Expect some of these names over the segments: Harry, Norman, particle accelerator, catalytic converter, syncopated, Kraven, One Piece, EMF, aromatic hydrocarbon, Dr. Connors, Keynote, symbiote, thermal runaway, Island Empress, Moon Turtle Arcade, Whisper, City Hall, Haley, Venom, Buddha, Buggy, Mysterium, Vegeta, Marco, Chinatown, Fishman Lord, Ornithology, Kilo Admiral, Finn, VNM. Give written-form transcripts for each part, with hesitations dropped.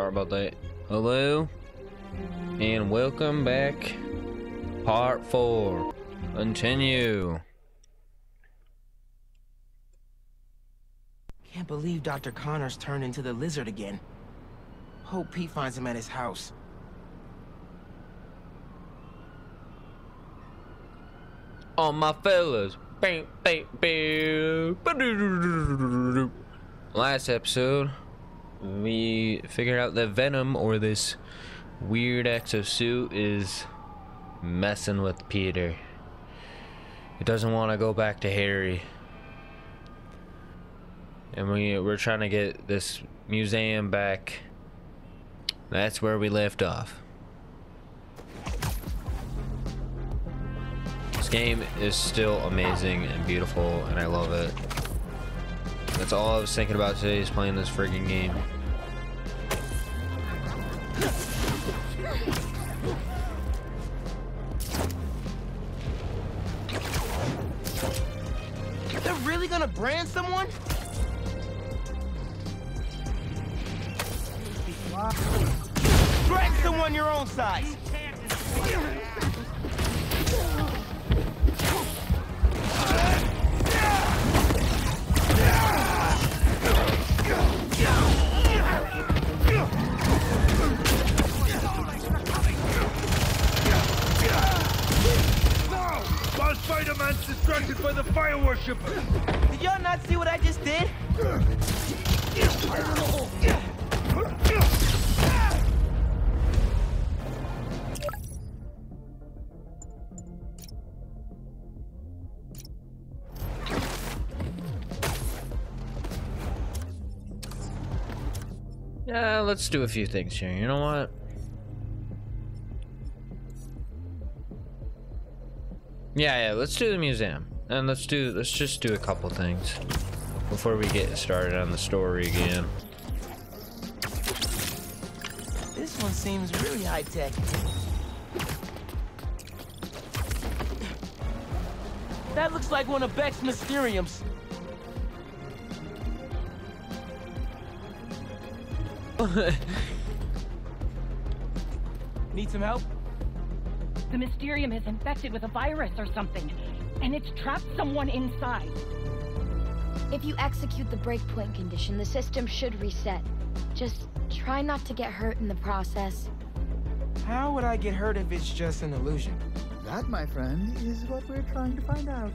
Sorry about that. Hello and welcome back. Part 4. Continue. Can't believe Dr. Connors turned into the lizard again. Hope Pete finds him at his house. On my fellas. Last episode, we figured out that Venom, or this weird exosuit, is messing with Peter. It doesn't want to go back to Harry. And we're trying to get this museum back. That's where we left off. This game is still amazing and beautiful, and I love it. That's all I was thinking about today, is playing this friggin' game. They're really gonna brand someone? Brand someone your own size! Spider-Man's distracted by the fire worshipper. Did y'all not see what I just did? Yeah, let's do a few things here. You know what? Yeah, let's do the museum, and let's just do a couple things before we get started on the story again. This one seems really high tech. That looks like one of Beck's Mysteriums. Need some help? The Mysterium is infected with a virus or something, and it's trapped someone inside. If you execute the breakpoint condition, the system should reset. Just try not to get hurt in the process. How would I get hurt if it's just an illusion? That, my friend, is what we're trying to find out.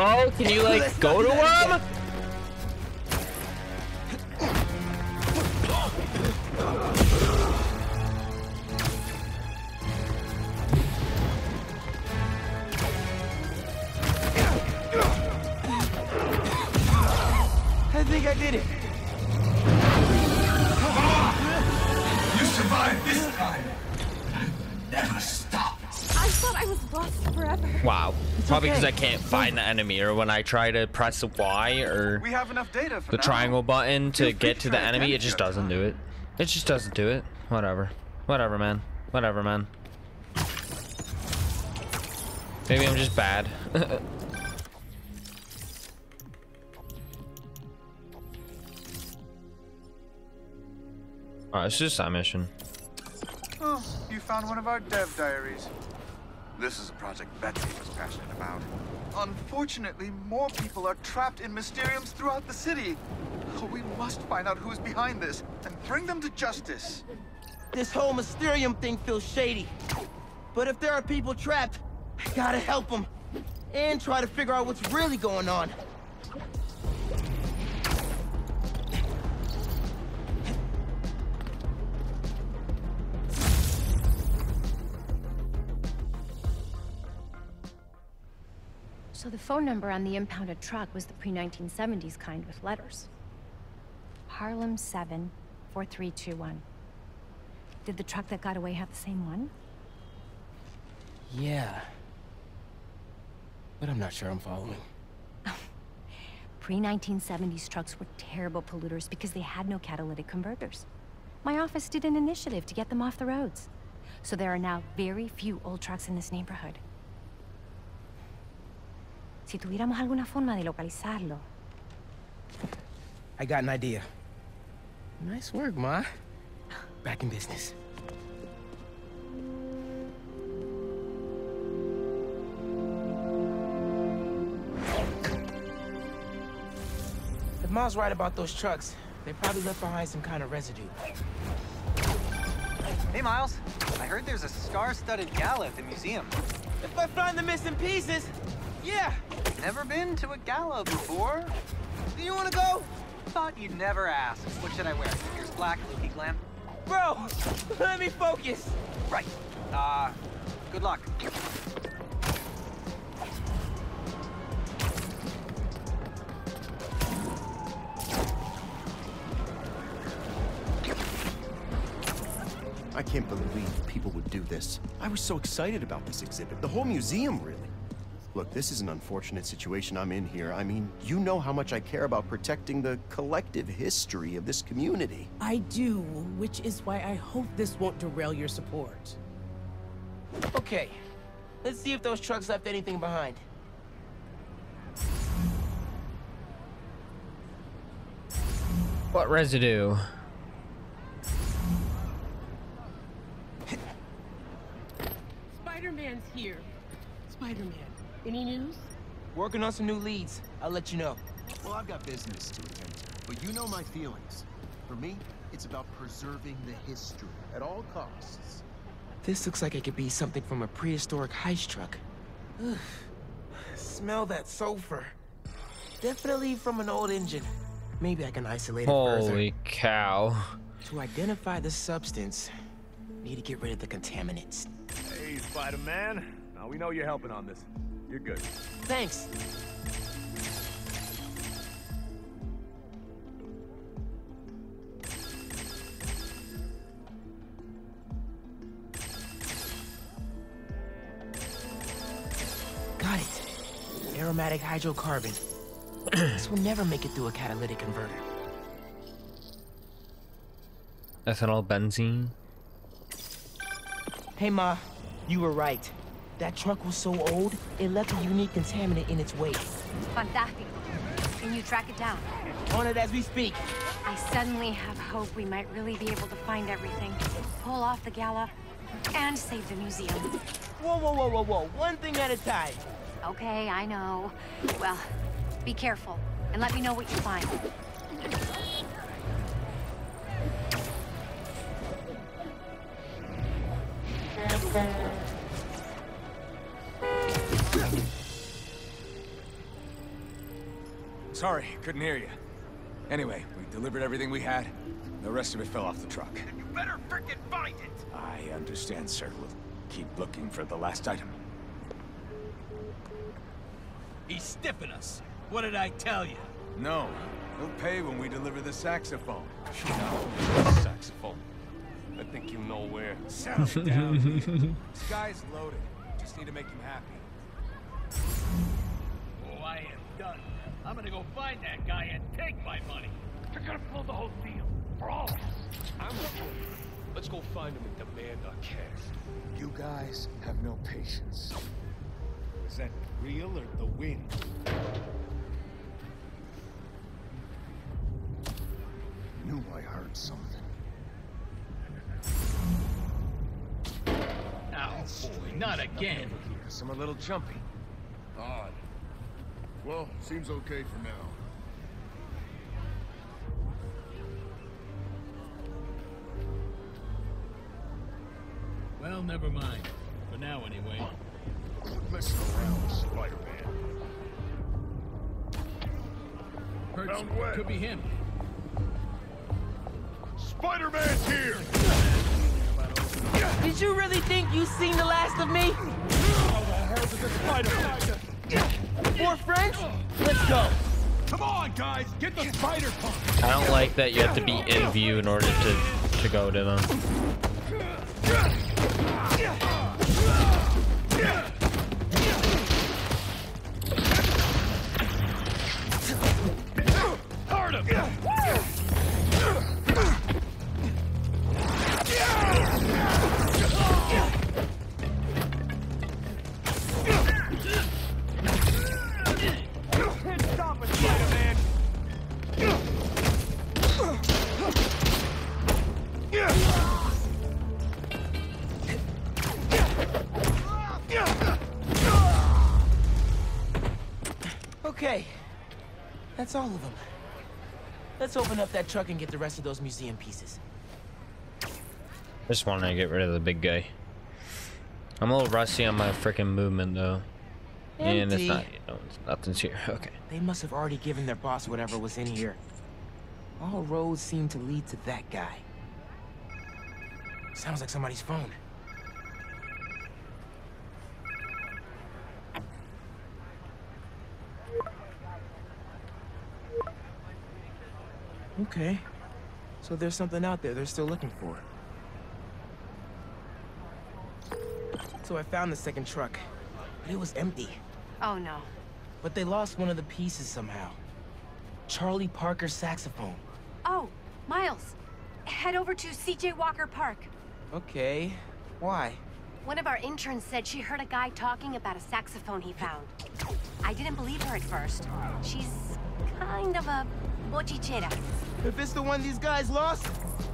Whoa, can you like go to him? I think I did it. You survived this time. Never stop. I thought I was lost forever. Wow. It's probably because okay. I can't find the enemy, or when I try to press Y or we have enough data for the triangle button to get to the enemy, it just doesn't do it. It just doesn't do it. Whatever. Whatever, man. Whatever, man. Maybe I'm just bad. Alright, it's just that mission. Oh, you found one of our dev diaries. This is a project Betsy was passionate about. Unfortunately, more people are trapped in Mysteriums throughout the city. We must find out who's behind this and bring them to justice. This whole Mysterium thing feels shady. But if there are people trapped, I gotta help them. And try to figure out what's really going on. So the phone number on the impounded truck was the pre-1970s kind with letters. Harlem 7 4321. Did the truck that got away have the same one? Yeah. But I'm not sure I'm following. Pre-1970s trucks were terrible polluters because they had no catalytic converters. My office did an initiative to get them off the roads. So there are now very few old trucks in this neighborhood. Si tuviéramos alguna forma de localizarlo. I got an idea. Nice work, Ma. Back in business. If Ma's right about those trucks, they probably left behind some kind of residue. Hey, Miles. I heard there's a star-studded gala at the museum. If I find the missing pieces... Yeah, never been to a gala before. Do you want to go? Thought you'd never ask. What should I wear? Here's black, Lukey Glam. Bro, let me focus. Right. Good luck. I can't believe people would do this. I was so excited about this exhibit. The whole museum, really. Look, this is an unfortunate situation I'm in here. I mean, you know how much I care about protecting the collective history of this community. I do, which is why I hope this won't derail your support. Okay, let's see if those trucks left anything behind. What residue? Spider-Man's here. Spider-Man. Any news? Working on some new leads. I'll let you know. Well, I've got business to attend to, but you know my feelings. For me, it's about preserving the history at all costs. This looks like it could be something from a prehistoric heist truck. Ugh. Smell that sulfur. Definitely from an old engine. Maybe I can isolate it further. Holy cow. To identify the substance, need to get rid of the contaminants. Hey, Spider-Man. Now we know you're helping on this. You're good. Thanks. Got it. Aromatic hydrocarbon. This will never make it through a catalytic converter. Ethanol benzene. Hey, Ma. You were right. That truck was so old, it left a unique contaminant in its wake. Fantastic. Can you track it down? On it as we speak. I suddenly have hope we might really be able to find everything, pull off the gala, and save the museum. Whoa, whoa, whoa, whoa, whoa. One thing at a time. Okay, I know. Well, be careful, and let me know what you find. Sorry, couldn't hear you. Anyway, we delivered everything we had. The rest of it fell off the truck. Then you better frickin' find it! I understand, sir. We'll keep looking for the last item. He's stiffing us. What did I tell you? No. He'll pay when we deliver the saxophone. Saxophone. I think you know where. Sound it down. This guy's loaded. Just need to make him happy. Oh, I am done. I'm gonna go find that guy and take my money. You're gonna blow the whole deal. For all of us. I'm with you. Let's go find him and demand our cash. You guys have no patience. Is that real or the wind? I knew I heard something. Ow, boy, not again. I'm a little jumpy. Odd. Well, seems okay for now. Well, never mind. For now, anyway. Quit messing around, Spider-Man. Heard could be him. Spider-Man's here! Did you really think you seen the last of me? How the hell did the spider? More friends? Let's go! Come on, guys! Get the spider pump! I don't like that you have to be in view in order to go to them. Hurt him! Okay, that's all of them. Let's open up that truck and get the rest of those museum pieces. Just want to get rid of the big guy. I'm a little rusty on my freaking movement though. Empty. And it's not, you know, nothing's here. Okay. They must have already given their boss whatever was in here. All roads seem to lead to that guy. Sounds like somebody's phone. Okay, so there's something out there they're still looking for. So I found the second truck, but it was empty. Oh no. But they lost one of the pieces somehow. Charlie Parker's saxophone. Oh, Miles, head over to CJ Walker Park. Okay, why? One of our interns said she heard a guy talking about a saxophone he found. I didn't believe her at first. She's kind of a bochichera. If it's the one these guys lost,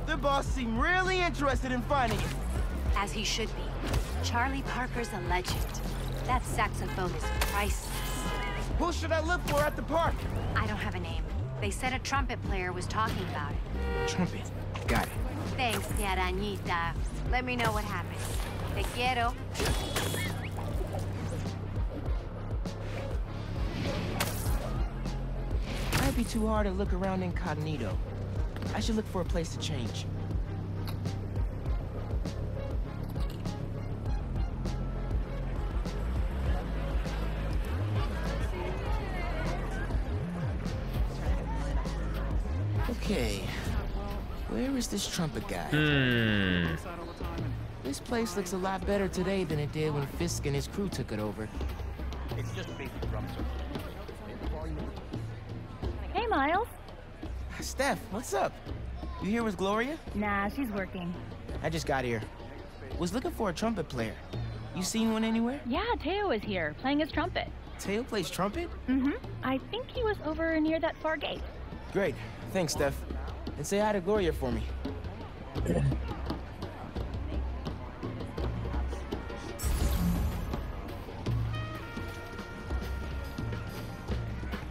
their boss seemed really interested in finding it. As he should be. Charlie Parker's a legend. That saxophone is priceless. Who should I look for at the park? I don't have a name. They said a trumpet player was talking about it. Trumpet? Got it. Thanks, Yarañita. Let me know what happens. Te quiero. Might be too hard to look around incognito. I should look for a place to change. Okay, where is this trumpet guy? This place looks a lot better today than it did when Fisk and his crew took it over. It's just basic drums. Hey, Miles. Steph, what's up? You here with Gloria? Nah, she's working. I just got here. Was looking for a trumpet player. You seen one anywhere? Yeah, Teo is here, playing his trumpet. Teo plays trumpet? Mm-hmm. I think he was over near that far gate. Great. Thanks, Steph. And say hi to Gloria for me.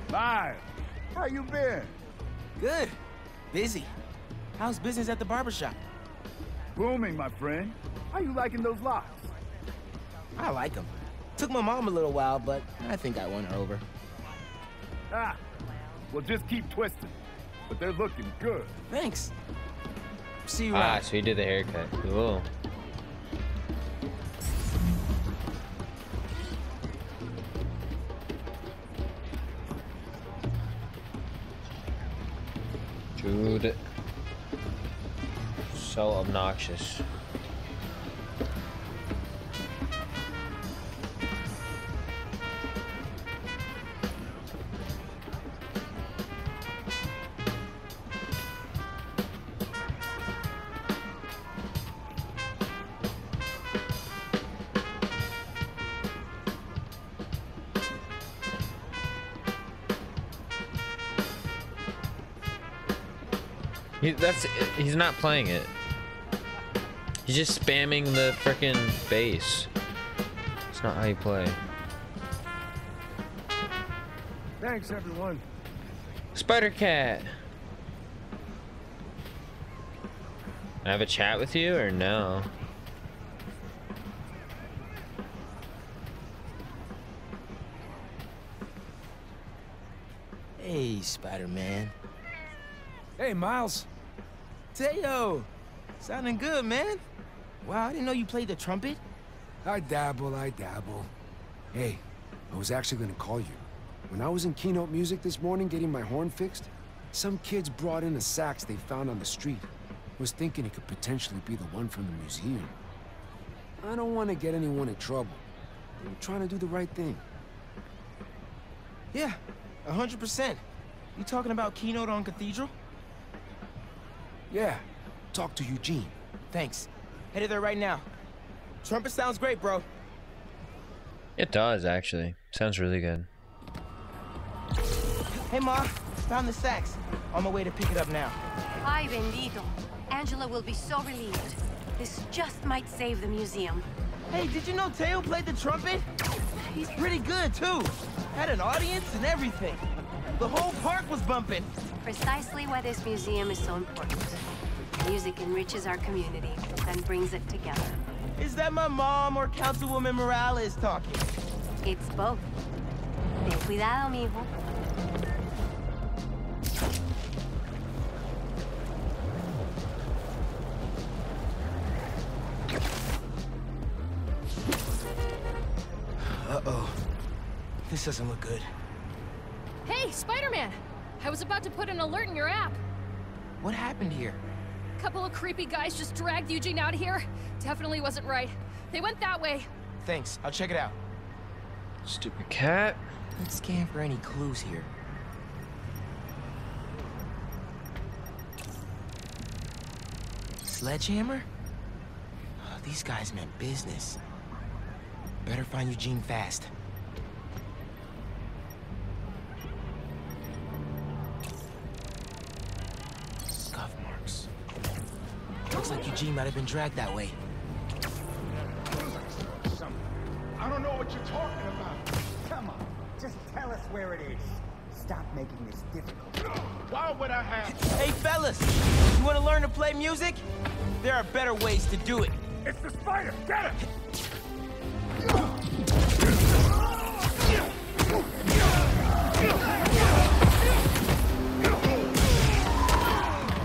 Bye. How you been? Good. Busy. How's business at the barbershop? Booming, my friend. How you liking those locks? I like them. Took my mom a little while, but I think I won her over. Ah. Well, just keep twisting. But they're looking good. Thanks. See you around. So he did the haircut. Cool. Dude. So obnoxious. He's not playing it. He's just spamming the frickin' bass. It's not how you play. Thanks, everyone. Spider Cat. Can I have a chat with you or no? Hey, Spider-Man. Hey, Miles. Teo! Sounding good, man. Wow, I didn't know you played the trumpet. I dabble. Hey, I was actually gonna call you. When I was in Keynote Music this morning getting my horn fixed, some kids brought in a sax they found on the street. I was thinking it could potentially be the one from the museum. I don't want to get anyone in trouble. They were trying to do the right thing. Yeah, 100%. You talking about Keynote on Cathedral? Yeah, talk to Eugene. Thanks. Headed there right now. Trumpet sounds great, bro. It does, actually. Sounds really good. Hey, Ma. Found the sax. On my way to pick it up now. Ay, bendito. Angela will be so relieved. This just might save the museum. Hey, did you know Teo played the trumpet? He's pretty good, too. Had an audience and everything. The whole park was bumping. Precisely why this museum is so important. Music enriches our community and brings it together. Is that my mom or Councilwoman Morales talking? It's both. Ten cuidado, mijo. Uh-oh. This doesn't look good. Hey, Spider-Man! I was about to put an alert in your app. What happened here? A couple of creepy guys just dragged Eugene out of here. Definitely wasn't right. They went that way. Thanks. I'll check it out. Stupid cat. Let's scan for any clues here. Sledgehammer? Oh, these guys meant business. Better find Eugene fast. Eugene might have been dragged that way. I don't know what you're talking about. Come on, just tell us where it is. Stop making this difficult. Why would I have? Hey, fellas, you want to learn to play music? There are better ways to do it. It's the spider. Get it!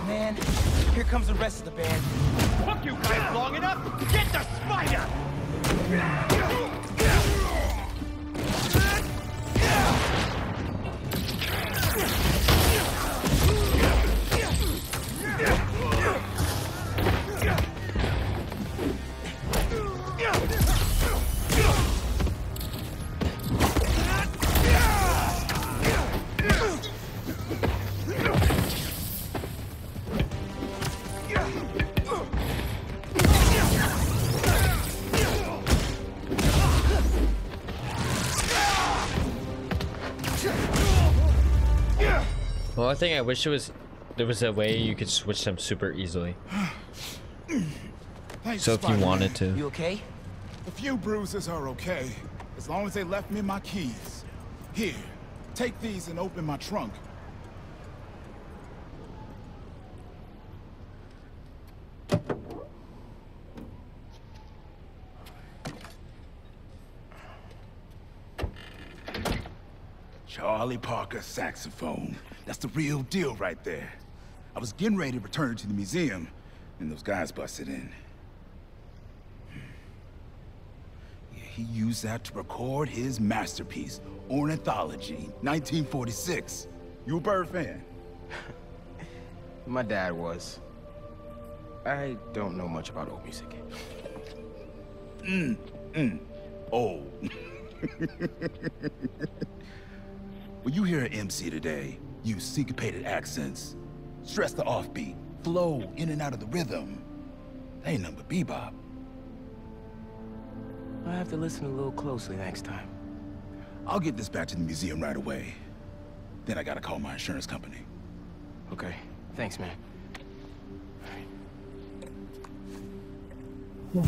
Man, here comes the rest of the band. Fuck you guys long enough! Get the spider! Well, I think I wish there was a way you could switch them super easily. So if you wanted to. You okay? A few bruises are okay, as long as they left me my keys. Here, take these and open my trunk. Charlie Parker's saxophone. That's the real deal right there. I was getting ready to return to the museum, and those guys busted in. Yeah, he used that to record his masterpiece, Ornithology, 1946. You a bird fan? My dad was. I don't know much about old music. Old. When you hear an MC today, use syncopated accents. Stress the offbeat, flow in and out of the rhythm. That ain't nothing but bebop. I'll have to listen a little closely next time. I'll get this back to the museum right away. Then I gotta call my insurance company. Okay, thanks, man. All right.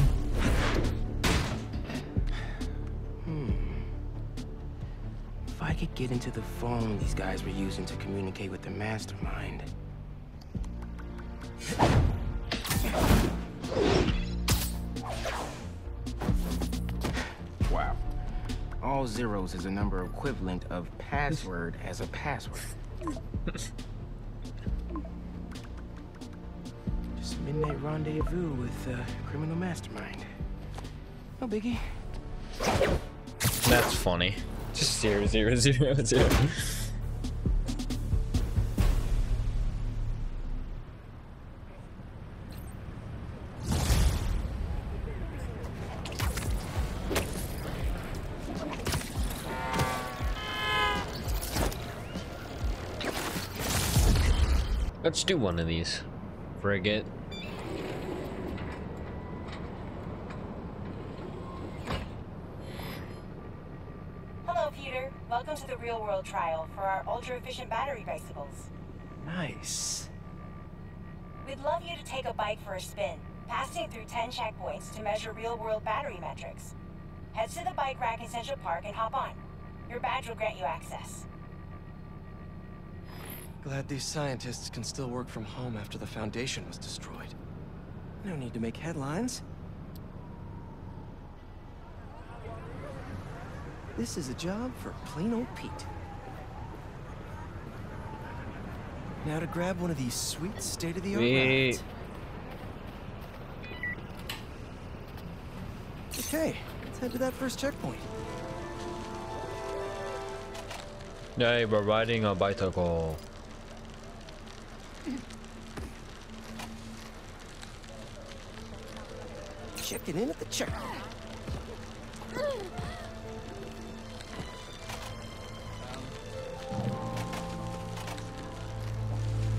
If I could get into the phone these guys were using to communicate with the mastermind. Wow. All zeros is a number equivalent of password as a password. Just a midnight rendezvous with a criminal mastermind. No biggie. That's funny. Just 0, 0, 0, 0. Let's do one of these. Frigate. Hello, Peter. Welcome to the real-world trial for our ultra-efficient battery bicycles. Nice. We'd love you to take a bike for a spin, passing through 10 checkpoints to measure real-world battery metrics. Head to the bike rack in Central Park and hop on. Your badge will grant you access. Glad these scientists can still work from home after the Foundation was destroyed. No need to make headlines. This is a job for plain old Pete. Now to grab one of these sweet state-of-the-art rides. Okay, let's head to that first checkpoint. Hey, we're riding a bicycle. Checking in at the checkpoint.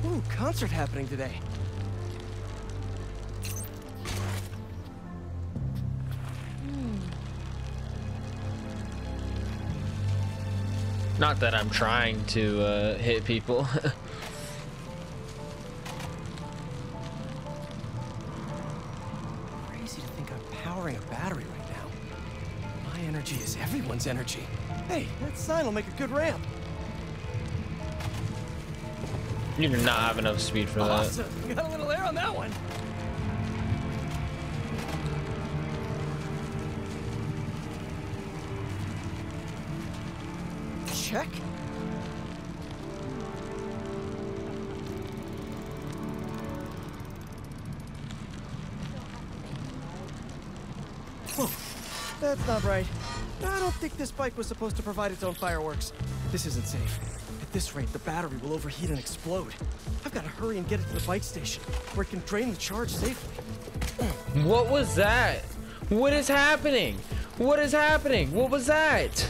Ooh, concert happening today. Not that I'm trying to hit people. Crazy to think I'm powering a battery right now. My energy is everyone's energy. Hey, that sign will make a good ramp. You do not have enough speed for awesome. That. Awesome, got a little air on that one. Check. Whoa. That's not right. I don't think this bike was supposed to provide its own fireworks. This isn't safe. At this rate, the battery will overheat and explode. I've got to hurry and get it to the bike station, where it can drain the charge safely. What was that? What is happening? What is happening? What was that?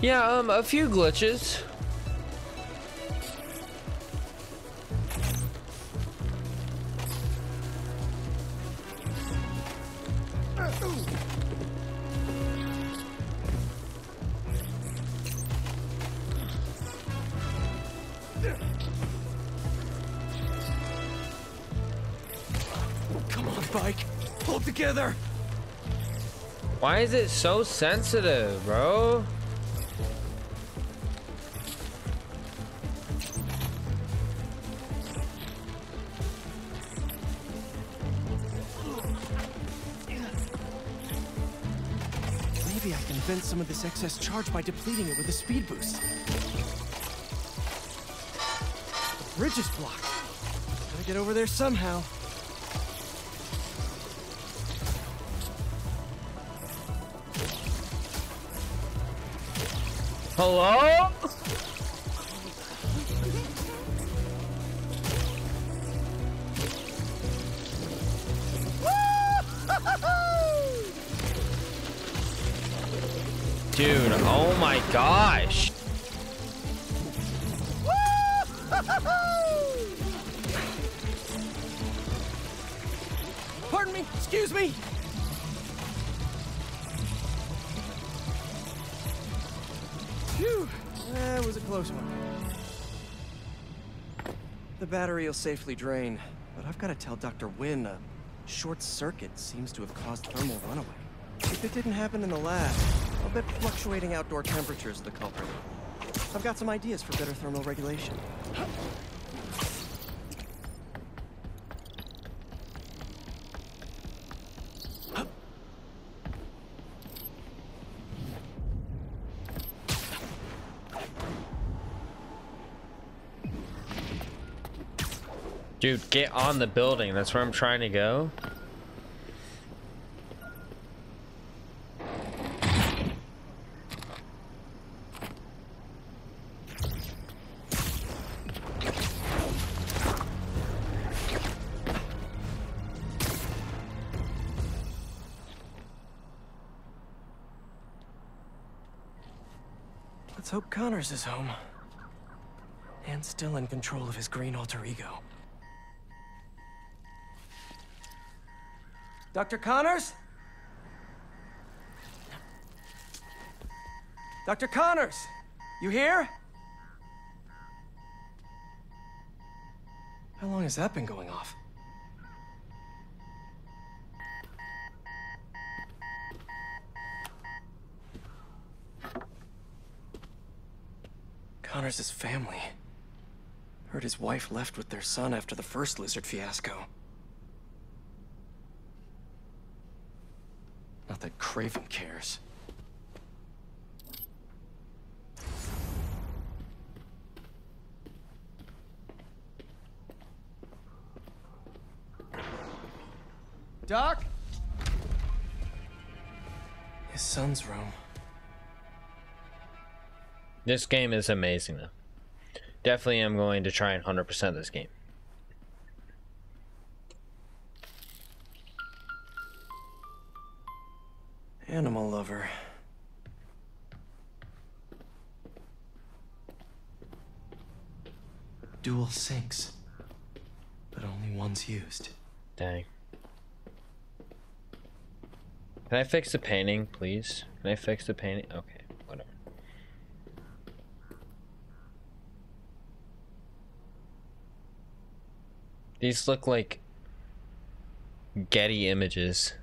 Yeah, a few glitches. Come on, bike. Pull together. Why is it so sensitive, bro? condense some of this excess charge by depleting it with a speed boost. The bridge is blocked. Gotta get over there somehow. Hello? Dude, oh my gosh. Pardon me, excuse me. Phew, that was a close one. The battery will safely drain, but I've got to tell Dr. Wynn a short circuit seems to have caused thermal runaway. If it didn't happen in the lab, I'll bet fluctuating outdoor temperatures are the culprit. I've got some ideas for better thermal regulation. Dude, get on the building. That's where I'm trying to go. Let's hope Connors is home. And still in control of his green alter ego. Dr. Connors? Dr. Connors, you here? How long has that been going off? Connors' family. Heard his wife left with their son after the first lizard fiasco. Not that Kraven cares. Doc? His son's room. This game is amazing, though. Definitely am going to try and 100% this game. Animal lover. Dual sinks, but only one's used. Dang. Can I fix the painting, please? Can I fix the painting? Okay, whatever. These look like Getty images.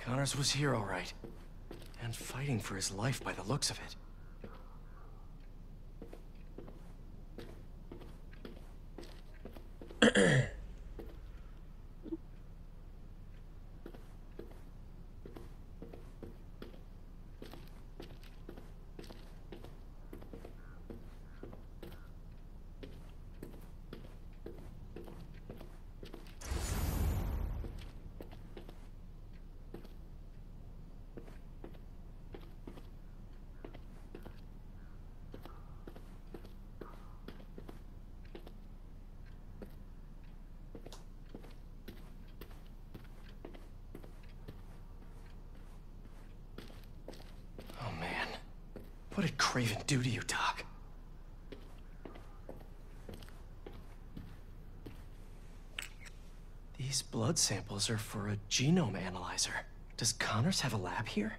Connors was here all right, and fighting for his life by the looks of it. What did Kraven do to you, Doc? These blood samples are for a genome analyzer. Does Connors have a lab here?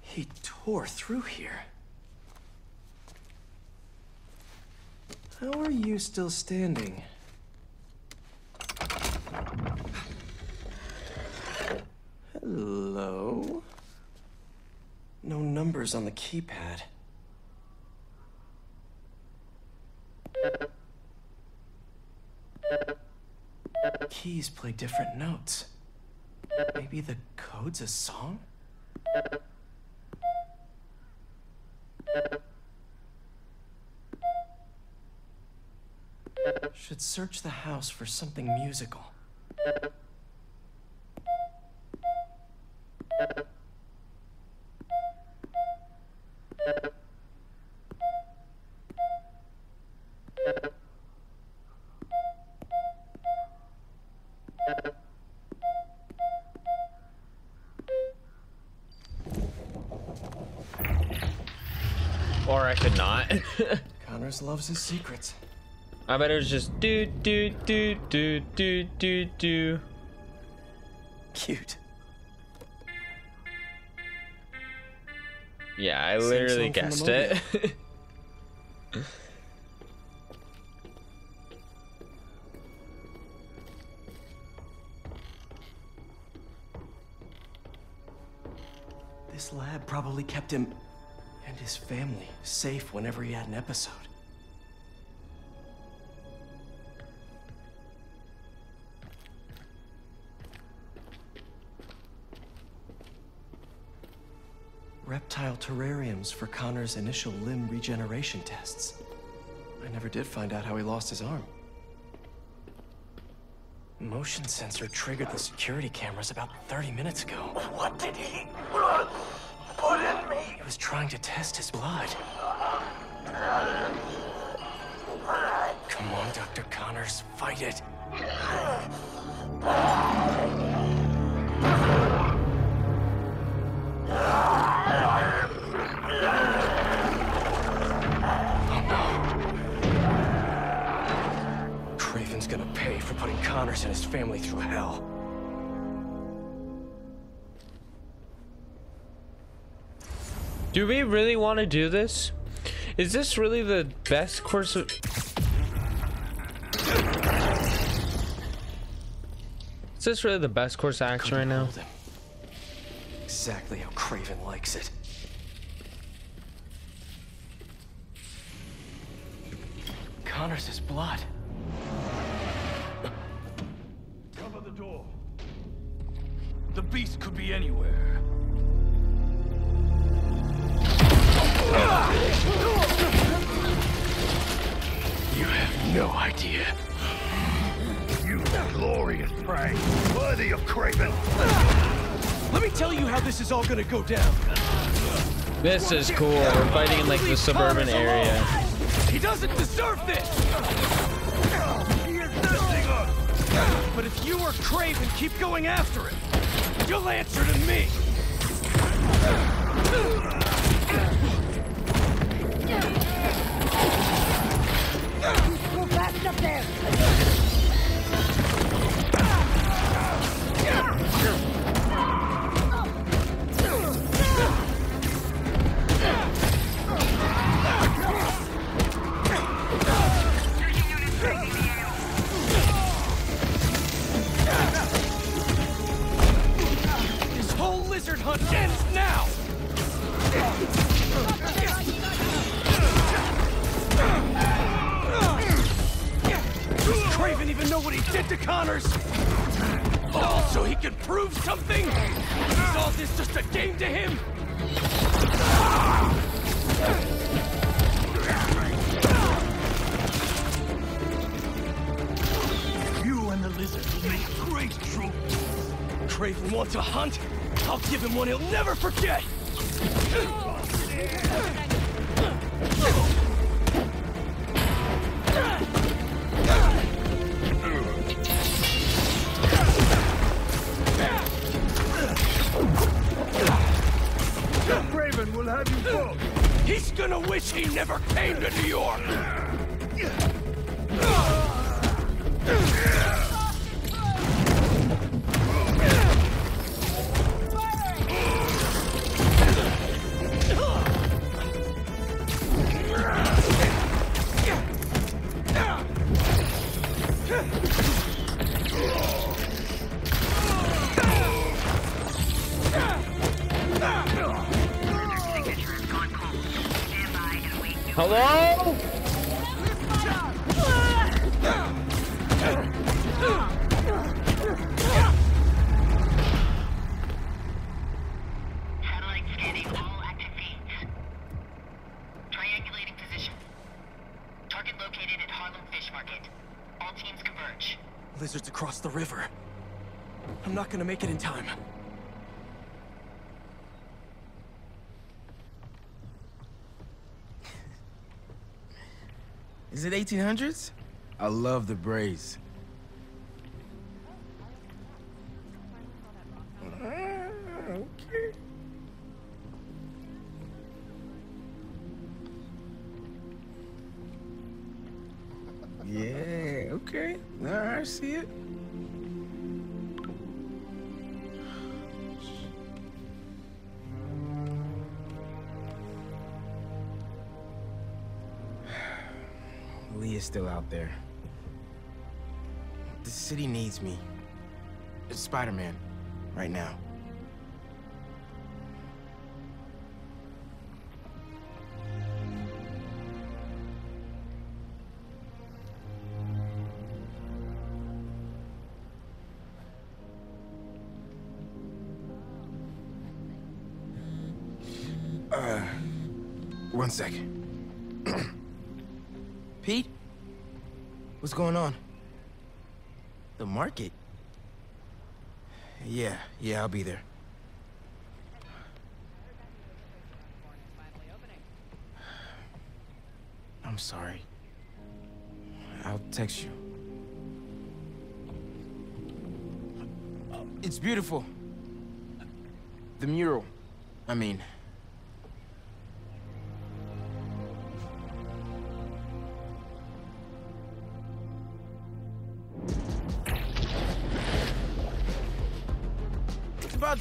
He tore through here. How are you still standing? numbers on the keypad. Keys play different notes. Maybe the code's a song? Should search the house for something musical. Or I could not. Connors loves his secrets. I bet it was just do do do do do do do. Cute. Yeah, I literally guessed it. This lab probably kept him and his family safe whenever he had an episode. Reptile terrariums for Connor's initial limb regeneration tests. I never did find out how he lost his arm. Motion sensor triggered the security cameras about 30 minutes ago. What did he put in me? He was trying to test his blood. Come on, Dr. Connors, fight it. Oh no. Kraven's gonna pay for putting Connors and his family through hell. Do we really want to do this? Is this really the best course of... Is this really the best course of action right now? Exactly how Kraven likes it. Connors' blood. Cover the door. The beast could be anywhere. You have no idea. You glorious prey, worthy of Kraven. Let me tell you how this is all gonna go down. This is cool. We're fighting in like the suburban area. He doesn't deserve this. He is nothing up. But if you are Kraven, keep going after him. You'll answer to me. Go fast up there. To hunt, I'll give him one he'll never forget. Kraven will have you go. He's gonna wish he never came to New York. Hello? Satellite scanning all active feeds. Triangulating position. Target located at Harlem Fish Market. All teams converge. Lizards across the river. I'm not gonna make it in time. Is it 1800s? I love the braids. Okay. Yeah, okay. All right, I see it. Is still out there. The city needs me. It's Spider-Man right now. One second. Pete? What's going on? The market? Yeah, I'll be there. I'm sorry. I'll text you. It's beautiful. The mural, I mean.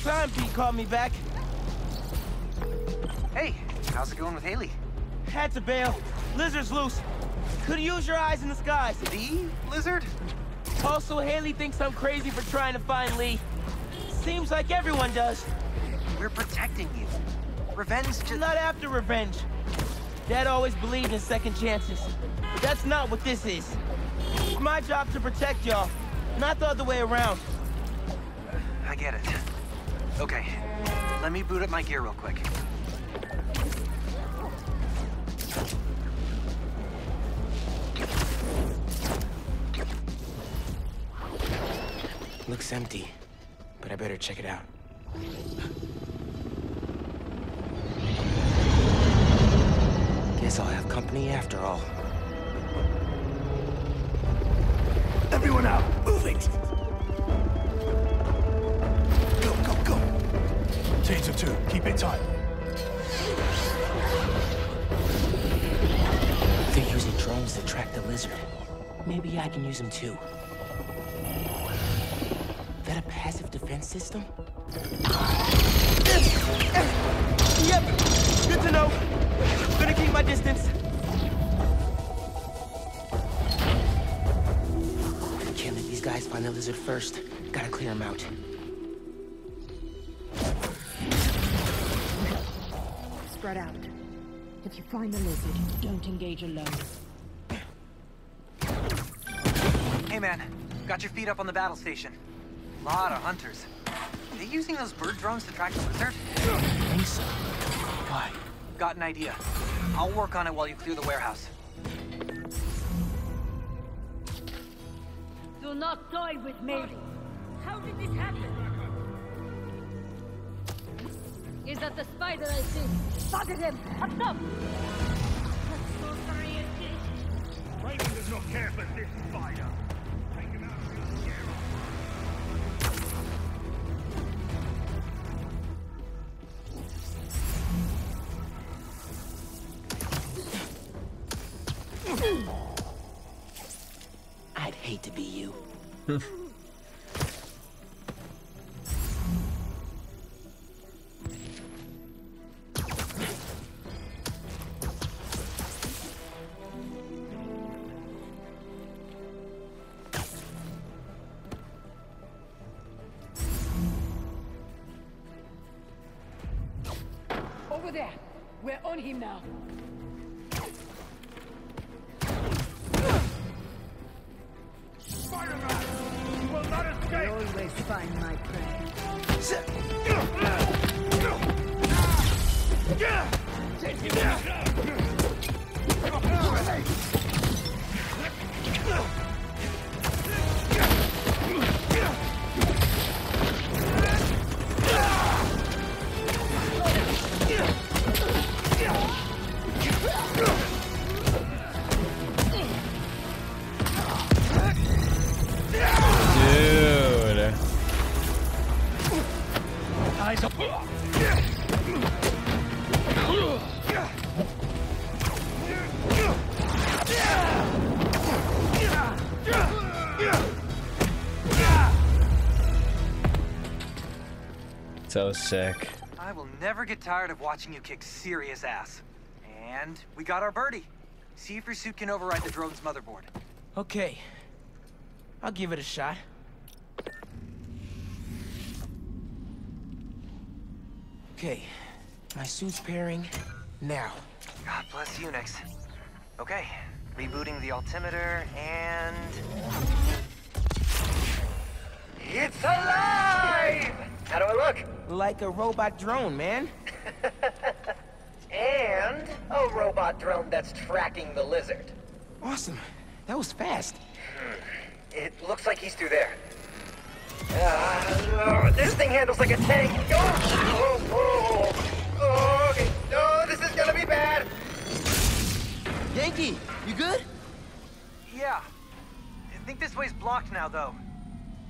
Time Pete called me back. Hey, how's it going with Haley? Had to bail. Lizard's loose. Could use your eyes in the skies. The lizard? Also, Haley thinks I'm crazy for trying to find Lee. Seems like everyone does. We're protecting you. Revenge just... Not after revenge. Dad always believed in second chances. But that's not what this is. It's my job to protect y'all, not the other way around. I get it. Okay, let me boot up my gear real quick. Looks empty, but I better check it out. Guess I'll have company after all. Everyone out! Move it! Taser 2, keep it tight. They're using drones to track the lizard. Maybe I can use them too. Is that a passive defense system? Yep, good to know. Gonna keep my distance. Can't let these guys find the lizard first. Gotta clear them out. Spread out. If you find the lizard, don't engage alone. Hey man, got your feet up on the battle station. Lot of hunters. Are they using those bird drones to track the lizard? I think so. Why? Got an idea. I'll work on it while you clear the warehouse. Do not toy with me. How did this happen? Is that the spider I see? Spotted him! Up top! So sorry it is. Kraven does not care for this spider. Take him out and you'll scare him. I'd hate to be you. There! We're on him now! I always find my prey. So sick. I will never get tired of watching you kick serious ass. And we got our birdie. See if your suit can override the drone's motherboard. Okay. I'll give it a shot. Okay. My suit's pairing now. God bless Unix. Okay. Rebooting the altimeter and... It's alive! How do I look? Like a robot drone, man. And a robot drone that's tracking the lizard. Awesome. That was fast. It looks like he's through there. This thing handles like a tank. Okay. No, this is gonna be bad. Yankee, you good? Yeah. I think this way's blocked now, though.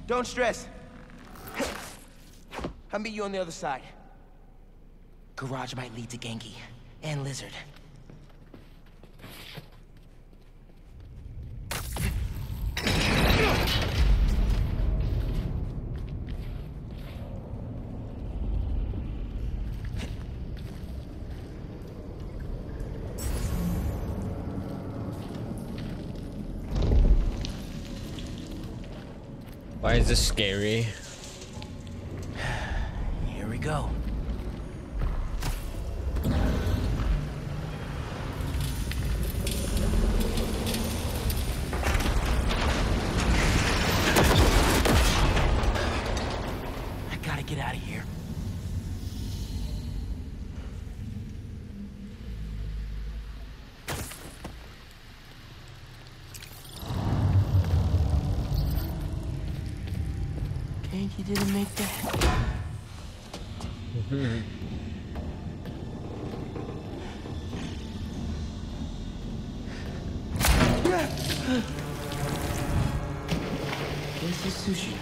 Don't stress. I'll meet you on the other side. Garage might lead to Ganke and Lizard. Why is this scary? Go. I gotta get out of here. Ganke didn't make that. This is sushi.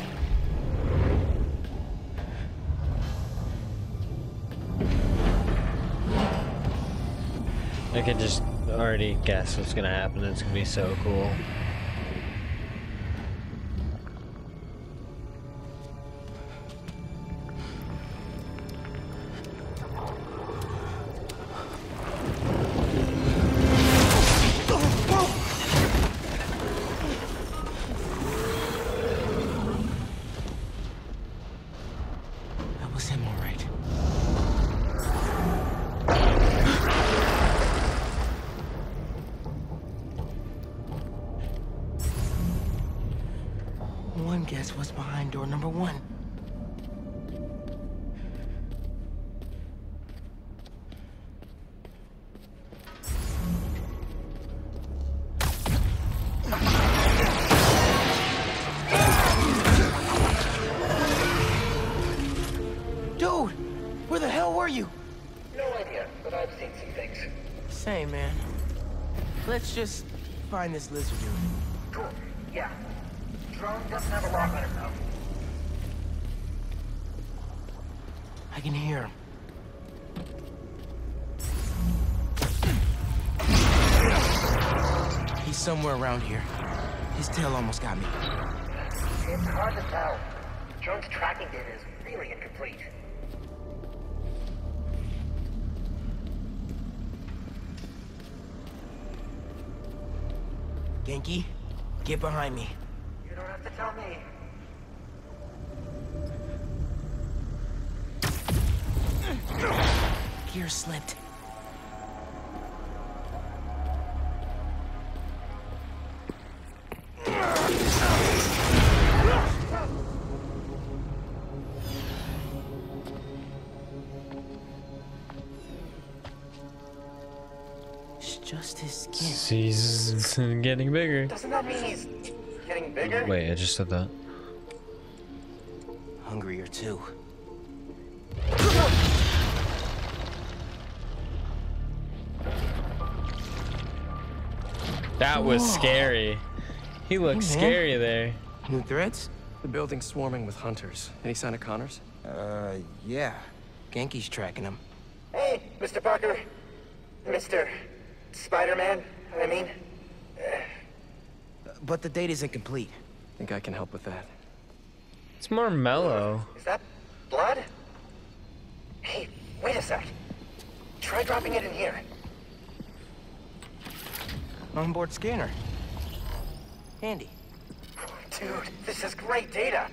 I can just already guess what's gonna happen. It's gonna be so cool. Just find this lizard dude. Cool. Yeah. Drone doesn't have a lock on it though. I can hear him. He's somewhere around here. His tail almost got me. It's hard to tell. Drone's tracking data is really incomplete. Ganke, get behind me. You don't have to tell me. Gear slipped. Just his skin. She's getting bigger. Doesn't that mean he's getting bigger? Wait, I just said that. Hungrier too. That was scary. He looked scary there. New threats? The building's swarming with hunters. Any sign of Connors? Yeah. Ganke's tracking him. Hey, Mr. Parker. Mr. Spider-Man, I mean. But the date isn't complete. I think I can help with that. It's more mellow. Is that blood? Hey, wait a sec. Try dropping it in here. Onboard scanner. Handy. Dude, this is great data.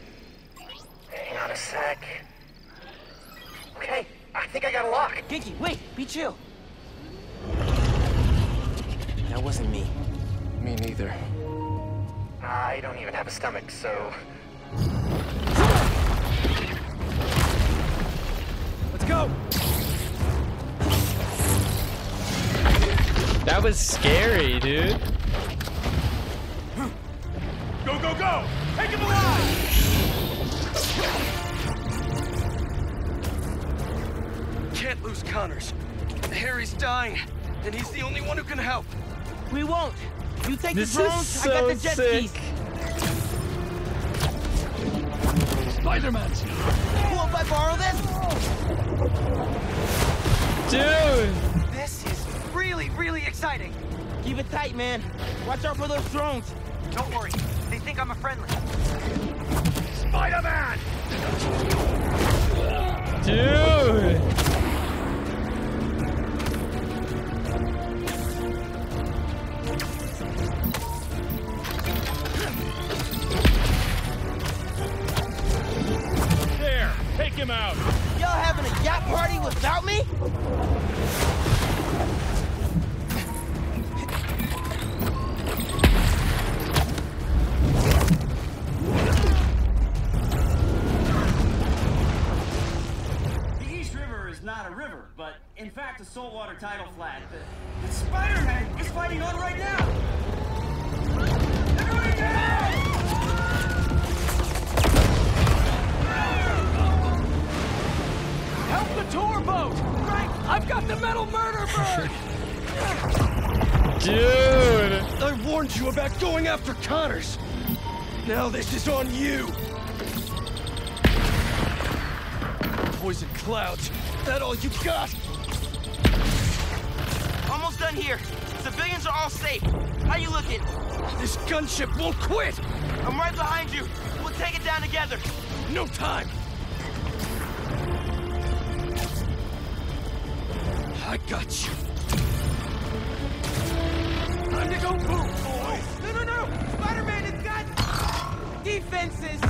Hang on a sec. Okay, I think I got a lock. Ganke, wait, be chill. That wasn't me. Me neither. I don't even have a stomach, so... Let's go! That was scary, dude. Go, go, go! Take him alive! Can't lose Connors. Harry's dying, and he's the only one who can help. We won't. You take the drones, so I got the jet skis. Spider-Man! Won't I borrow this? Dude! This is really, really exciting. Keep it tight, man. Watch out for those drones. Don't worry. They think I'm a friendly. Spider-Man! Dude! There! Take him out! Y'all having a yacht party without me? In fact, a saltwater tidal flat. The Spider-Man is fighting on right now! Everybody down! Help the tour boat! Right! I've got the metal murder bird! Dude! I warned you about going after Connors! Now this is on you! Poison clouds, is that all you got? Almost done here. Civilians are all safe. How you looking? This gunship won't quit! I'm right behind you. We'll take it down together. No time! I got you. Time to go boom, boys! No, no, no! Spider-Man has got... defenses!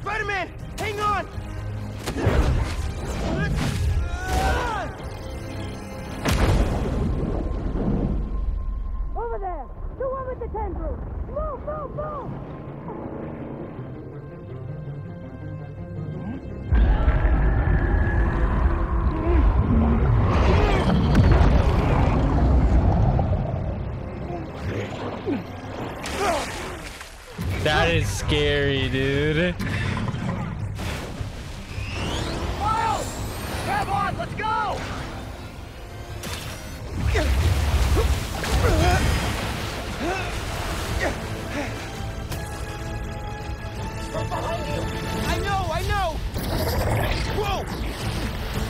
Spider-Man, hang on! Over there! The one with the tendril! Move, move, move! That is scary, dude. Come on, let's go! From behind you! I know, I know! Whoa!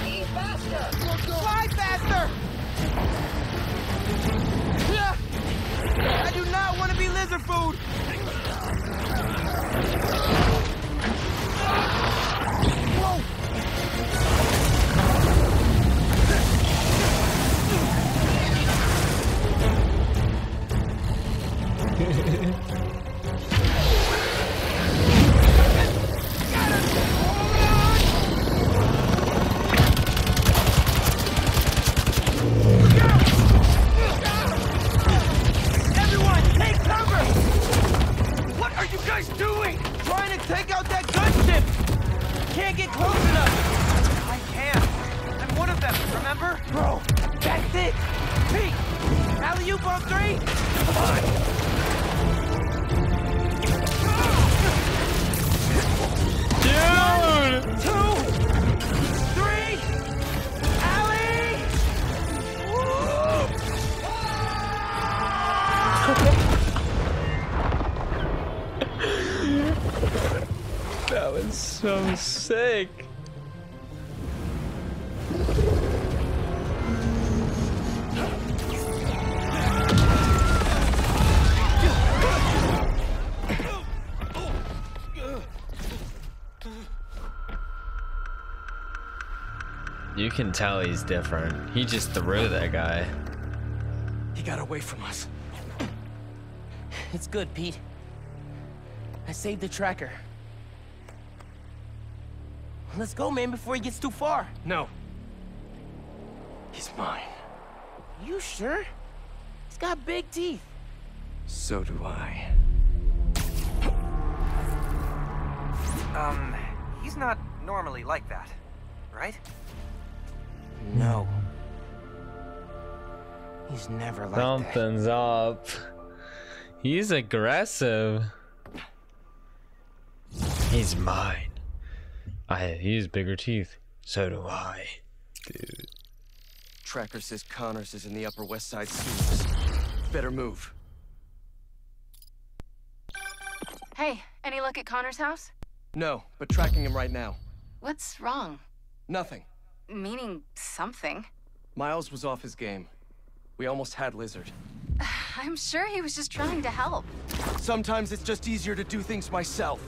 Be faster! Fly faster! I do not want to be lizard food! Whoa! Everyone, take cover! What are you guys doing? Trying to take out that gunship! Can't get close enough! I can't. one of them, remember? Bro, that's it! Pete! Alley-oop on three! Come on! Dude! 1, 2, 3! Alley! That was so sick! You can tell he's different. He just threw that guy. He got away from us. It's good, Pete. I saved the tracker. Let's go, man, before he gets too far. No. He's mine. You sure? He's got big teeth. So do I. He's not normally like that, right? No. He's never like that. Something's up. He's aggressive. He's mine. He has bigger teeth. So do I. Dude. Tracker says Connors is in the Upper West Side sewers. Better move. Hey, any luck at Connors' house? No, but tracking him right now. What's wrong? Nothing. Meaning something. Miles was off his game. We almost had Lizard. I'm sure he was just trying to help. Sometimes it's just easier to do things myself.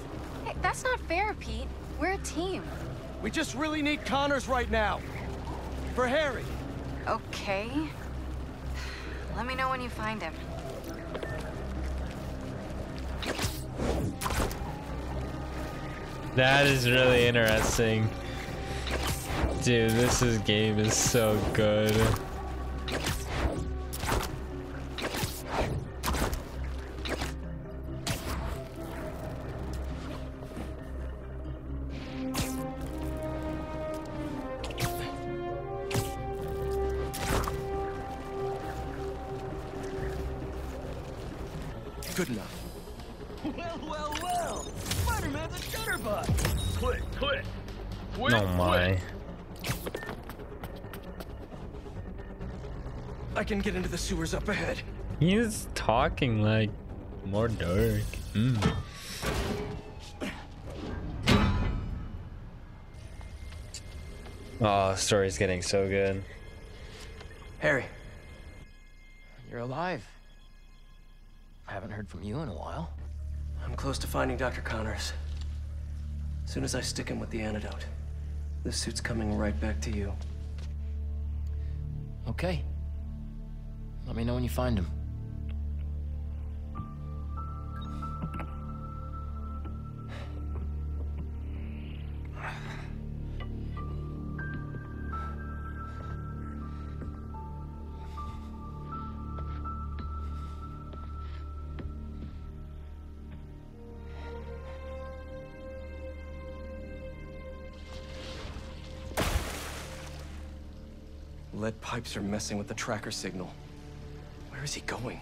Hey, that's not fair, Pete. We're a team. We just really need Connors right now. For Harry. Okay. Let me know when you find him. That is really interesting. Dude, this game is so good. Good enough. Well. Spider-Man's a jitterbug. Quick. Oh my. I can get into the sewers up ahead. He's talking like more dark. Oh, story's getting so good. Harry, you're alive. I haven't heard from you in a while. I'm close to finding Dr. Connors. As soon as I stick him with the antidote, this suit's coming right back to you. Okay. Let me know when you find him. Lead pipes are messing with the tracker signal. Where is he going?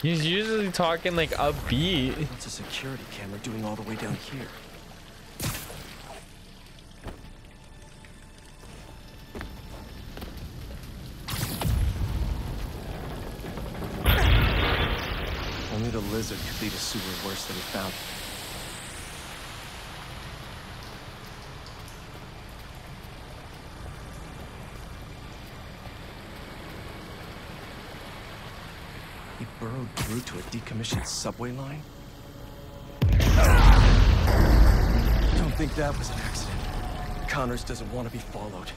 He's usually talking like upbeat. What's a security camera doing all the way down here? Only the Lizard could lead a sewer worse than he found it. Burrowed through to a decommissioned subway line? Don't think that was an accident. Connors doesn't want to be followed.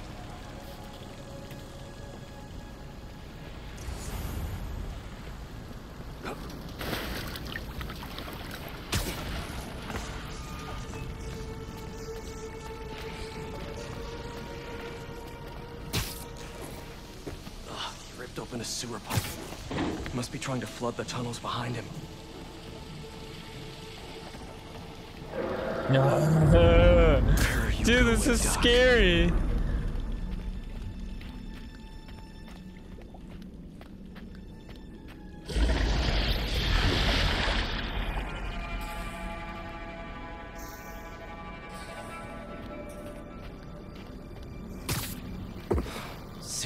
He ripped open a sewer pipe. Must be trying to flood the tunnels behind him. Dude, this is scary.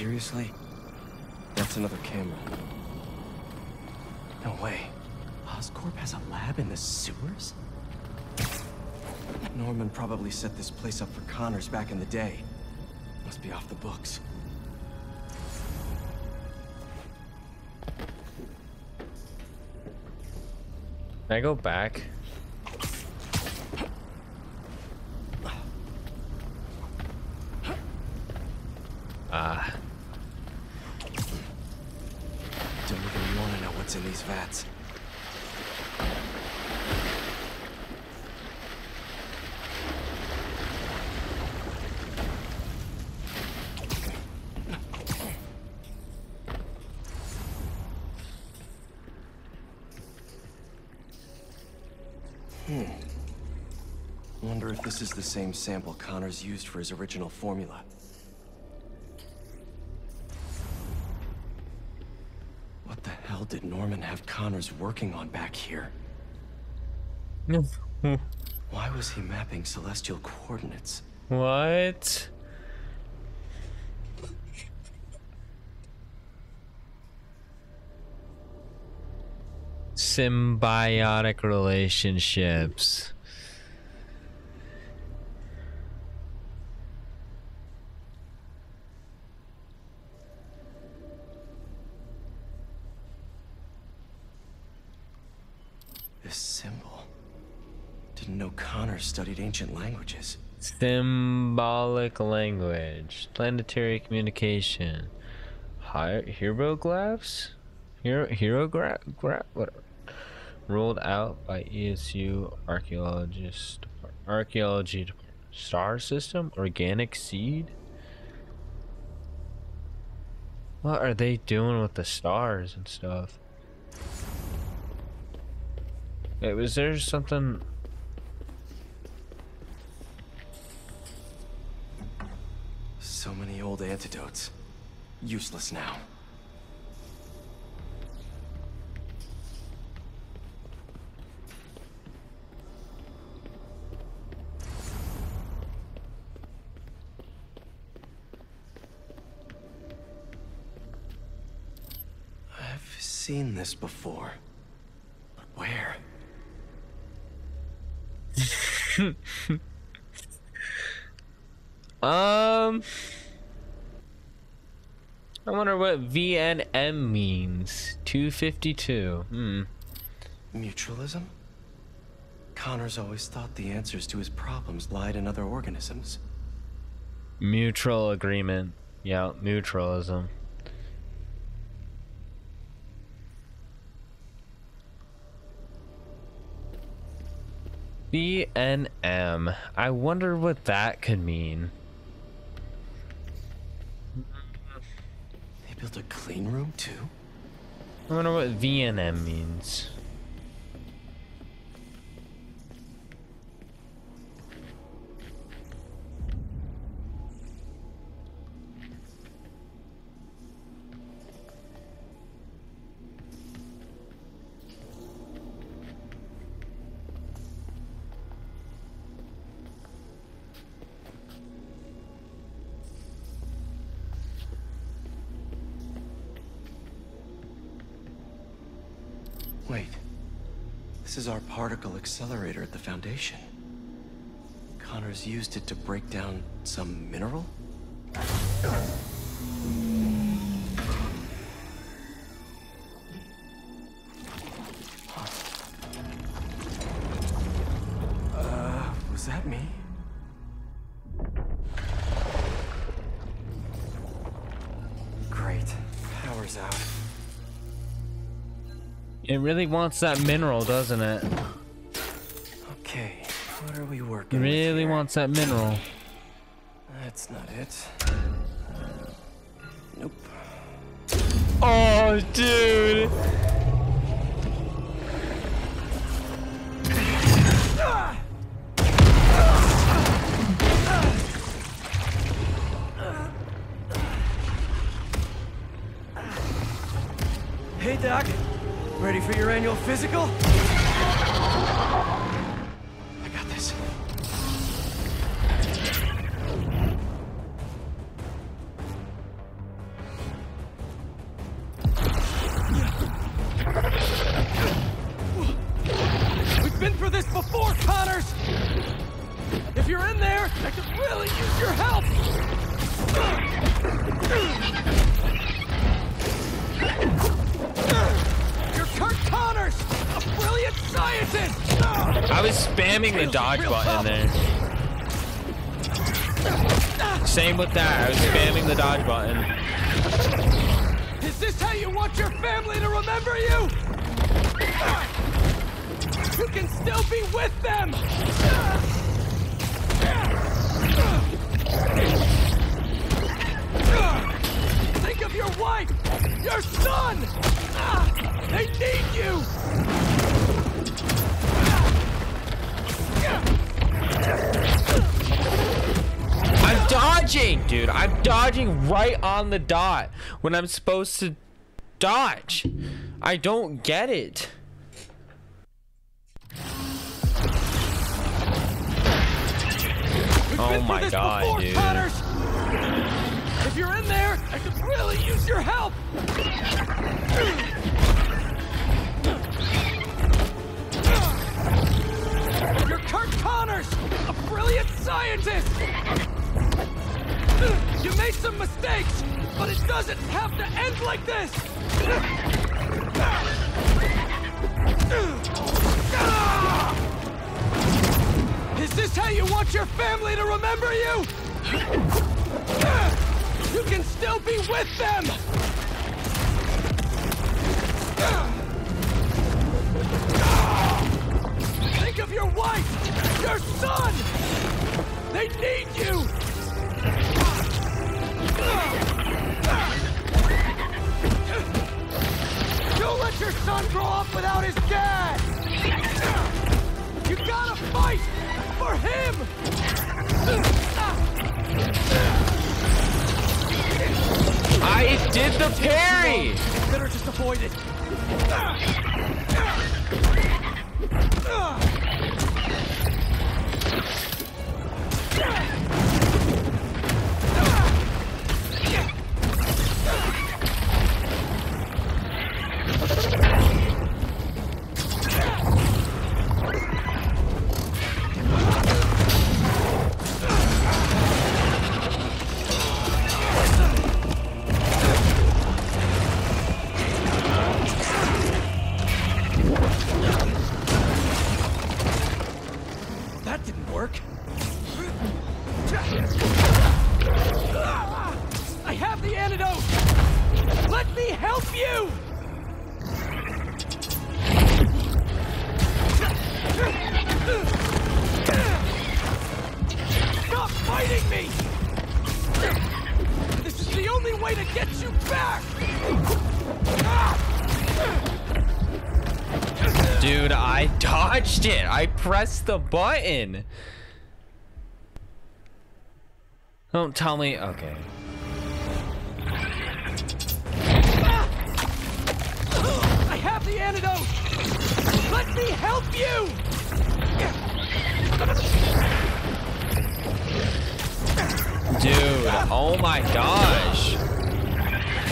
Seriously? That's another camera. No way. Oscorp has a lab in the sewers? Norman probably set this place up for Connors back in the day. Must be off the books. Can I go back? Ah. Don't even want to know what's in these vats. Wonder if this is the same sample Connors used for his original formula. What the hell did Norman have Connors working on back here? Why was he mapping celestial coordinates? What? Symbiotic relationships. This symbol. Didn't know Connors studied ancient languages. Symbolic language, planetary communication, hieroglyphs, whatever. Ruled out by ESU archaeology department. Star system, organic seed. What are they doing with the stars and stuff? Wait, was there something? So many old antidotes, useless now. I've seen this before, but where? I wonder what VNM means. 252. Mutualism? Connors always thought the answers to his problems lied in other organisms. Mutual agreement. Yeah, mutualism. VNM. I wonder what that could mean. They built a clean room too? I wonder what VNM means. Wait, this is our particle accelerator at the Foundation. Connors used it to break down some mineral? Was that me? Great, power's out. It really wants that mineral, doesn't it? Okay, what are we working with here? Really wants that mineral. That's not it. Nope. Oh, dude! Hey, Doc. Ready for your annual physical? I got this. for this before, Connors! If you're in there, I could really use your help! You're Kurt Connors, a brilliant scientist! I was spamming the dodge button there. Same with that, I was spamming the dodge button. Is this how you want your family to remember you? You can still be with them! Think of your wife, your son! They need you! I'm dodging, dude! I'm dodging right on the dot when I'm supposed to dodge! I don't get it. Oh my god, before, dude. Connors. If you're in there, I could really use your help. You're Kurt Connors, a brilliant scientist. You made some mistakes, but it doesn't have to end like this. Is this how you want your family to remember you? You can still be with them! Think of your wife! Your son! They need you! Don't let your son grow up without his dad! You gotta fight! For him! I did the parry! Better just avoid it. I pressed the button. Don't tell me. Okay. I have the antidote. Let me help you. Dude, oh my gosh.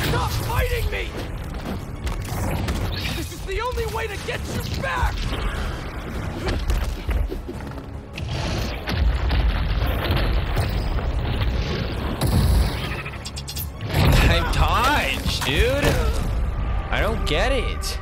Stop fighting me. This is the only way to get you back. I'm dodged, dude. I don't get it.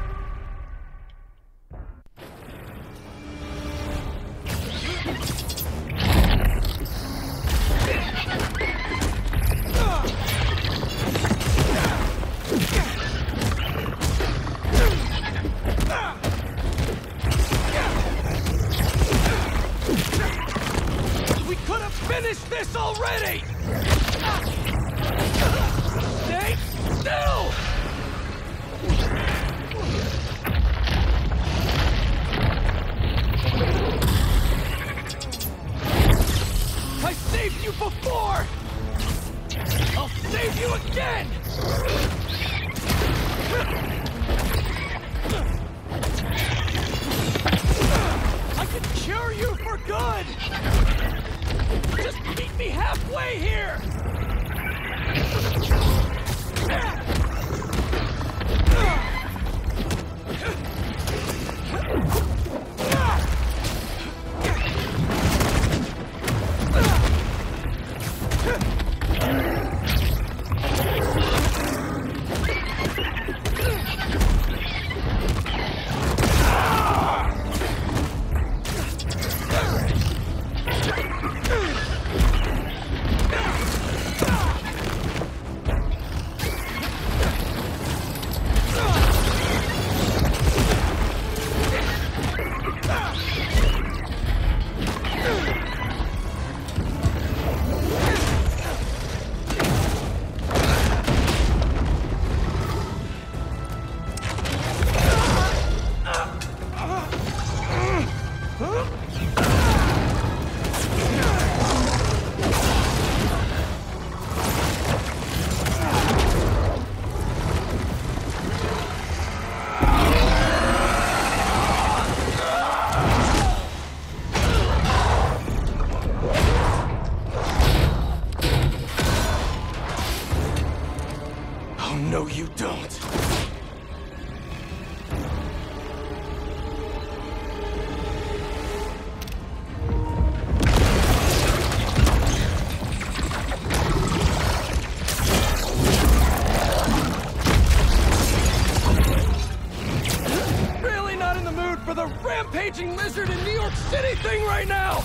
Lizard in New York City thing right now!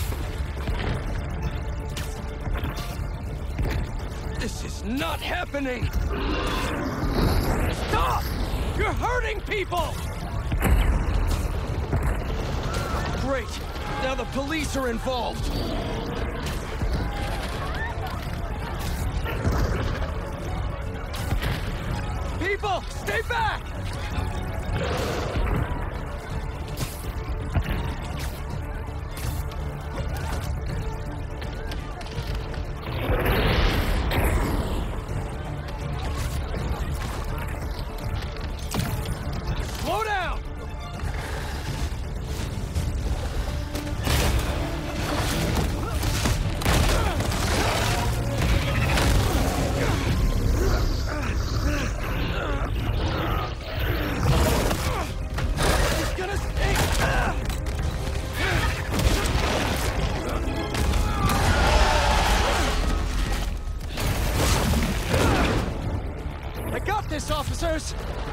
This is not happening! Stop! You're hurting people! Great! Now the police are involved! People, stay back!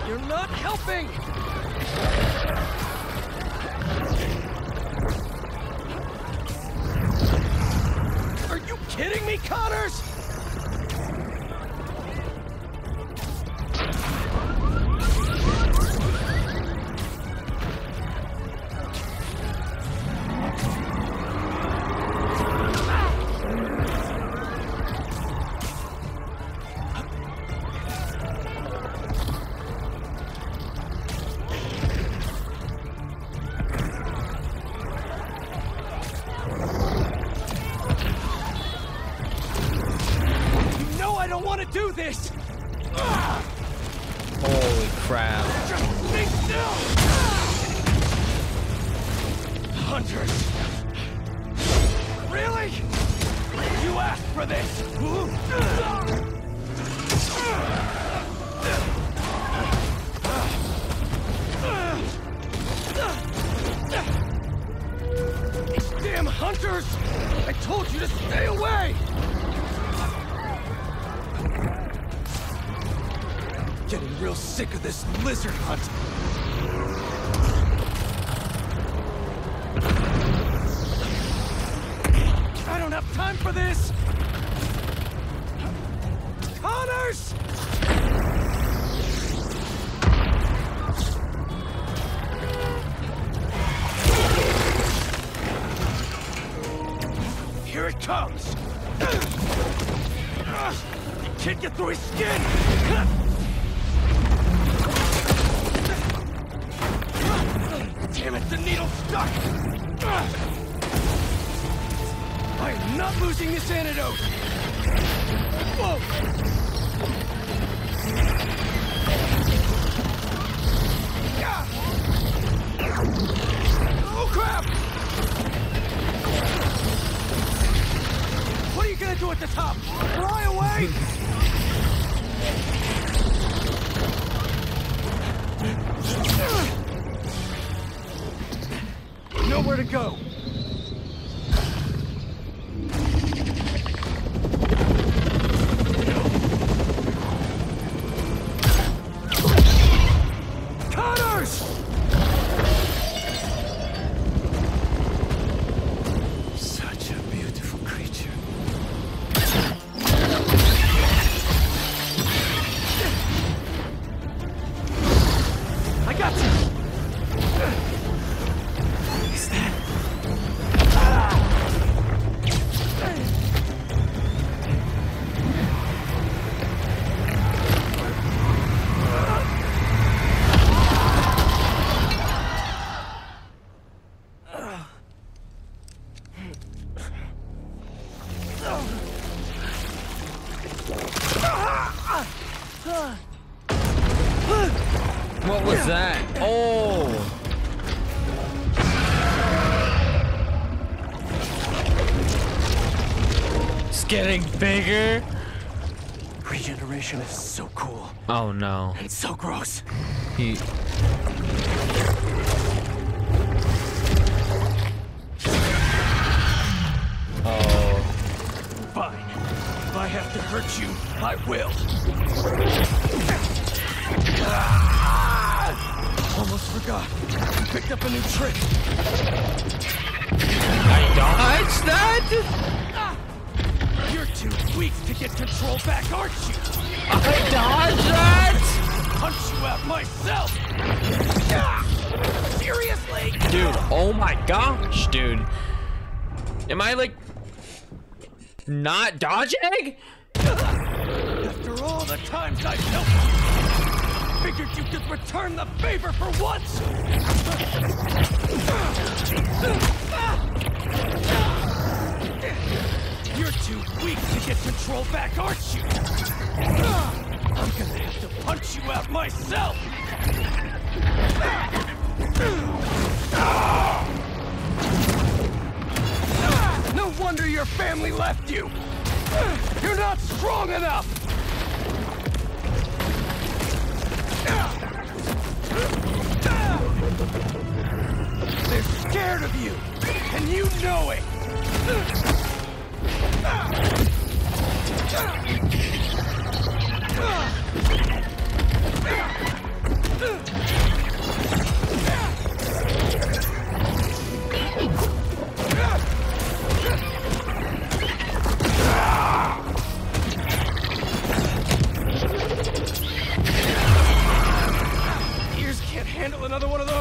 You're not helping! Are you kidding me, Connors? I got you! Is that... What was that? Oh! It's getting bigger. Regeneration is so cool. Oh no. It's so gross. He... Oh. Fine. If I have to hurt you, I will. Almost forgot. You picked up a new trick. I don't. It's that. You're too weak to get control back, aren't you? I dodged that. Punch you out myself. Seriously, dude. Oh my gosh, dude. Am I like not dodging? After all the times I've helped you, figured you could return the favor for once. You're too weak to get control back, aren't you? I'm gonna have to punch you out myself. No wonder your family left you! You're not strong enough! They're scared of you, and you know it! Ears can't handle another one of those.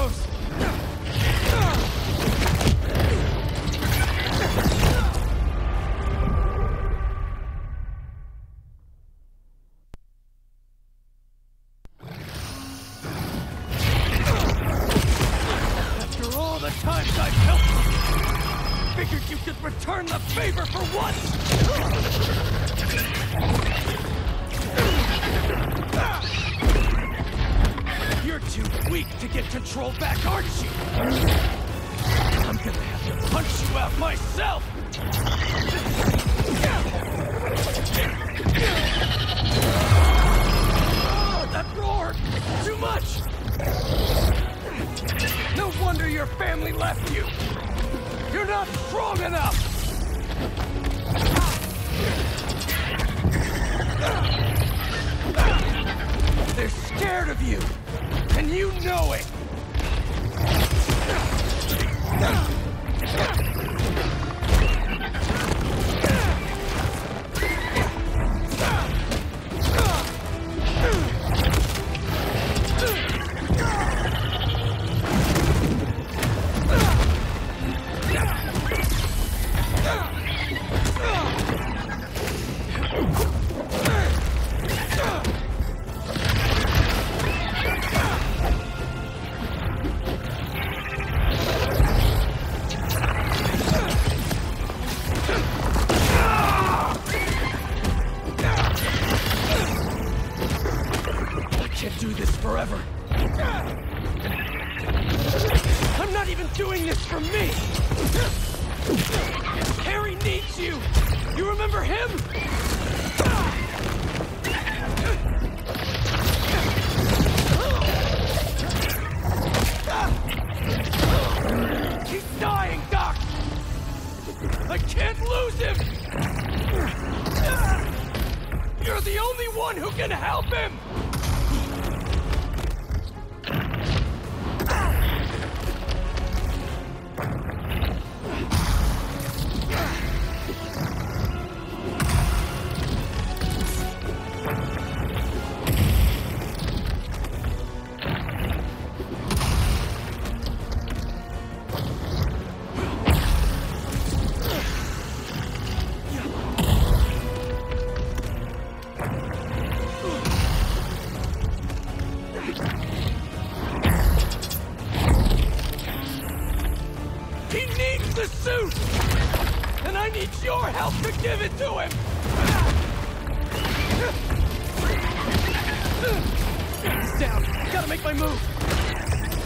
down. Gotta make my move.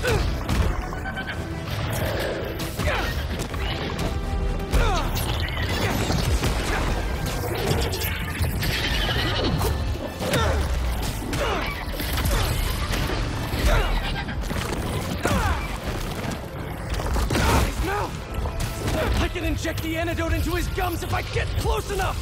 No! I can inject the antidote into his gums if I get close enough!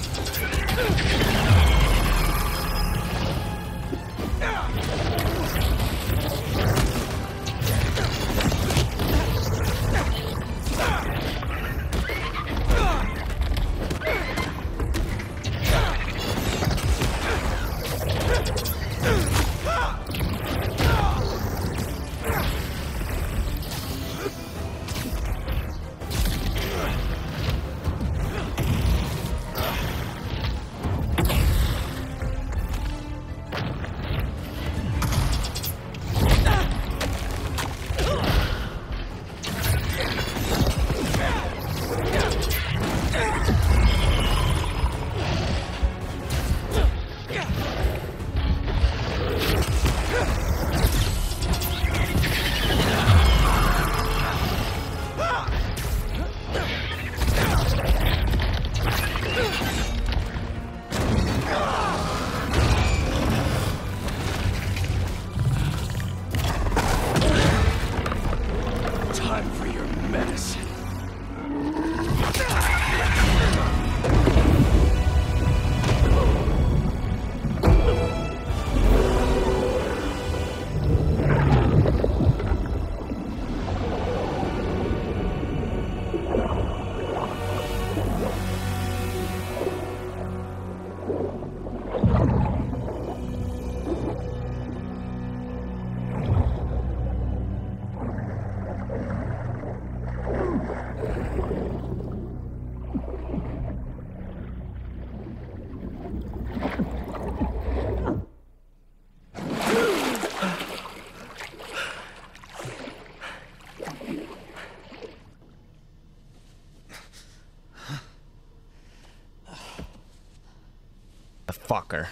Fucker.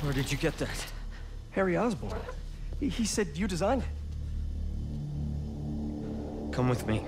Where did you get that? Harry Osborn. He said you designed it. Come with me.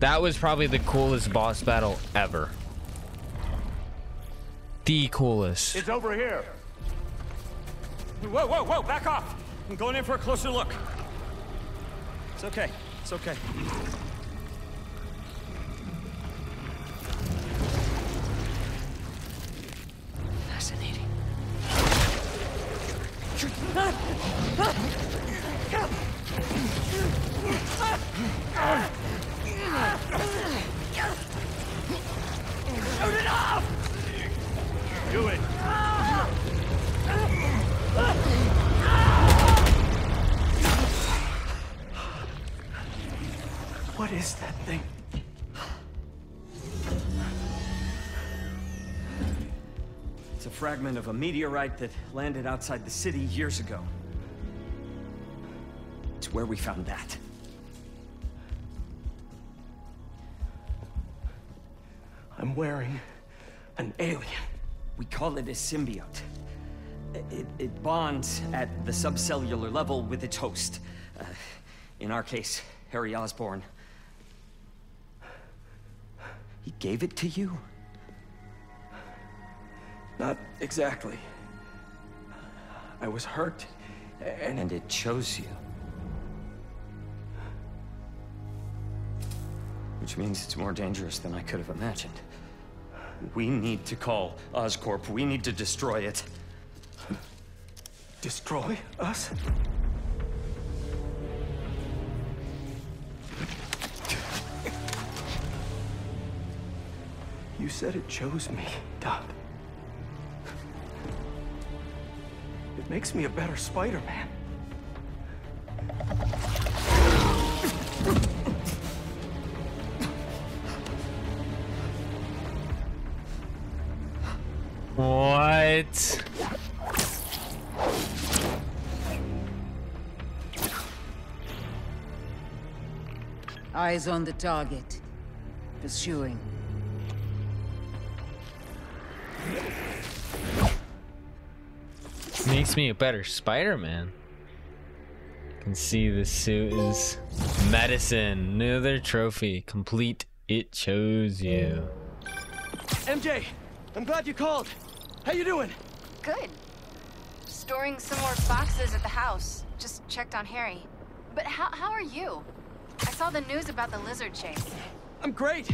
That was probably the coolest boss battle ever. The coolest. It's over here. Whoa, whoa, whoa, back off. I'm going in for a closer look. It's okay. It's okay. Fascinating. Shoot it off! Do it. What is that thing? It's a fragment of a meteorite that landed outside the city years ago. It's where we found that. I'm wearing an alien. We call it a symbiote. It bonds at the subcellular level with its host. In our case, Harry Osborn. He gave it to you? Not exactly. I was hurt, and it chose you. Which means it's more dangerous than I could have imagined. We need to call Oscorp. We need to destroy it. Destroy us? You said it chose me, Doc. It makes me a better Spider-Man. What? Eyes on the target. Pursuing. Makes me a better Spider-Man. Can see the suit is medicine. Another trophy. Complete. It chose you. MJ, I'm glad you called. How you doing? Good. Storing some more boxes at the house. Just checked on Harry. But how are you? I saw the news about the lizard chase. I'm great.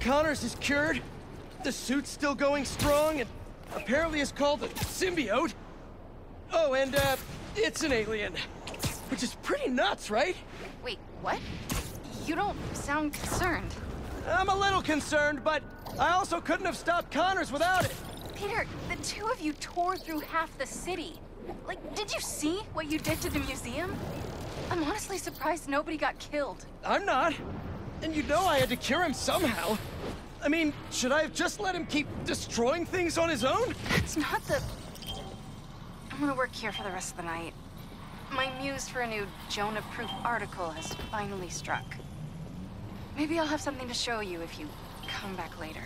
Connors is cured. The suit's still going strong, and apparently is called the symbiote. Oh, and it's an alien, which is pretty nuts, right? Wait, what? You don't sound concerned. I'm a little concerned, but I also couldn't have stopped Connors without it. Peter, the two of you tore through half the city. Like, did you see what you did to the museum? I'm honestly surprised nobody got killed. I'm not. And you know I had to cure him somehow. I mean, should I have just let him keep destroying things on his own? It's not the... I'm gonna work here for the rest of the night. My muse for a new Jonah-proof article has finally struck. Maybe I'll have something to show you if you come back later.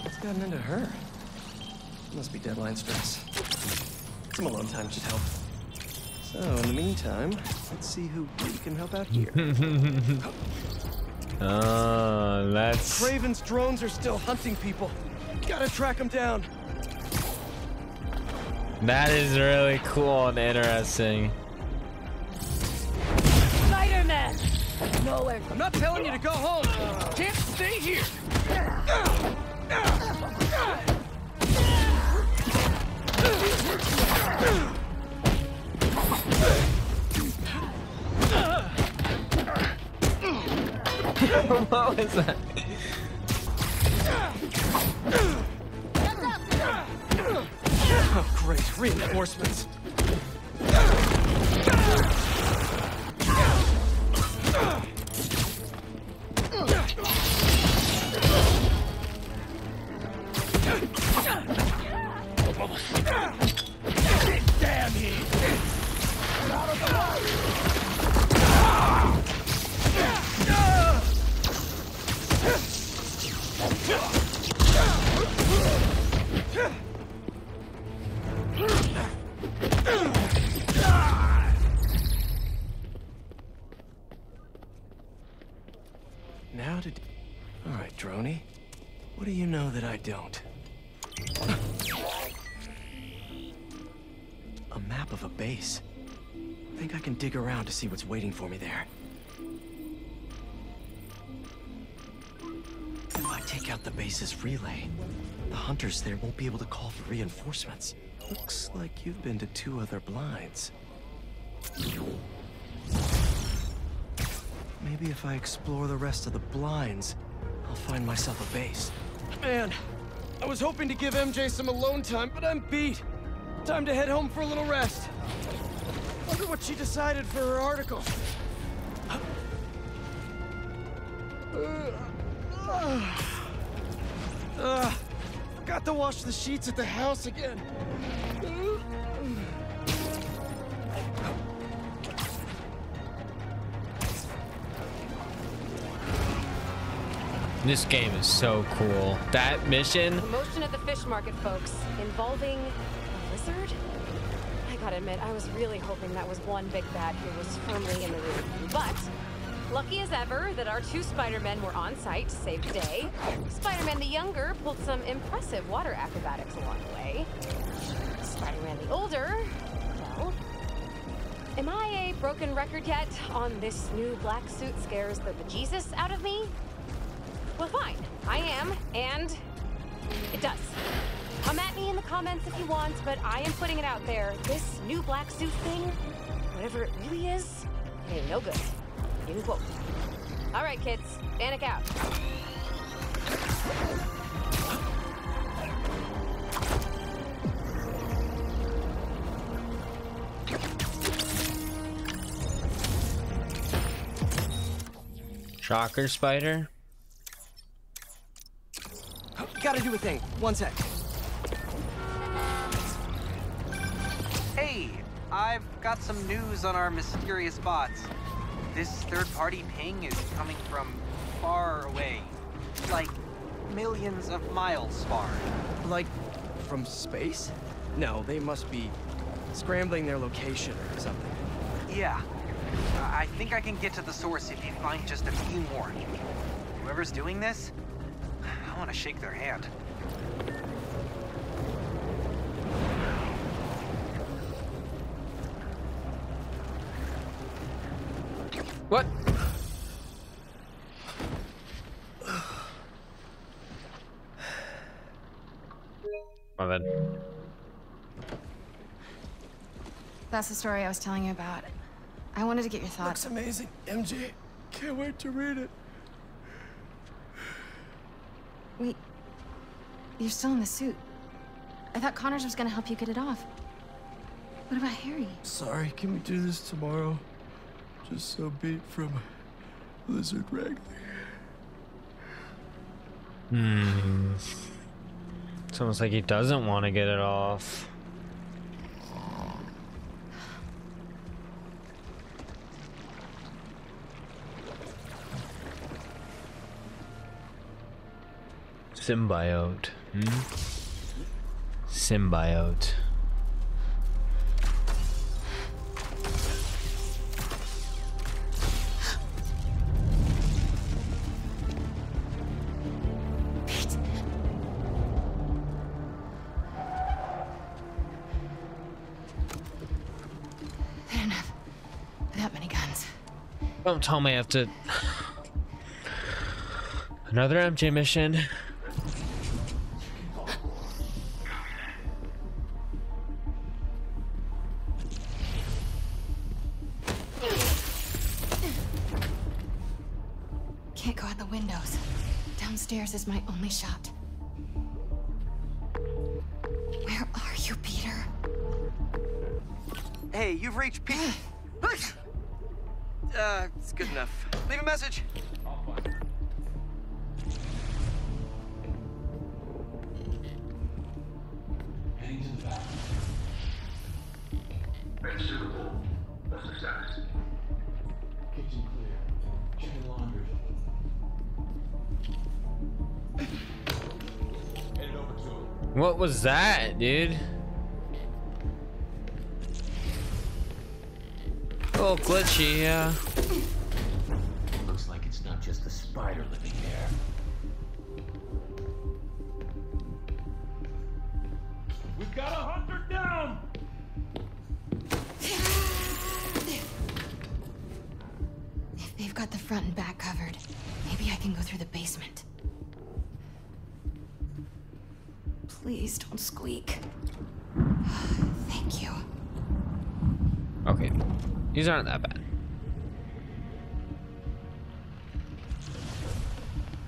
What's gotten into her? Must be deadline stress. Some alone time should help. So, in the meantime, let's see who we can help out here. Oh, that's... Kraven's drones are still hunting people. Gotta track them down. That is really cool and interesting. Spider-Man! Nowhere. I'm not telling you to go home. Can't stay here. What was that? Oh, great. Reinforcements. Damn you! Get out of the way! Now to do... All right, Droney. What do you know that I don't? A map of a base. I think I can dig around to see what's waiting for me there. If I take out the base's relay, the hunters there won't be able to call for reinforcements. Looks like you've been to two other blinds. Maybe if I explore the rest of the blinds, I'll find myself a base. Man, I was hoping to give MJ some alone time, but I'm beat. Time to head home for a little rest. Wonder what she decided for her article. Forgot to wash the sheets at the house again. This game is so cool. That mission. Promotion at the fish market, folks, involving a lizard. I gotta admit, I was really hoping that was one big bad who was firmly in the room. But lucky as ever that our two Spider-Men were on site to save the day. Spider-Man the younger pulled some impressive water acrobatics along the way. Spider-Man the older, well, am I a broken record yet on this new black suit scares the bejesus out of me? Well, fine. I am, and it does. Come at me in the comments if you want, but I am putting it out there. This new black suit thing, whatever it really is, it ain't no good. You won't. All right, kids. Panic out. Shocker spider. Gotta do a thing. One sec. Hey, I've got some news on our mysterious bots. This third-party ping is coming from far away. Like millions of miles far. Like from space? No, they must be scrambling their location or something. Yeah. I think I can get to the source if you find just a few more. Whoever's doing this, I want to shake their hand. What? My bad. That's the story I was telling you about. I wanted to get your thoughts. Looks amazing, MJ. Can't wait to read it. Wait, you're still in the suit. I thought Connors was gonna help you get it off. What about Harry? Sorry, can we do this tomorrow? Just so beat from lizard wrangling. Hmm. It's almost like he doesn't want to get it off. Symbiote. Hmm? Symbiote. Pete. Fair enough. That many guns. Don't tell me I have to. Another MJ mission. Is my only shot. Where are you, Peter? Hey, you've reached Peter. It's good enough. Leave a message. What was that, dude? Oh, glitchy, yeah. Looks like it's not just the spider living there. We've got to hunt her down! If they've got the front and back covered, maybe I can go through the basement. Please don't squeak. Thank you. Okay, these aren't that bad.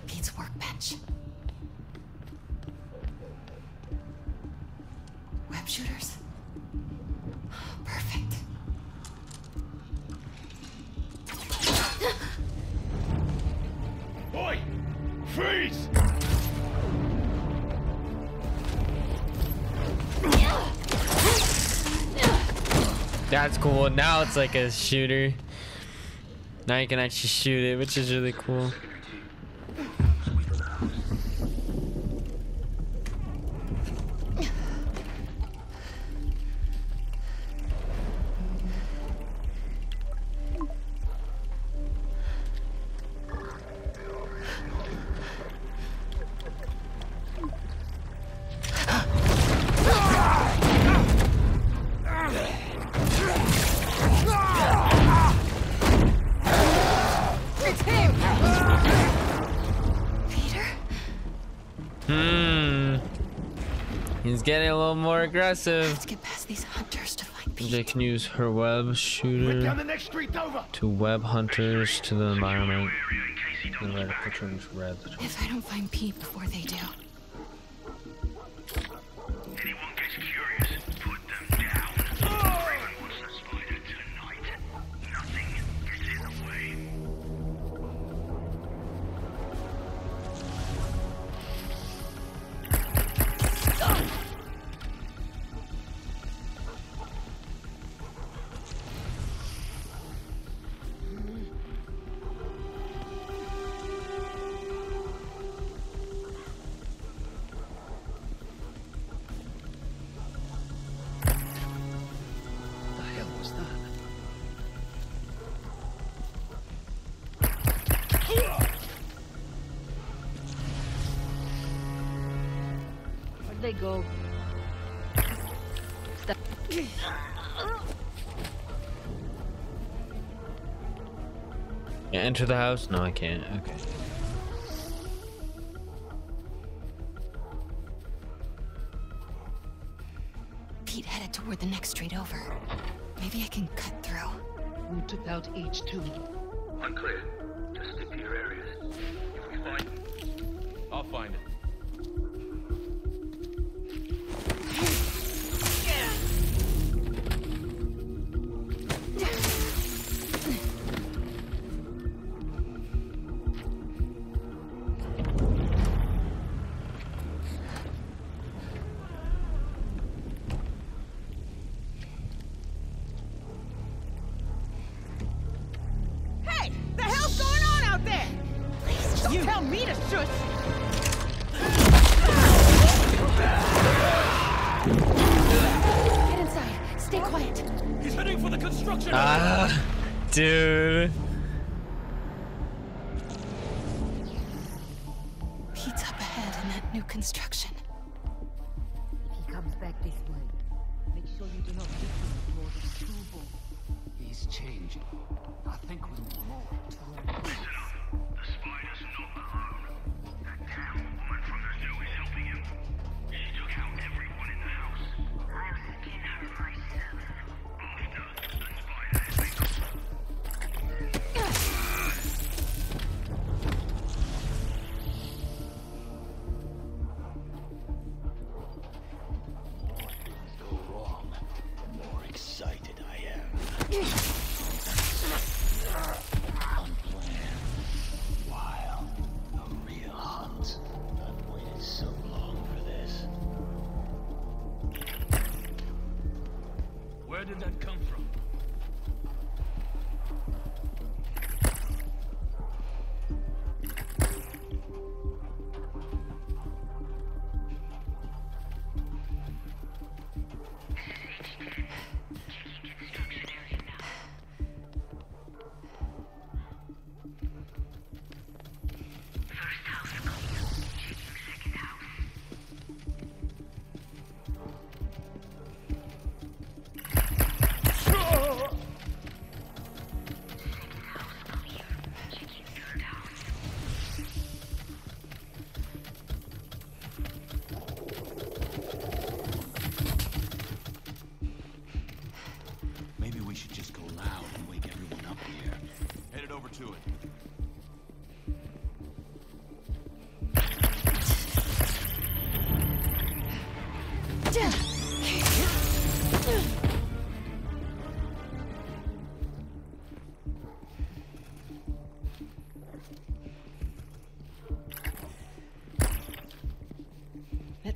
Pete's workbench. Web shooters. Perfect. Boy, freeze! That's cool. Now it's like a shooter. Now you can actually shoot it, which is really cool. Getting a little more aggressive. I have to get past these hunters to find Pete. They can use her web shooter down the next street over. To web hunters to the environment. If I don't find Pete before they do, go. Stop. Can't enter the house? No, I can't. Okay. Pete headed toward the next street over. Maybe I can cut through. Route without H2. Unclear. Just the pure area. If we find it, I'll find it. Dude. Pete's up ahead in that new construction. He comes back this way. Make sure you do not give him more than 2 volts. He's changing. I think we need more. Listen up. The spider's not alone. That damn woman from the zoo is helping him. She took out everyone in the house. I was in her myself. After the spider has been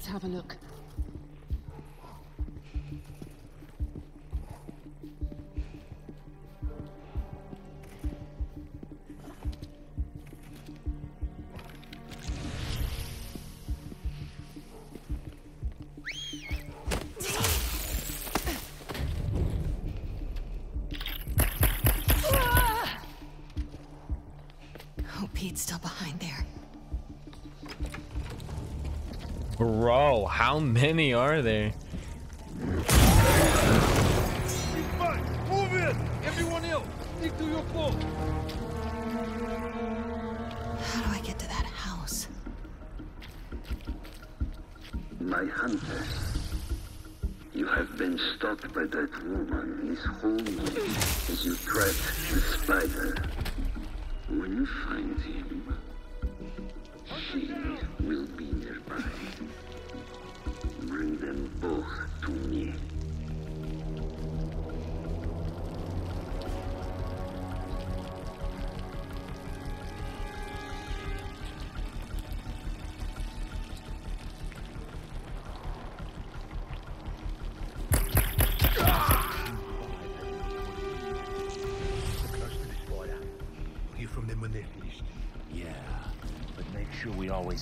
have a look. Oh, Pete's still behind there. Bro, how many are there? Move in! Everyone else, stick to your floor. How do I get to that house? My hunter, you have been stalked by that woman. His home is you trapped the spider. When you find him, she will be nearby. Bring them both to me.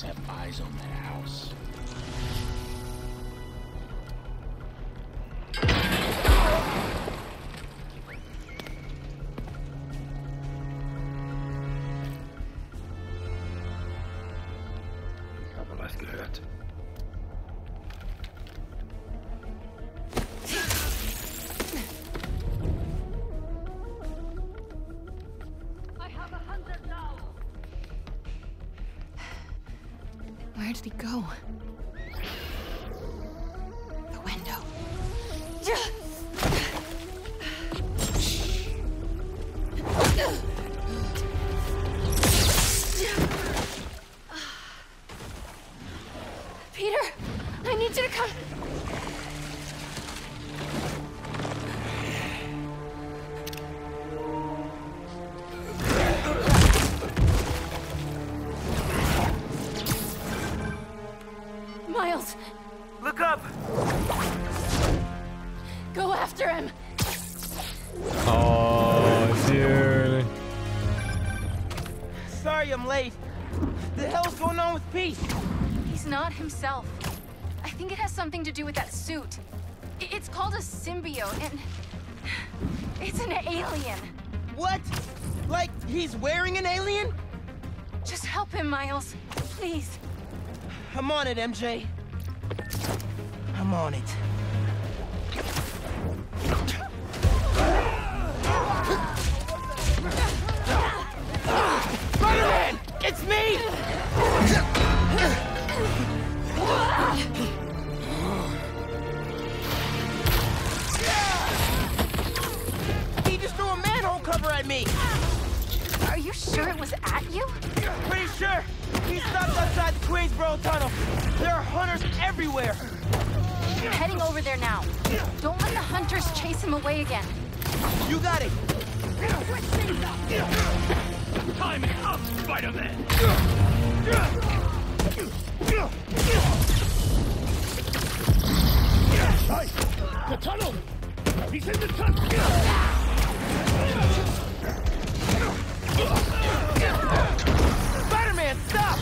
Have eyes on that house. Where did he go? The window. Peter, I need you to come. Himself. I think it has something to do with that suit. It's called a symbiote, and it's an alien. What? Like, he's wearing an alien? Just help him, Miles. Please. I'm on it, MJ. I'm on it. Spider-Man! It's me! He just threw a manhole cover at me! Are you sure it was at you? Pretty sure! He stopped outside the Queensboro Tunnel! There are hunters everywhere! You're heading over there now. Don't let the hunters chase him away again. You got it! Time is up, Spider-Man! The tunnel! He's in the tunnel! Spider-Man, stop!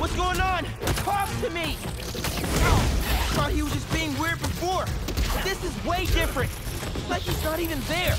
What's going on? Talk to me! I thought he was just being weird before. This is way different. Like he's not even there.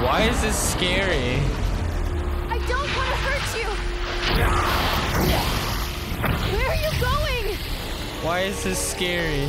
Why is this scary? I don't want to hurt you! Where are you going? Why is this scary?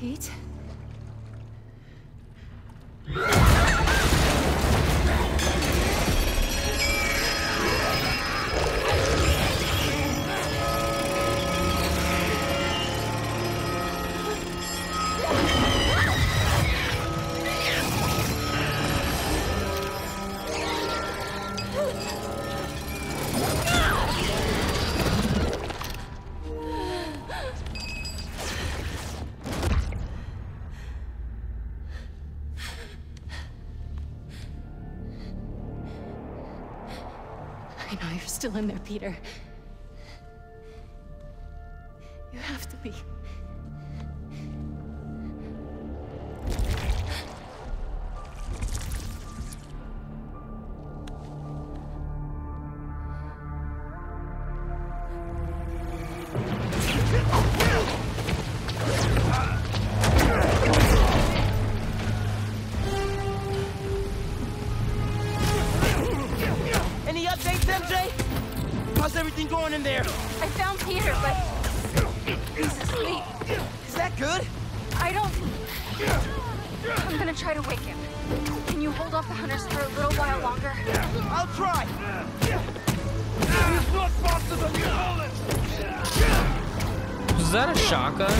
Pete? Still in there, Peter. You have to be. Any updates, MJ? How's everything going in there? I found Peter, but he's asleep. Is that good? I don't... I'm gonna try to wake him. Can you hold off the hunters for a little while longer? I'll try. He's not possible. Is that a shotgun?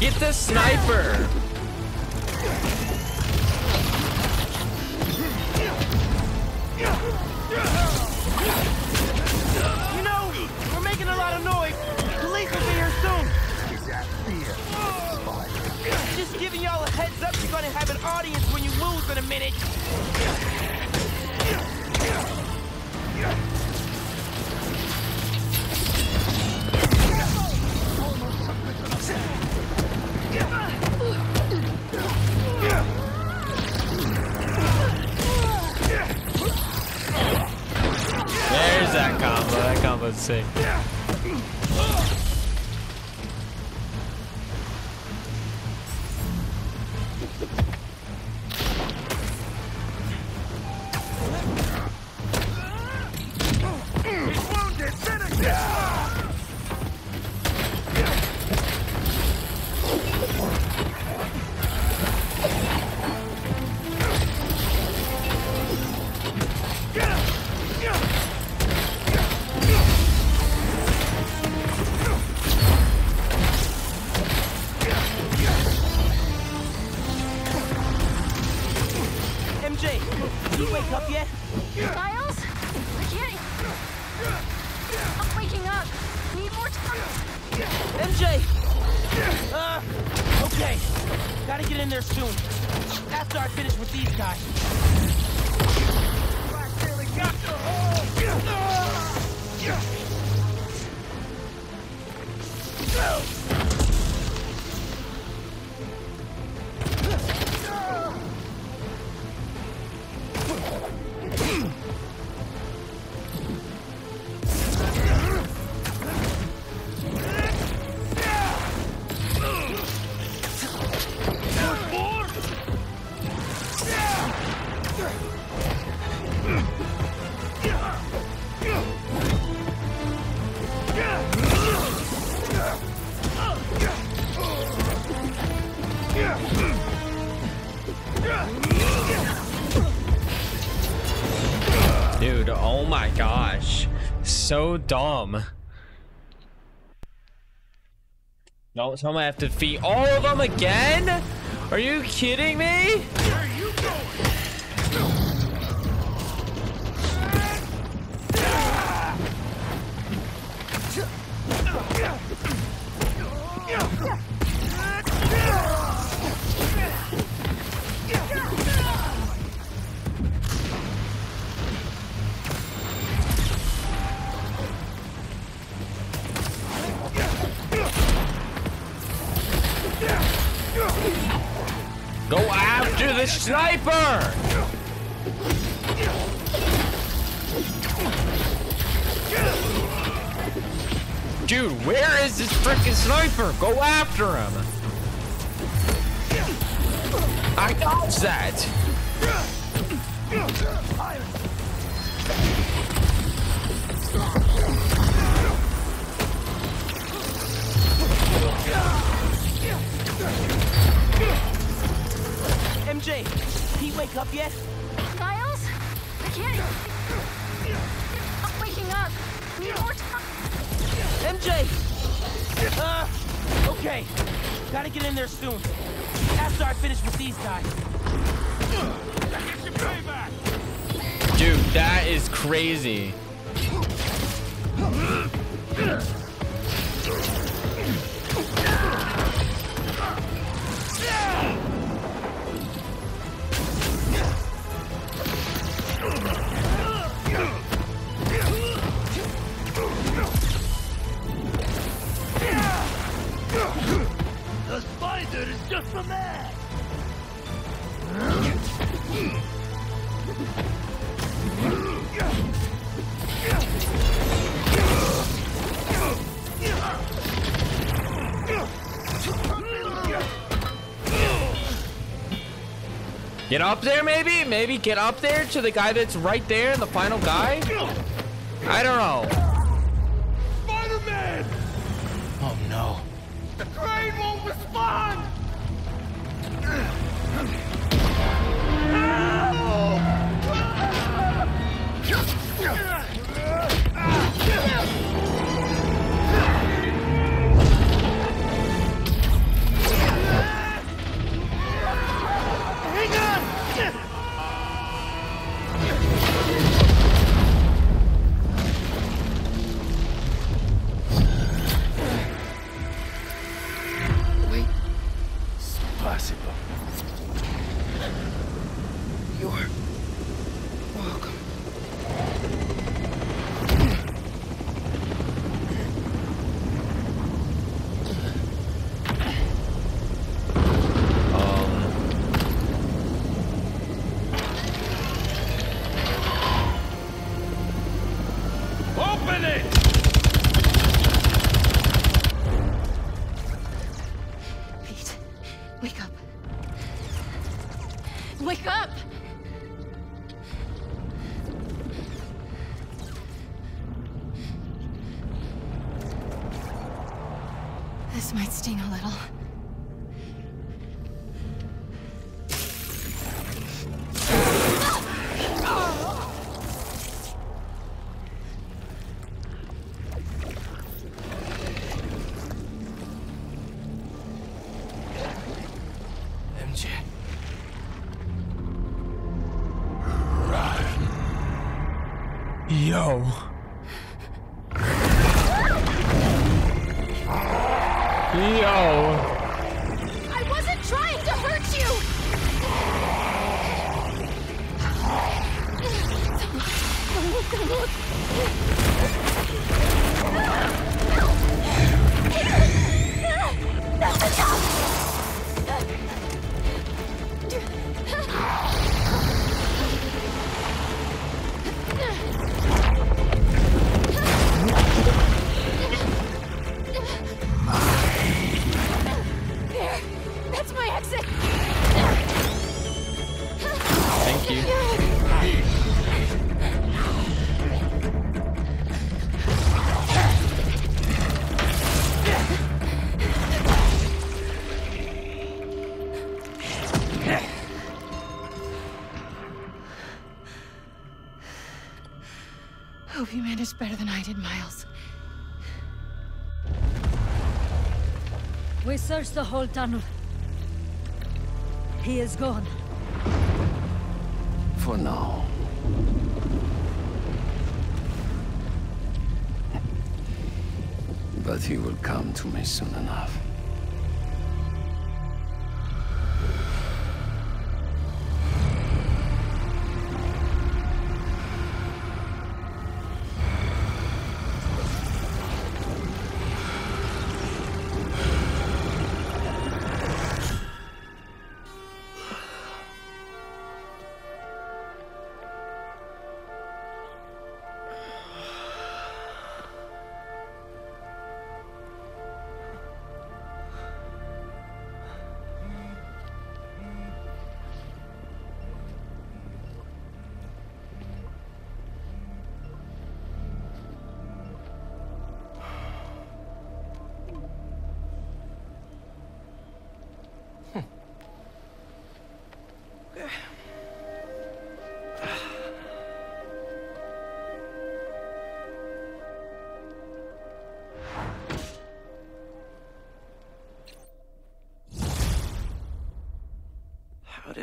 Get the sniper! You know, we're making a lot of noise. Police will be here soon. Is that fear? Oh. Just giving y'all a heads up, you're gonna have an audience when you lose in a minute. Let's see. Dude, oh my gosh. So dumb. Don't tell me I have to defeat all of them again? Are you kidding me? Where are you going? Sniper! Dude, where is this frickin' sniper? Go after him! I got that! MJ! Okay. Gotta get in there soon. After I finish with these guys. Get your payback! Dude, that is crazy. The spider is just a man. Get up there, maybe? Maybe get up there to the guy that's right there, the final guy? I don't know. Spider-Man! Oh no. The crane won't respond! Better than I did, Miles. We searched the whole tunnel. He is gone. For now. But he will come to me soon enough.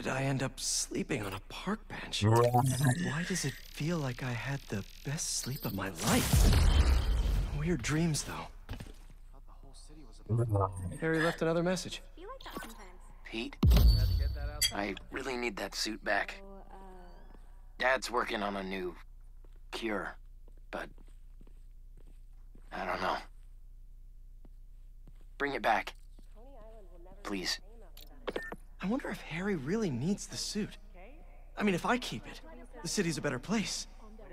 did I end up sleeping on a park bench? Why does it feel like I had the best sleep of my life? Weird dreams, though. Harry left another message. Pete, I really need that suit back. Dad's working on a new cure, but I don't know. Bring it back. Please. I wonder if Harry really needs the suit. I mean, if I keep it, the city's a better place.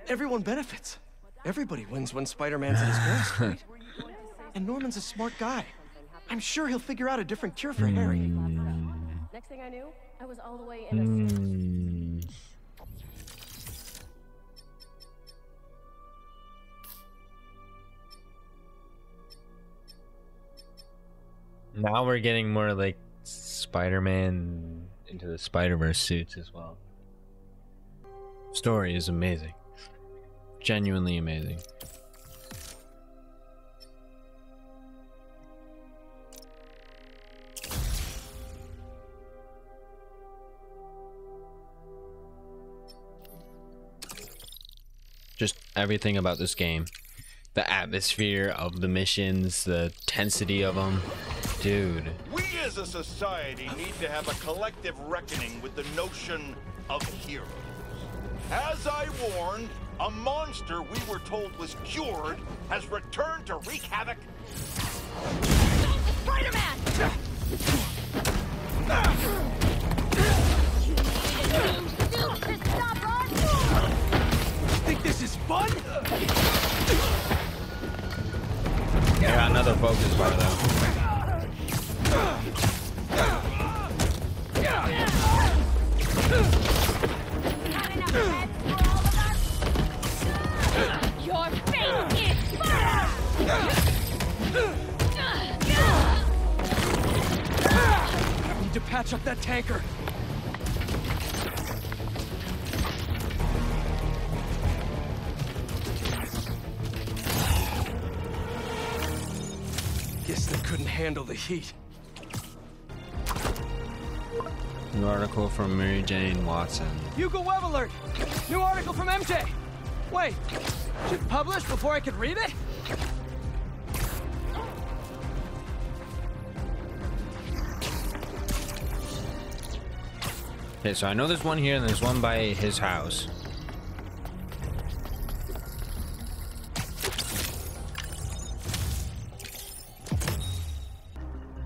Everyone benefits. Everybody wins when Spider-Man's at his best, right? And Norman's a smart guy. I'm sure he'll figure out a different cure for Harry. Next thing I knew, I was all the way in a... Now we're getting more like Spider-Man into the Spider-Verse suits as well. Story is amazing. Genuinely amazing. Just everything about this game. The atmosphere of the missions, the intensity of them. Dude. We as a society need to have a collective reckoning with the notion of heroes. As I warned, a monster we were told was cured has returned to wreak havoc. Stop the Spider-Man! You need a new suit to stop our war! Think this is fun? I got another focus bar though. Your fate is fire. Need to patch up that tanker. Guess they couldn't handle the heat. New article from Mary Jane Watson. Hugo Web alert! New article from MJ! Wait, was it published before I could read it? Okay, so I know there's one here and there's one by his house.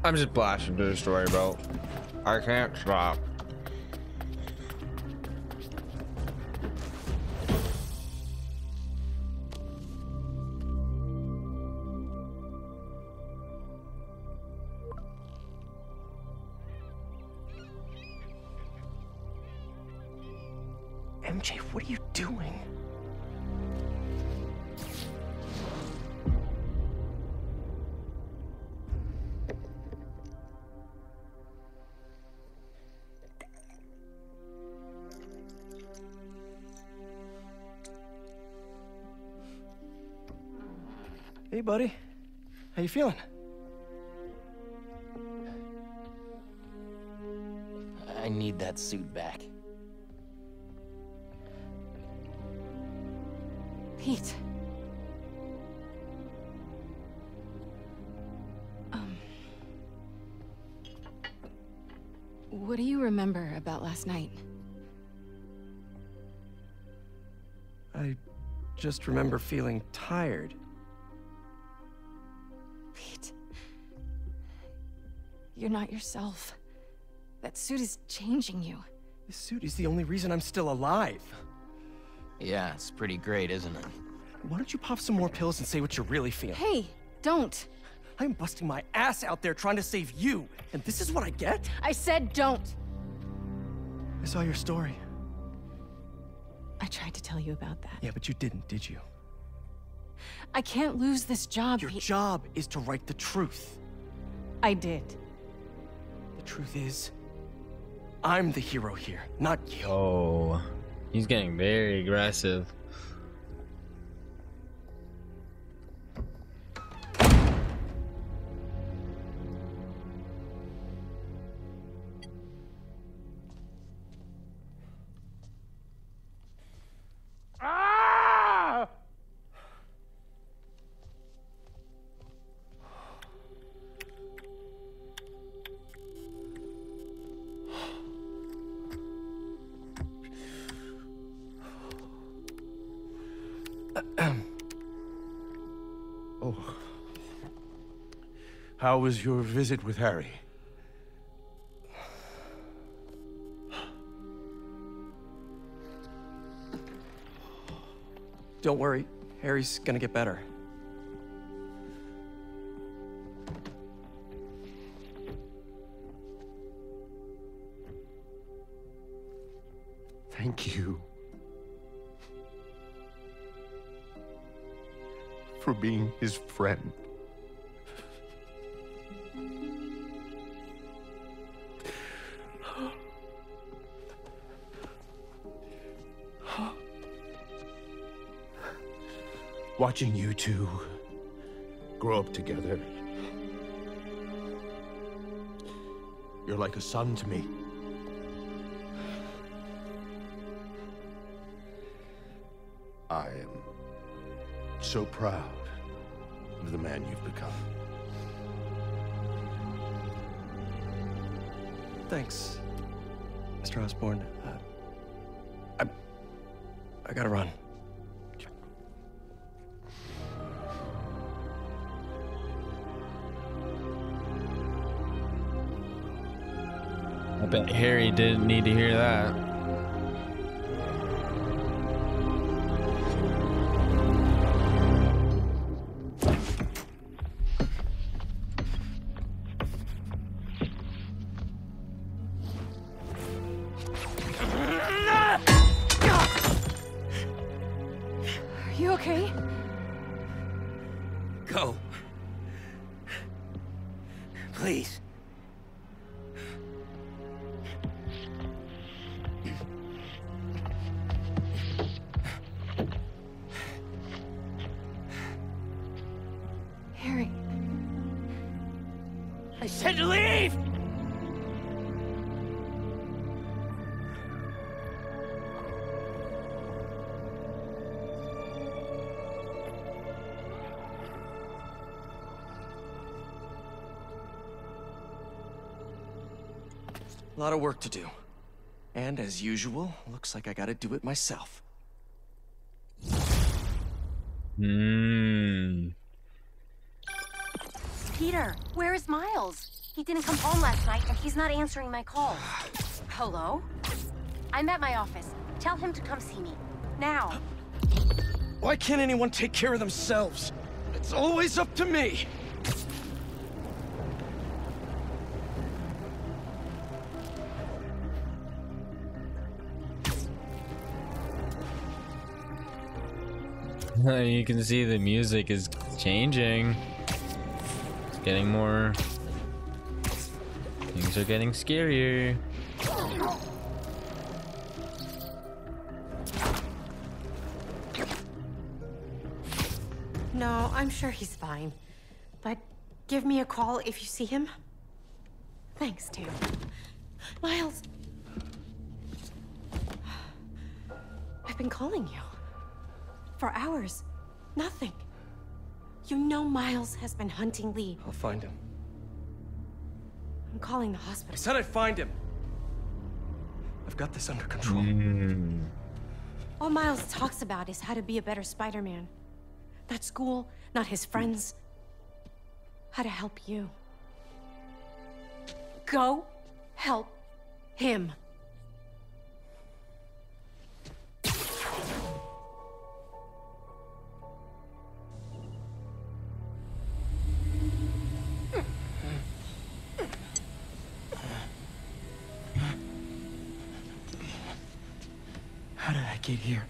I'm just blasting through the story, bro. I can't stop. MJ, what are you doing? Hey, buddy. How you feeling? I need that suit back. Pete. What do you remember about last night? I just remember feeling tired. You're not yourself. That suit is changing you. This suit is the only reason I'm still alive. Yeah, it's pretty great, isn't it? Why don't you pop some more pills and say what you really feel? Hey, don't. I'm busting my ass out there trying to save you, and this is what I get? I said don't. I saw your story. I tried to tell you about that. Yeah, but you didn't, did you? I can't lose this job. Your job is to write the truth. I did. Truth is, I'm the hero here, not you. Oh, he's getting very aggressive. Oh. How was your visit with Harry? Don't worry, Harry's gonna get better. Thank you for being his friend. Watching you two grow up together, you're like a son to me. I am so proud of the man you've become. Thanks, Mr. Osborne. I gotta run. I bet Harry didn't need to hear that. A lot of work to do, and as usual, looks like I gotta do it myself. Peter, where is Miles? He didn't come home last night, and he's not answering my call. Hello? I'm at my office. Tell him to come see me. Now. Why can't anyone take care of themselves? It's always up to me. You can see the music is changing. It's getting more. Things are getting scarier. No, I'm sure he's fine. But give me a call if you see him. Thanks, too. Miles! I've been calling you. For hours. Nothing. You know Miles has been hunting Lee. I'll find him. I'm calling the hospital. I said I'd find him. I've got this under control. All Miles talks about is how to be a better Spider-Man. Not school, not his friends. How to help you. Go help him. Get here.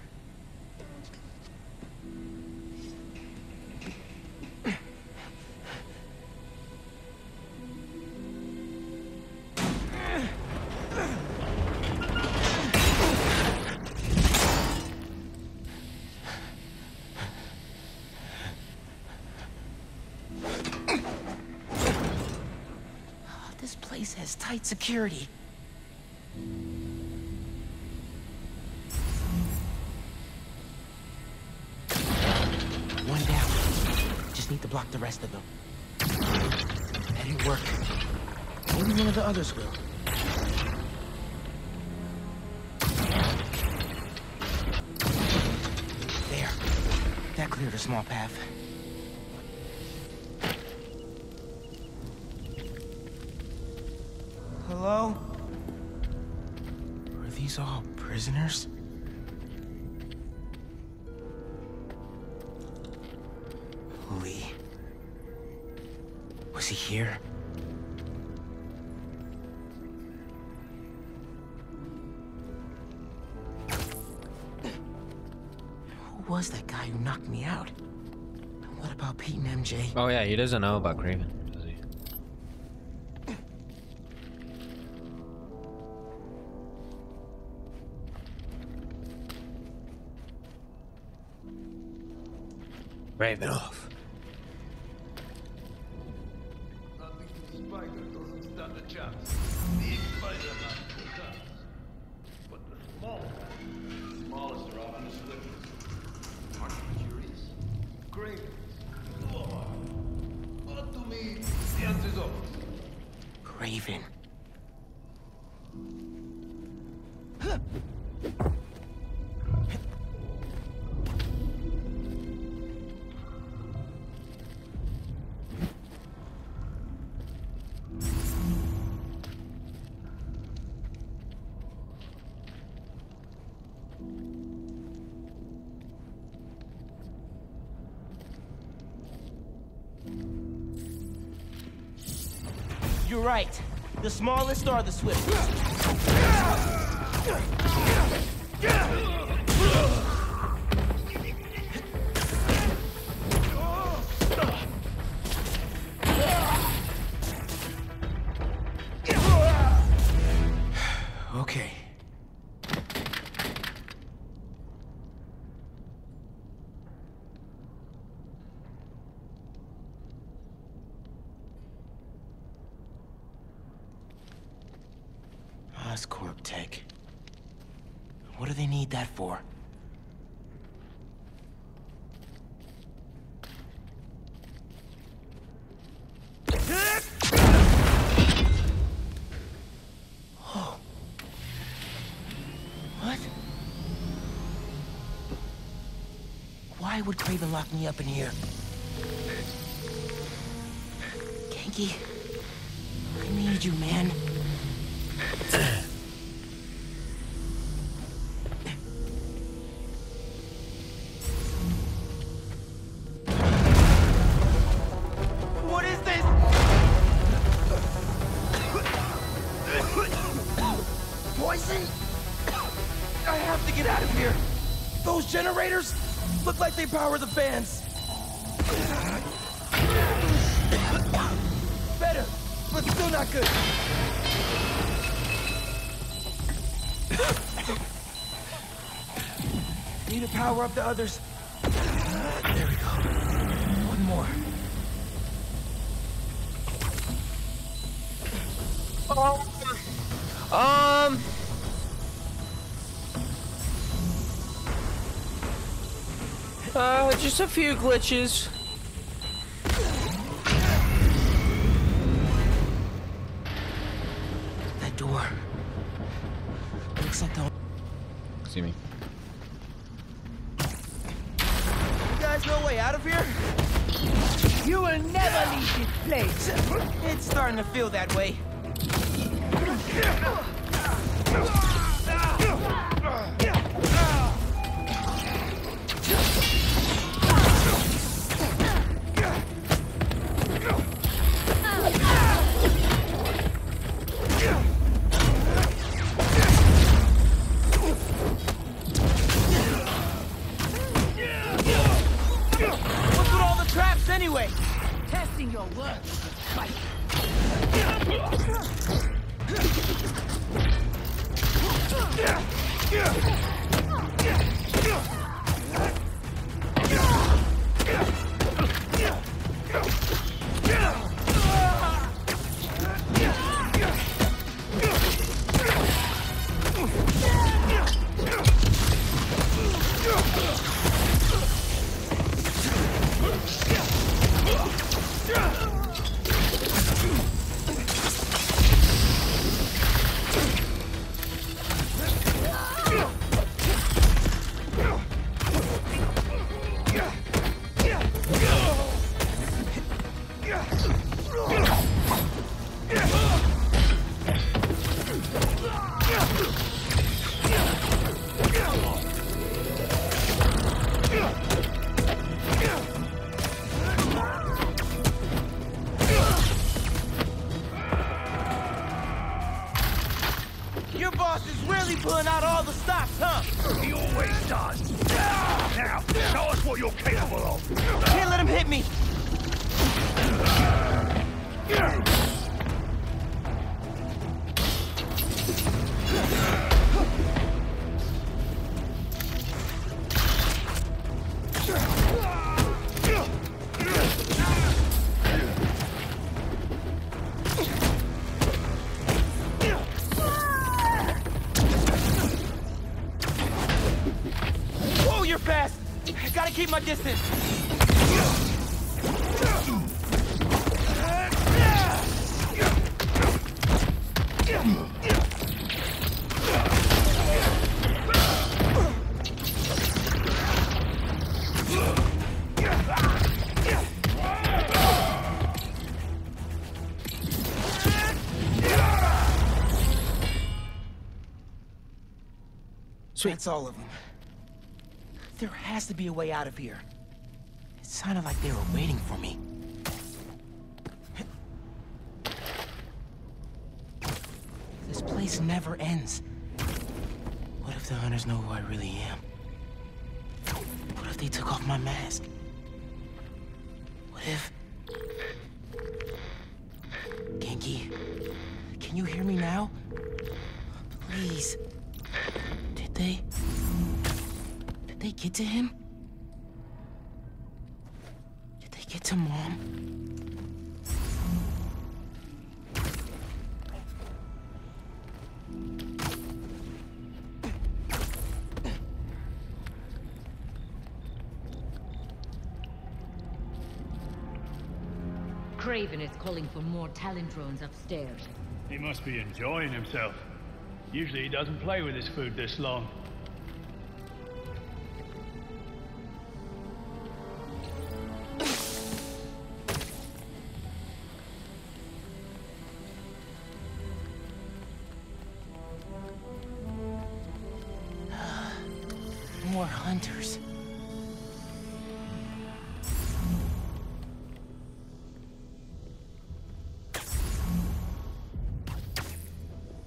Oh, this place has tight security. Block the rest of them. That didn't work. Maybe one of the others will. There. That cleared a small path. Hello? Are these all prisoners? Lee. Was he here? Who was that guy who knocked me out? And what about Pete and MJ? Oh yeah, he doesn't know about Kraven. Raven off. Kraven. Right. The smallest are the swiftest. Okay. Oscorp tech. What do they need that for? Oh. What? Why would Kraven lock me up in here? Ganke, I need you, man. Generators look like they power the fans. Better, but still not good. Need to power up the others. There we go. One more. Just a few glitches. That door looks like the. See me. You guys, no way out of here. You will never leave this place. It's starting to feel that way. Call. Can't let him hit me! That's all of them. There has to be a way out of here. It sounded like they were waiting for me. This place never ends. What if the hunters know who I really am? What if they took off my mask? What if... Ganke, can you hear me now? Please. Did they get to him? Did they get to Mom? Kraven is calling for more talent drones upstairs. He must be enjoying himself. Usually he doesn't play with his food this long. More hunters.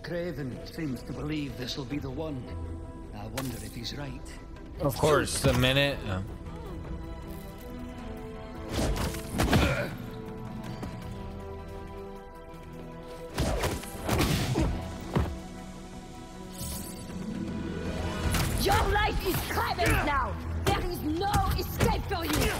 Kraven seems to believe this will be the one. I wonder if he's right. Of course, the minute. Your life is Kraven's now. There is no escape for you.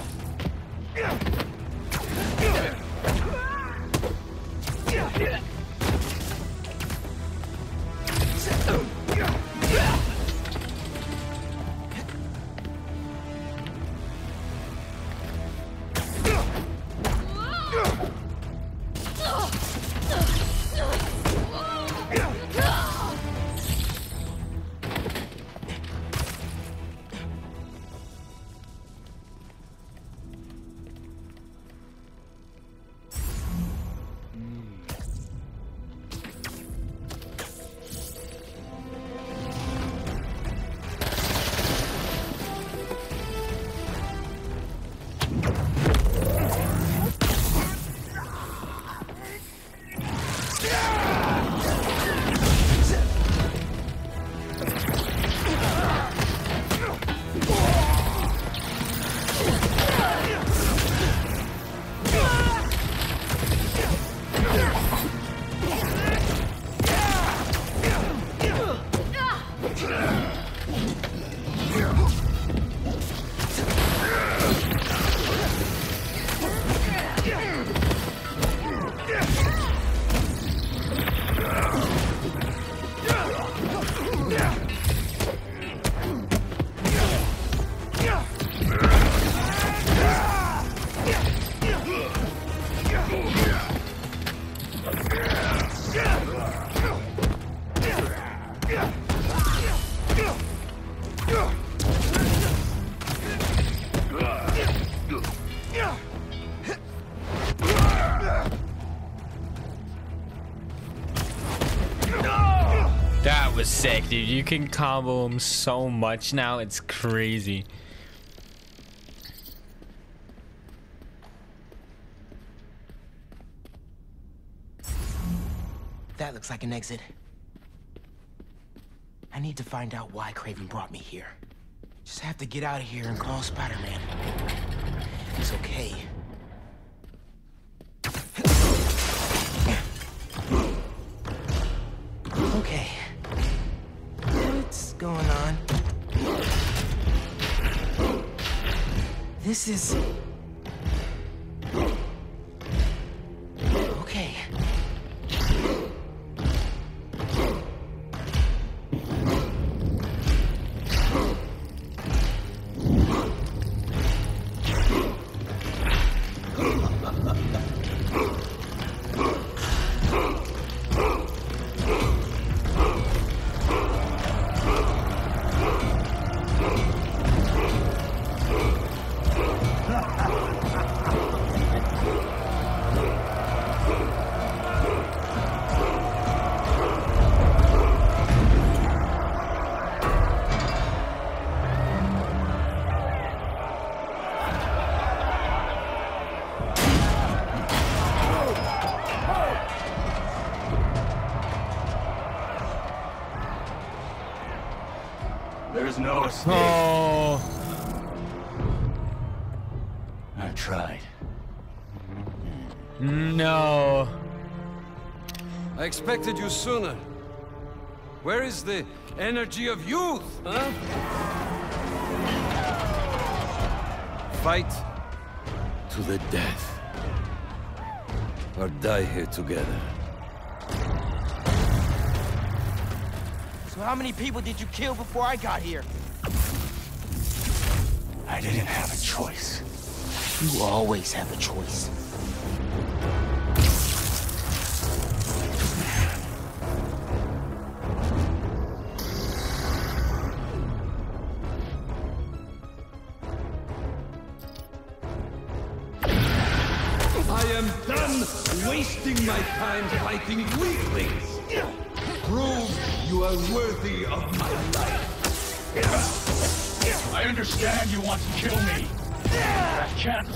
Sick, dude. You can combo him so much now, it's crazy. That looks like an exit. I need to find out why Kraven brought me here. Just have to get out of here and call Spider-Man. Everything's okay. Okay. What's going on? This is... Okay. No escape. I tried. No. I expected you sooner. Where is the energy of youth, huh? Fight to the death. Or die here together. How many people did you kill before I got here? I didn't have a choice. You always have a choice. I am done wasting my time fighting weaklings. Prove you are worthy of my life. I understand you want to kill me. That can't be.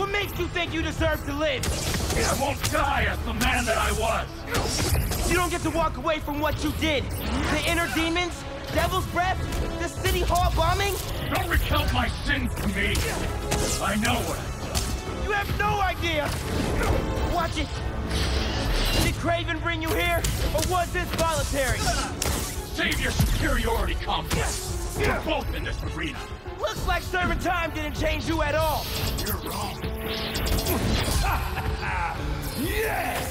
What makes you think you deserve to live? I won't die as the man that I was. You don't get to walk away from what you did. The inner demons, devil's breath, the City Hall bombing. Don't recount my sins to me. I know what I've done. You have no idea. Watch it. Did Kraven bring you here, or was this voluntary? Save your superiority complex. We're both in this arena. Looks like serving time didn't change you at all. You're wrong. Yes!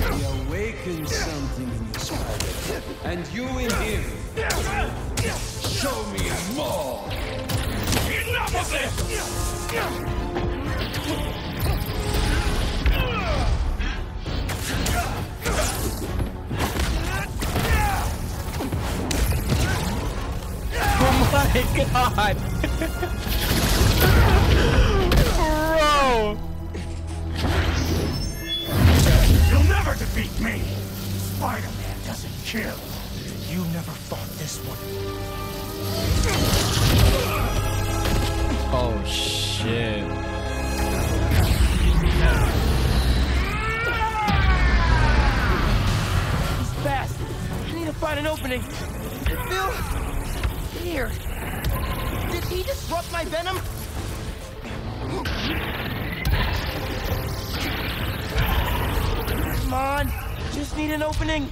He awakened something in this spider, and you in him. Show me more. Enough of this! Oh my god! Bro! You'll never defeat me! Spider-Man doesn't kill. You never fought this one. Oh shit. He's fast. I need to find an opening. Bill? Here. Did he disrupt my venom? Come on, just need an opening.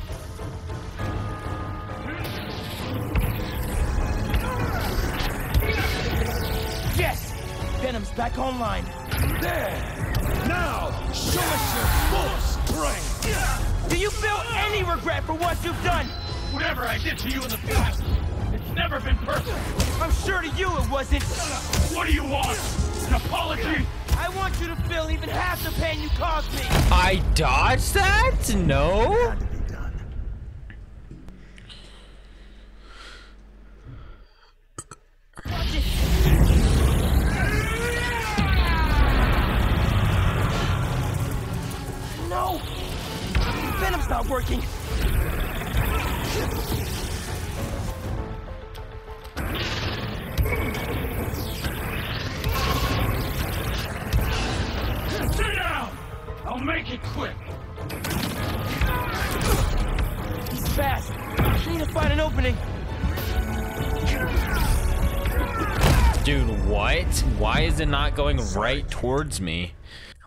Yes! Venom's back online. There! Now, show us your full strength! Do you feel any regret for what you've done? Whatever I did to you in the past, never been perfect. I'm sure to you it wasn't. What do you want? An apology? I want you to feel even half the pain you caused me. I dodged that? No. It had to be done. Watch it. No. Venom's not working. Sit down! I'll make it quick! He's fast! I need to find an opening! Dude, what? What? Why is it not going right towards me?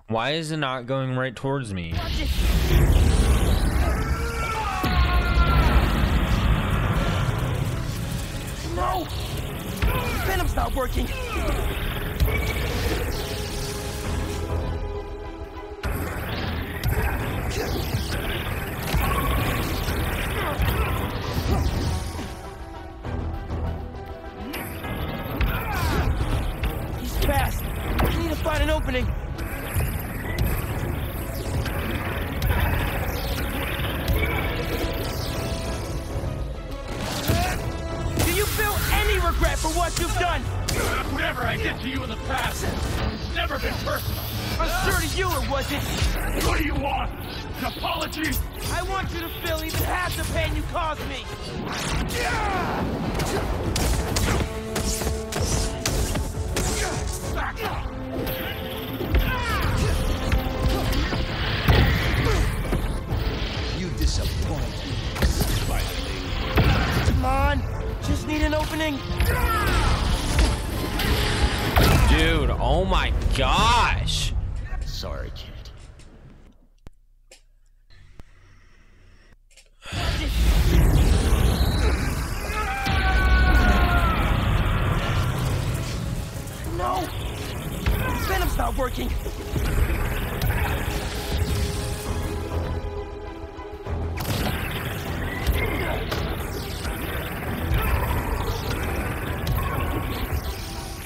Why is it not going right towards me? No! Venom's not working! He's fast! We need to find an opening! Do you feel any regret for what you've done? Whatever I did to you in the past, it's never been personal. Sure to you, or was it? What do you want? An apology? I want you to feel even half the pain you caused me. Back up. You disappoint me, Spider-Man. Come on, just need an opening. Dude, oh my gosh. Sorry, kid. No! Venom's not working!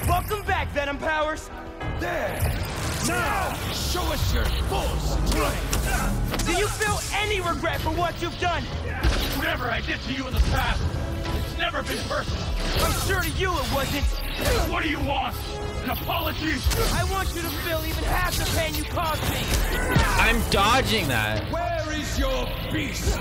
Welcome back, Venom Powers! There! Now, show us your full strength! Do you feel any regret for what you've done? Whatever I did to you in the past, it's never been personal. I'm sure to you it wasn't. What do you want? An apology? I want you to feel even half the pain you caused me. I'm dodging that. Where is your beast?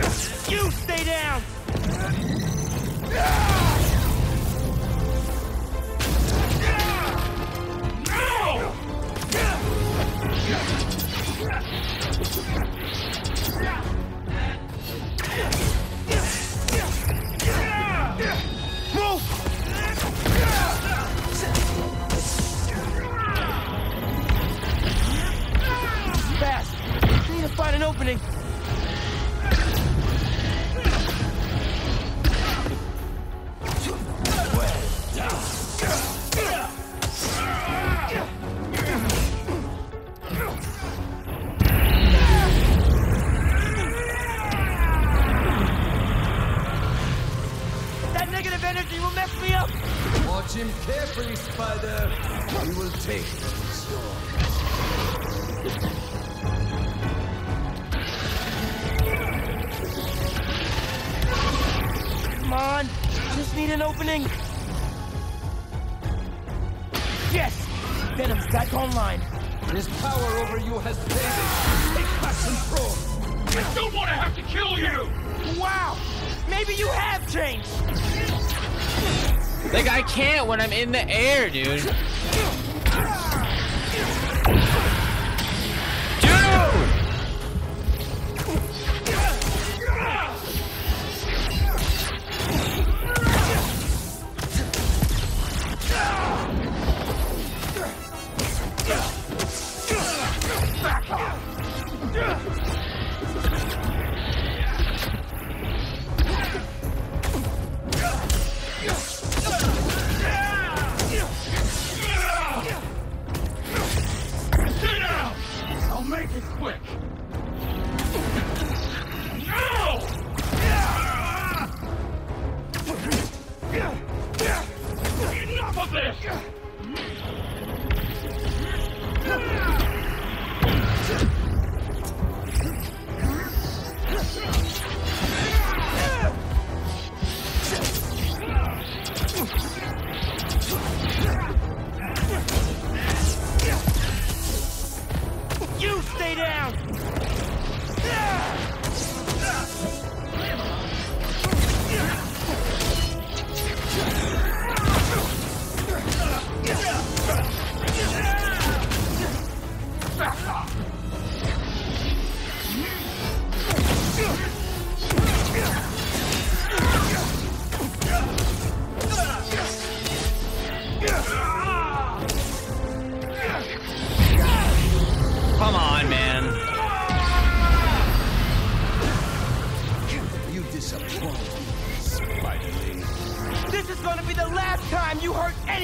Yes! You stay down! Find an opening. That negative energy will mess me up. Watch him carefully, Spider. He will take the storm. Come on, just need an opening. Yes! Venom's back online. His power over you has faded. Take back control. I don't want to have to kill you! Wow! Maybe you have changed! Like, I can't when I'm in the air, dude. Yeah!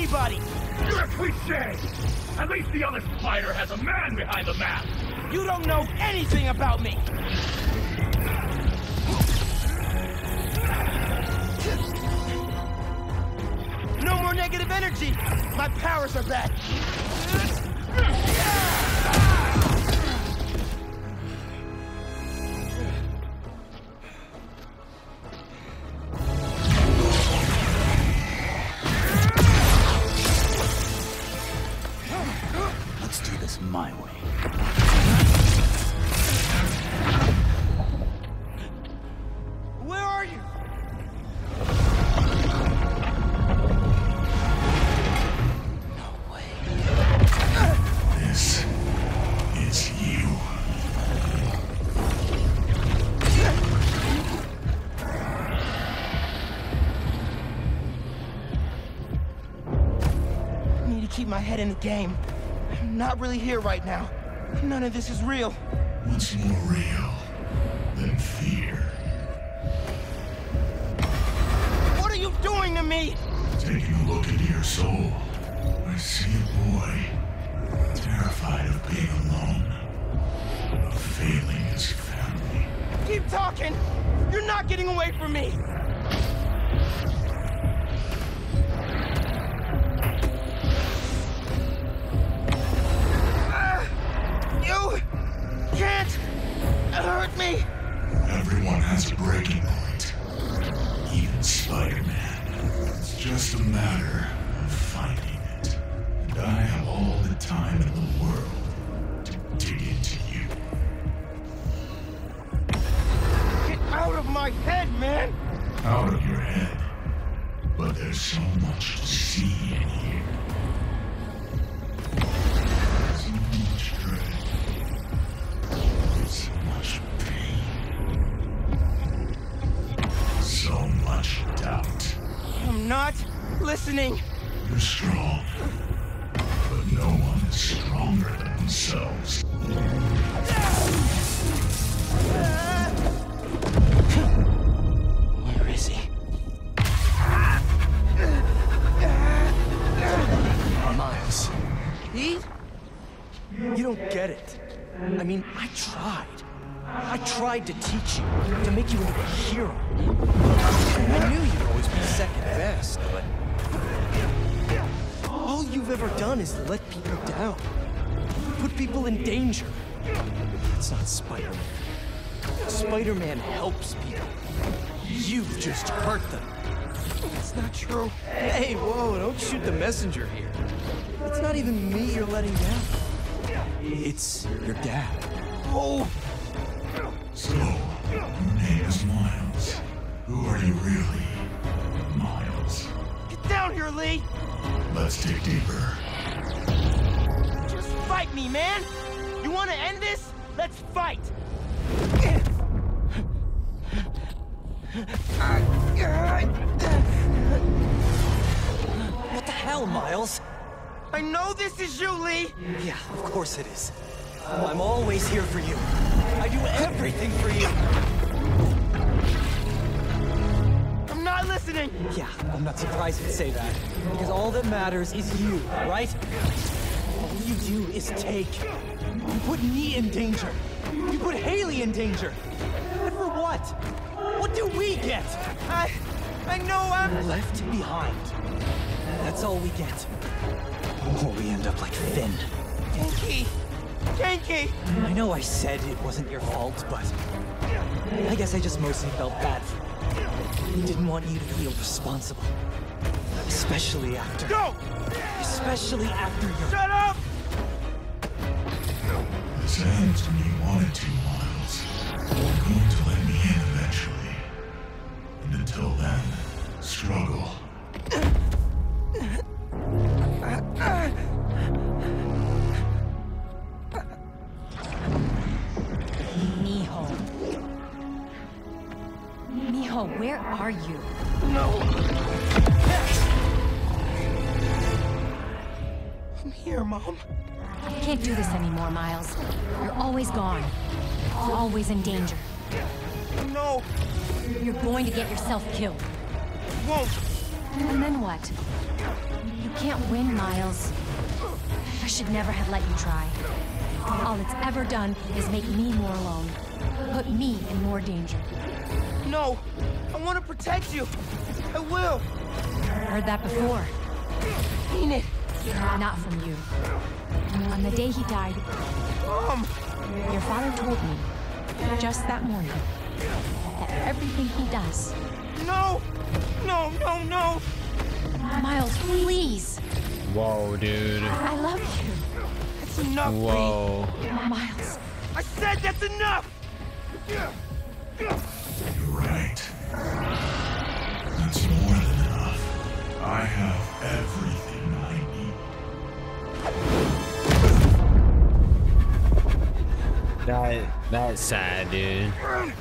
anybody! You're a cliché! At least the other spider has a man behind the map! You don't know anything about me! No more negative energy! My powers are back! Let's do this my way. Where are you? My head in the game. I'm not really here right now. None of this is real. What's more real than fear? What are you doing to me? Taking a look into your soul. I see a boy terrified of being alone, of failing his family. Keep talking! You're not getting away from me! Hurt me! Everyone has a breaking point. Even Spider-Man. It's just a matter of finding it. And I have all the time in the world to dig into you. Get out of my head, man! Out of your head. But there's so much to see in here. So much dread. So much pain. So much doubt. I'm not listening. You're strong. But no one is stronger than themselves. Where is he? Miles. He? You don't get it. I mean, I tried to teach you, to make you into a hero. I knew you'd always be second best, but all you've ever done is let people down, put people in danger. That's not Spider-Man. Spider-Man helps people. You just hurt them. That's not true. Hey, whoa, don't shoot the messenger here. It's not even me you're letting down. It's your dad. Oh! So, your name is Miles. Who are you really? Miles. Get down here, Lee! Let's dig deeper. Just fight me, man! You want to end this? Let's fight! What the hell, Miles? I know this is you, Lee! Yeah, of course it is. I'm always here for you. I do everything for you. I'm not listening! Yeah, I'm not surprised you'd say that. Because all that matters is you, right? All you do is take. You put me in danger. You put Haley in danger. And for what? What do we get? I know I'm left behind. That's all we get. Or we end up like Finn. Ganke! Ganke! I know I said it wasn't your fault, but I guess I just mostly felt bad for you. I didn't want you to feel responsible. Especially after... Go! Especially after your... Shut up! This ends when you wanted to, Miles. You're going to let me in eventually. And until then, struggle. Where are you? No! I'm here, Mom. I can't do this anymore, Miles. You're always gone. You're always in danger. No! You're going to get yourself killed. I won't! And then what? You can't win, Miles. I should never have let you try. All it's ever done is make me more alone. Put me in more danger. No! I want to protect you! I will! Heard that before. Mean it! Not from you. On the day he died... Mom! Your father told me, just that morning, that everything he does... No! No, no, no! Miles, please! Whoa, dude. I love you. That's enough, whoa. Miles. I said that's enough! You're right. That's more than enough. I have everything I need. That's sad, dude.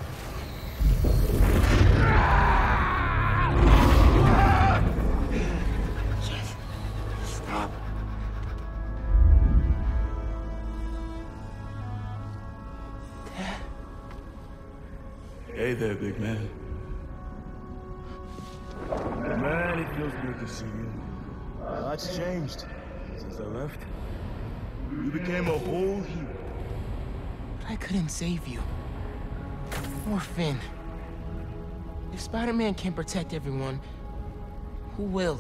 Hey there, big man. Man, it feels good to see you. A lot's changed since I left. You became a whole hero. But I couldn't save you. Or Finn. If Spider-Man can't protect everyone, who will?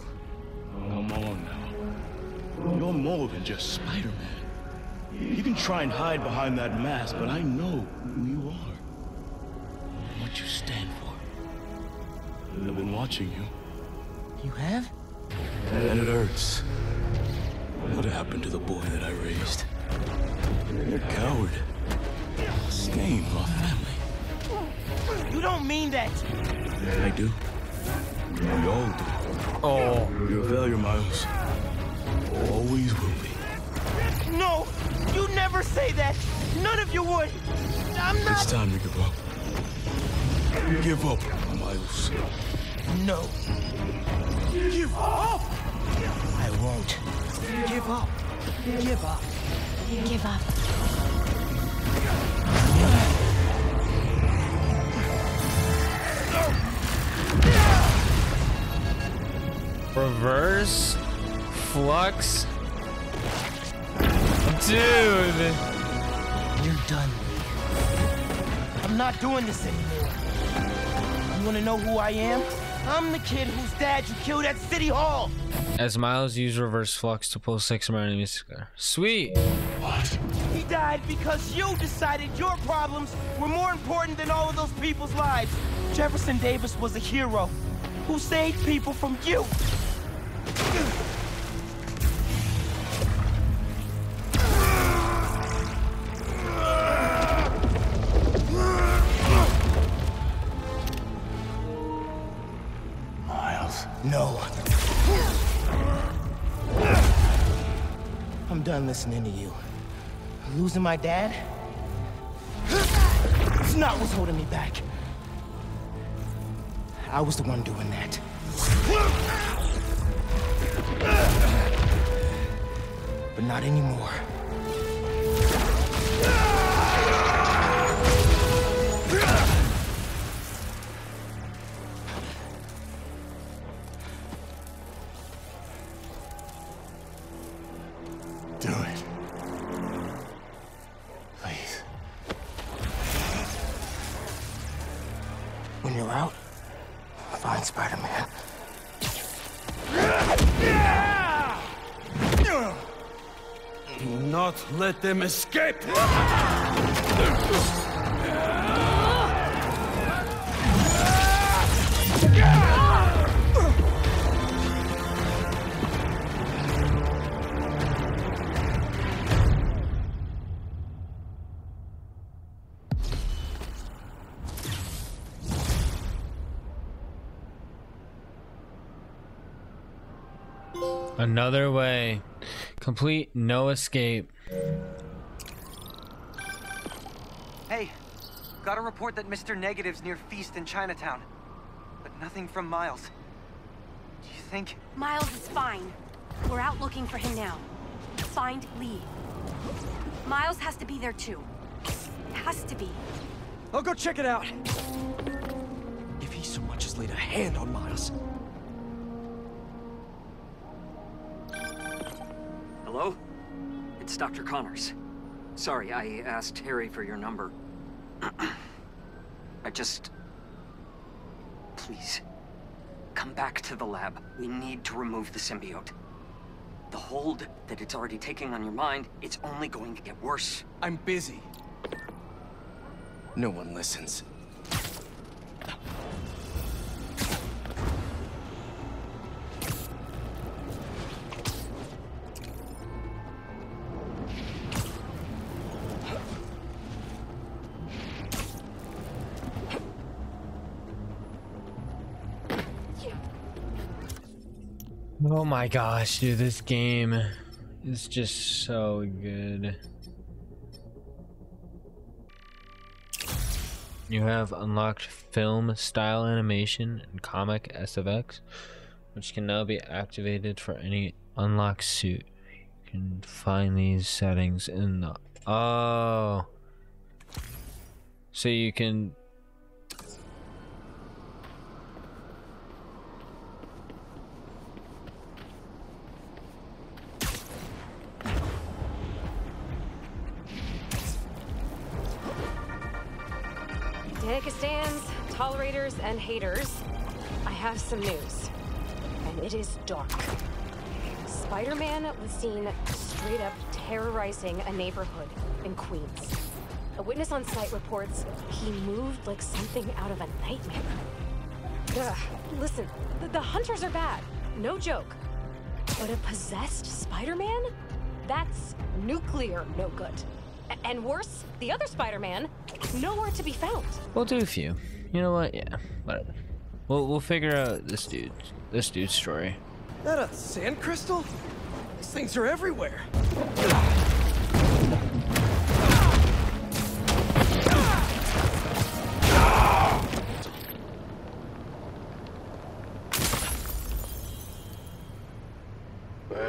Come on now. You're more than just Spider-Man. You can try and hide behind that mask, but I know who you are. What you stand for. I've been watching you. You have? And it hurts. What happened to the boy that I raised? You're a coward. Stain my family. You don't mean that. I do. We all do. Oh. You're a failure, Miles. Always will be. No! You never say that! None of you would! I'm not... It's time to give up. Give up, Miles. No. Give up! I won't. Give up. Give up. Give up. Reverse flux. Dude. You're done. I'm not doing this anymore. You want to know who I am? I'm the kid whose dad you killed at City Hall. As Miles used reverse flux to pull 6 of my enemies together. Sweet. What? He died because you decided your problems were more important than all of those people's lives. Jefferson Davis was a hero who saved people from you. No. I'm done listening to you. Losing my dad? It's not what's holding me back. I was the one doing that. But not anymore. Let them escape! Another way. Complete no escape. Hey, got a report that Mr. Negative's near Feast in Chinatown, but nothing from Miles. Do you think... Miles is fine. We're out looking for him now. Find Lee. Miles has to be there too. Has to be. I'll go check it out. If he so much as laid a hand on Miles, Hello? It's Dr. Connors. Sorry, I asked Harry for your number. Please, come back to the lab. We need to remove the symbiote. The hold that it's already taking on your mind, it's only going to get worse. I'm busy. No one listens. Oh my gosh, dude, this game is just so good. You have unlocked film style animation and comic SFX, which can now be activated for any unlocked suit. You can find these settings in the... Oh! So you can... Stands, tolerators, and haters, I have some news, and it is dark. Spider-Man was seen straight up terrorizing a neighborhood in Queens. A witness on site reports he moved like something out of a nightmare. Ugh, listen, the hunters are bad, no joke. But a possessed Spider-Man? That's nuclear no good. And worse, the other Spider-Man, nowhere to be found. We'll do a few. You know what? Yeah, whatever. We'll figure out this dude's story. Is that a sand crystal? These things are everywhere. I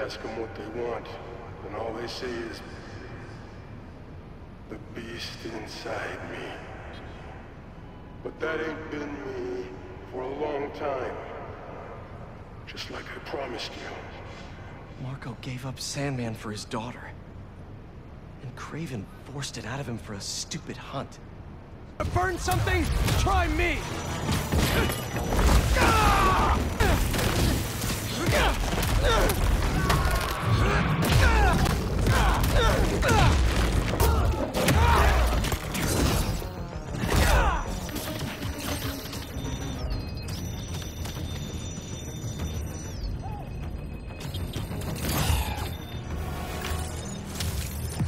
ask them what they want, and all they say is, the beast inside me. But that ain't been me for a long time. Just like I promised you. Marco gave up Sandman for his daughter. And Kraven forced it out of him for a stupid hunt. Burn something? Try me!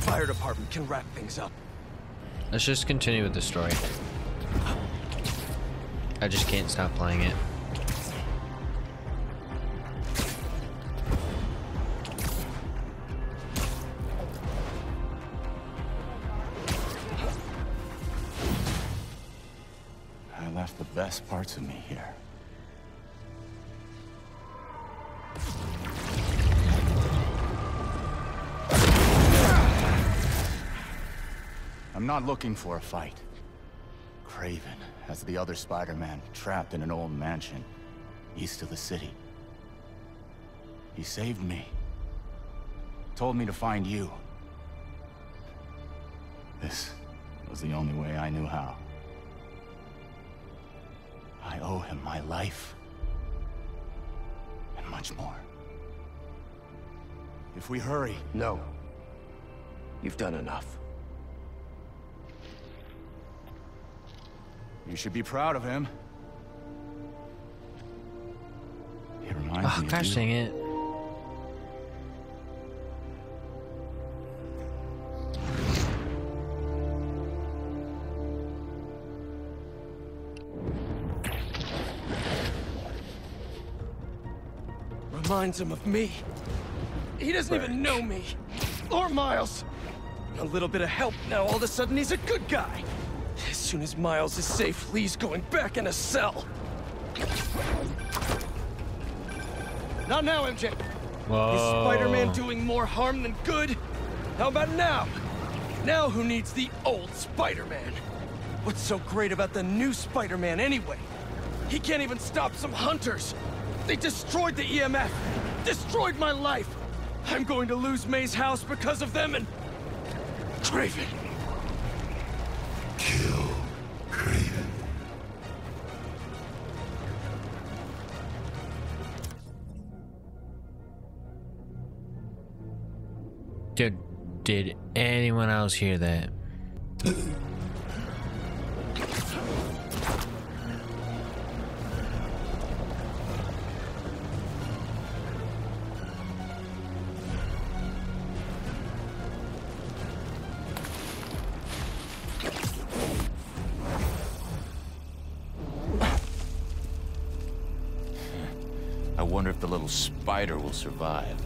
Fire department can wrap things up. Let's just continue with the story. I just can't stop playing it. Best parts of me here. I'm not looking for a fight. Kraven has the other Spider-Man trapped in an old mansion east of the city. He saved me. Told me to find you. This was the only way I knew how. I owe him my life, and much more. If we hurry... No. You've done enough. You should be proud of him. He reminds me of you. Gosh dang it. Reminds him of me. He doesn't even know me. Or Miles. A little bit of help now, all of a sudden he's a good guy. As soon as Miles is safe, Lee's going back in a cell. Not now, MJ. Whoa. Is Spider-Man doing more harm than good? How about now? Now who needs the old Spider-Man? What's so great about the new Spider-Man anyway? He can't even stop some hunters. They destroyed the EMF! Destroyed my life! I'm going to lose May's house because of them and... Kraven! Kill Kraven. Did anyone else hear that? I wonder if the little spider will survive.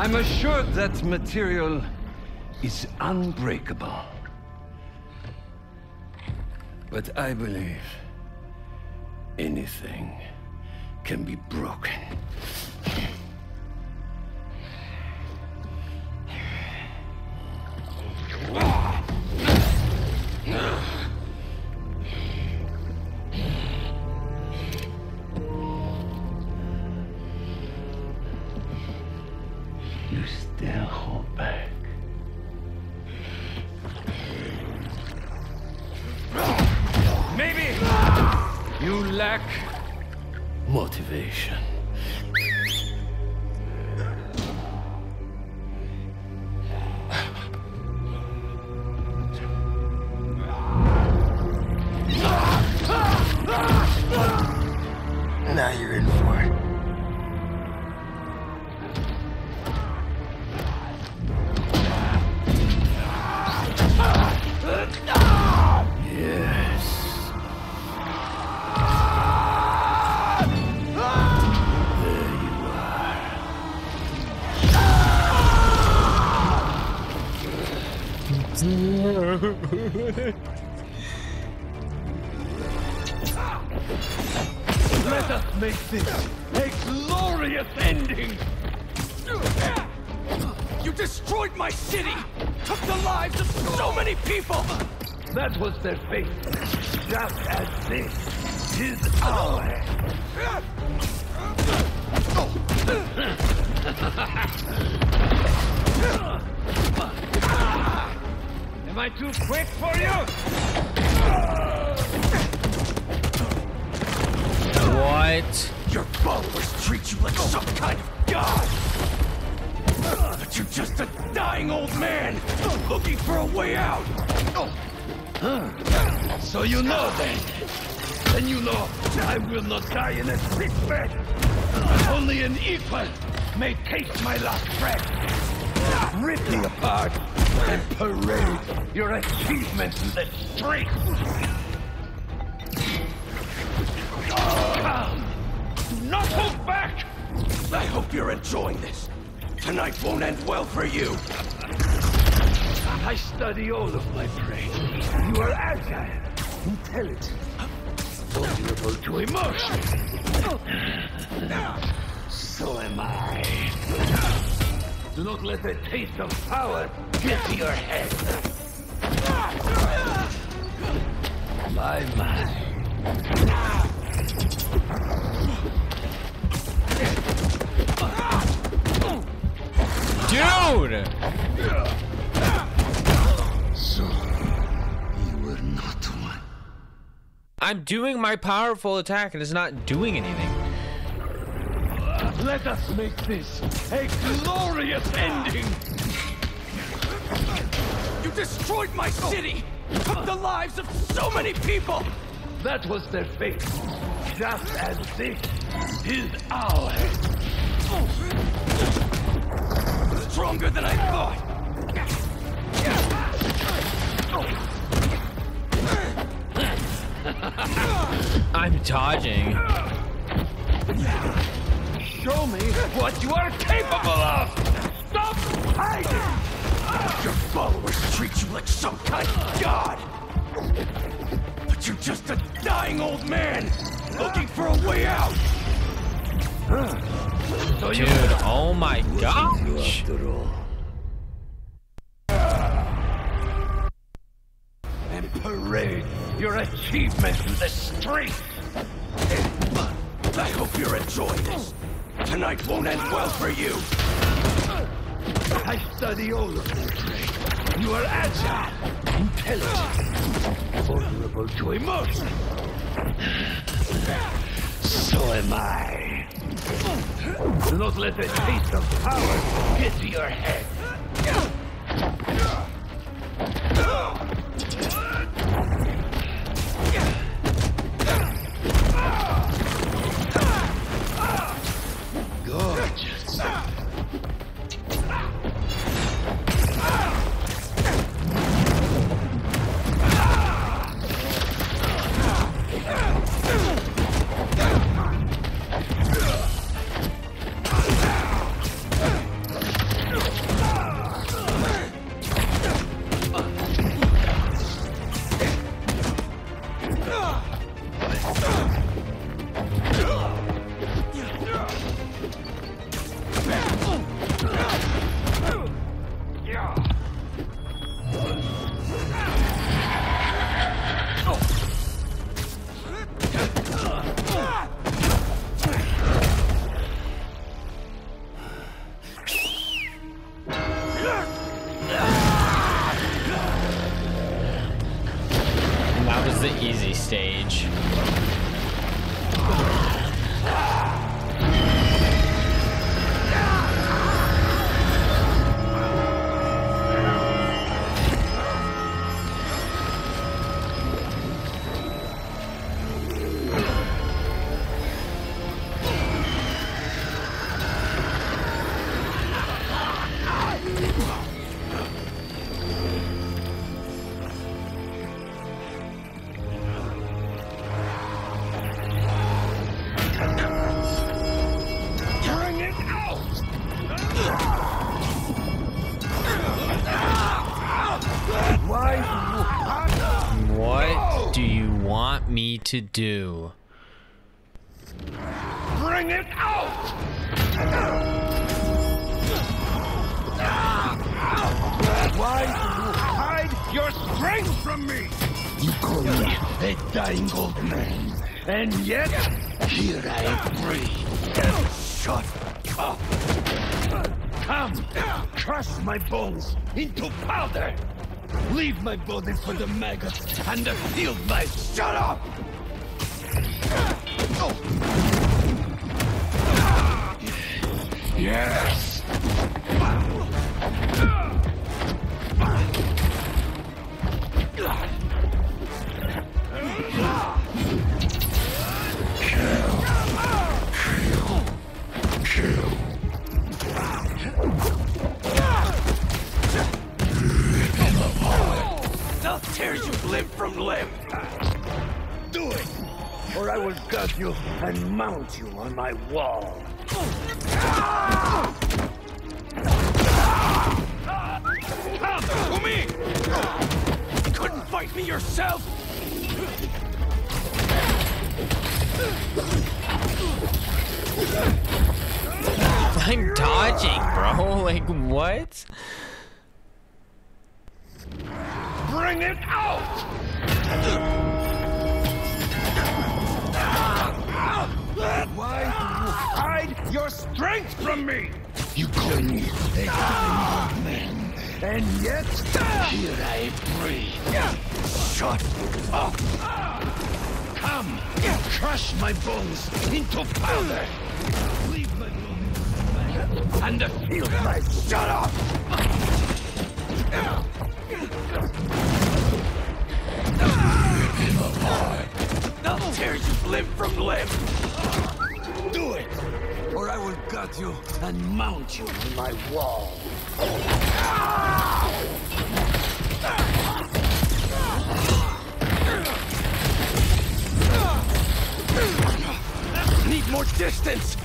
I'm assured that material is unbreakable. But I believe anything can be broken. Let us make this a glorious ending! You destroyed my city! Took the lives of so many people! That was their fate. Just as this is ours. Am I too quick for you? What? Your followers treat you like some kind of god! But you're just a dying old man, looking for a way out! Huh. So you know then! And you know, I will not die in a sick bed! Only an equal may taste my last breath. Rip me apart and parade your achievements in the streets. Come! Do not hold back! I hope you're enjoying this. Tonight won't end well for you. I study all of my prey. You are agile, intelligent, vulnerable to emotion. So am I. Do not let the taste of power get to your head. My mind. Dude! I'm doing my powerful attack and it's not doing anything. Let us make this a glorious ending. You destroyed my city, took the lives of so many people. That was their fate, just as this is ours. Stronger than I thought. I'm dodging. Show me what you are capable of! Stop hiding! Your followers treat you like some kind of god! But you're just a dying old man looking for a way out! Dude, oh my gosh! And parade your achievements in the streets. I hope you're enjoying this. Tonight won't end well for you. I study all of you. You are agile, intelligent, vulnerable to emotion. So am I. Do not let the taste of power get to your head. Gorgeous. To do. Bring it out. Why do you hide your strength from me? You call me a dying old man, and yet here I am. Shut up! Come, crush my bones into powder. Leave my body for the maggots and the field mice. Shut up! Yes! Kill. limb from limb. Do it, or I will gut you and mount you on my wall. Help me! You couldn't fight me yourself? I'm dodging, bro. Like, what? Bring it out! Why do you hide your strength from me? You call me a kind of man, and yet here I breathe. Shut up! Come, crush my bones into powder. And the field might shut up! I'll tear you limb from limb! Do it! Or I will gut you and mount you on my wall. Need more distance!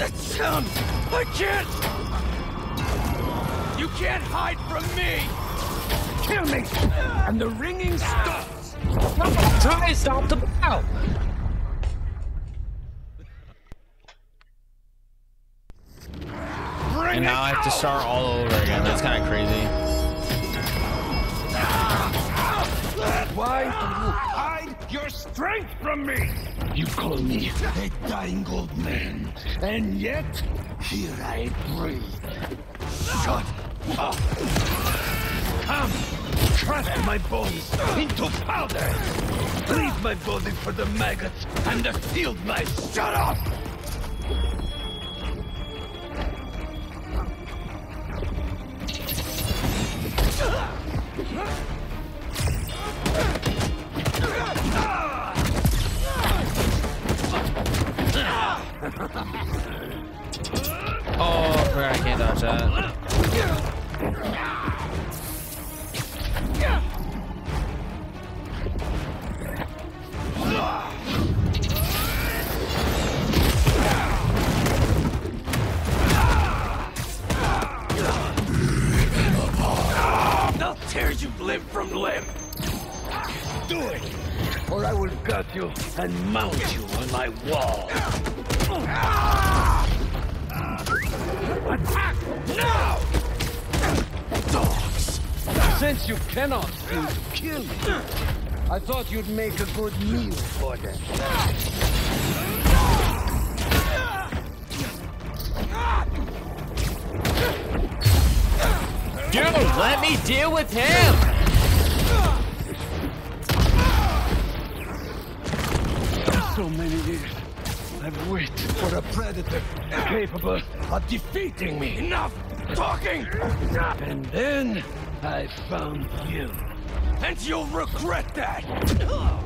That sound! I can't! You can't hide from me! Kill me! And the ringing stops! Try to stop the bow! And now I have to start all over again. That's kind of crazy. Why do you hide your strength from me? You call me a dying old man, and yet here I breathe. Shut up! Come, crush my bones into powder. Leave my body for the maggots, and the field mice. Shut up! Oh, I can't dodge that. I'll tear you limb from limb. Do it, or I will gut you and mount you on my wall. Attack now! Dogs! Since you cannot seem to kill me, I thought you'd make a good meal for them. Dude, let me deal with him! So many years I've waited for a predator capable of defeating me. Enough talking! And then I found you. And you'll regret that! No,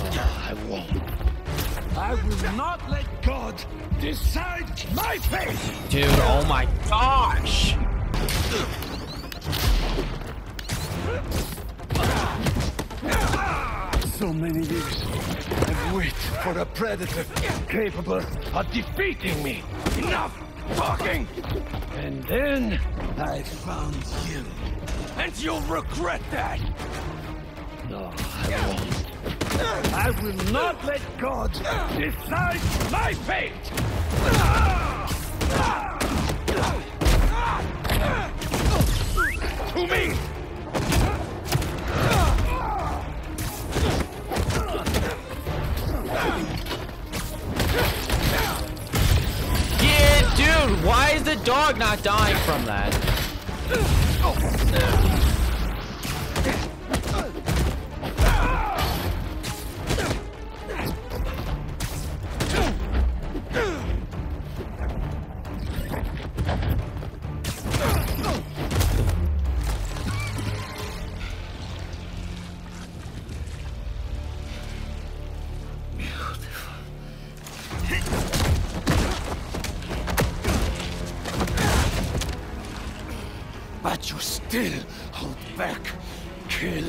I won't. I will not let God decide my fate! Dude, oh my gosh! So many years I've waited for a predator capable of defeating me. Enough talking! And then I found you. And you'll regret that. No, I won't. I will not let God decide my fate. To me! Yeah, dude, why is the dog not dying from that? but you still hold back. Kill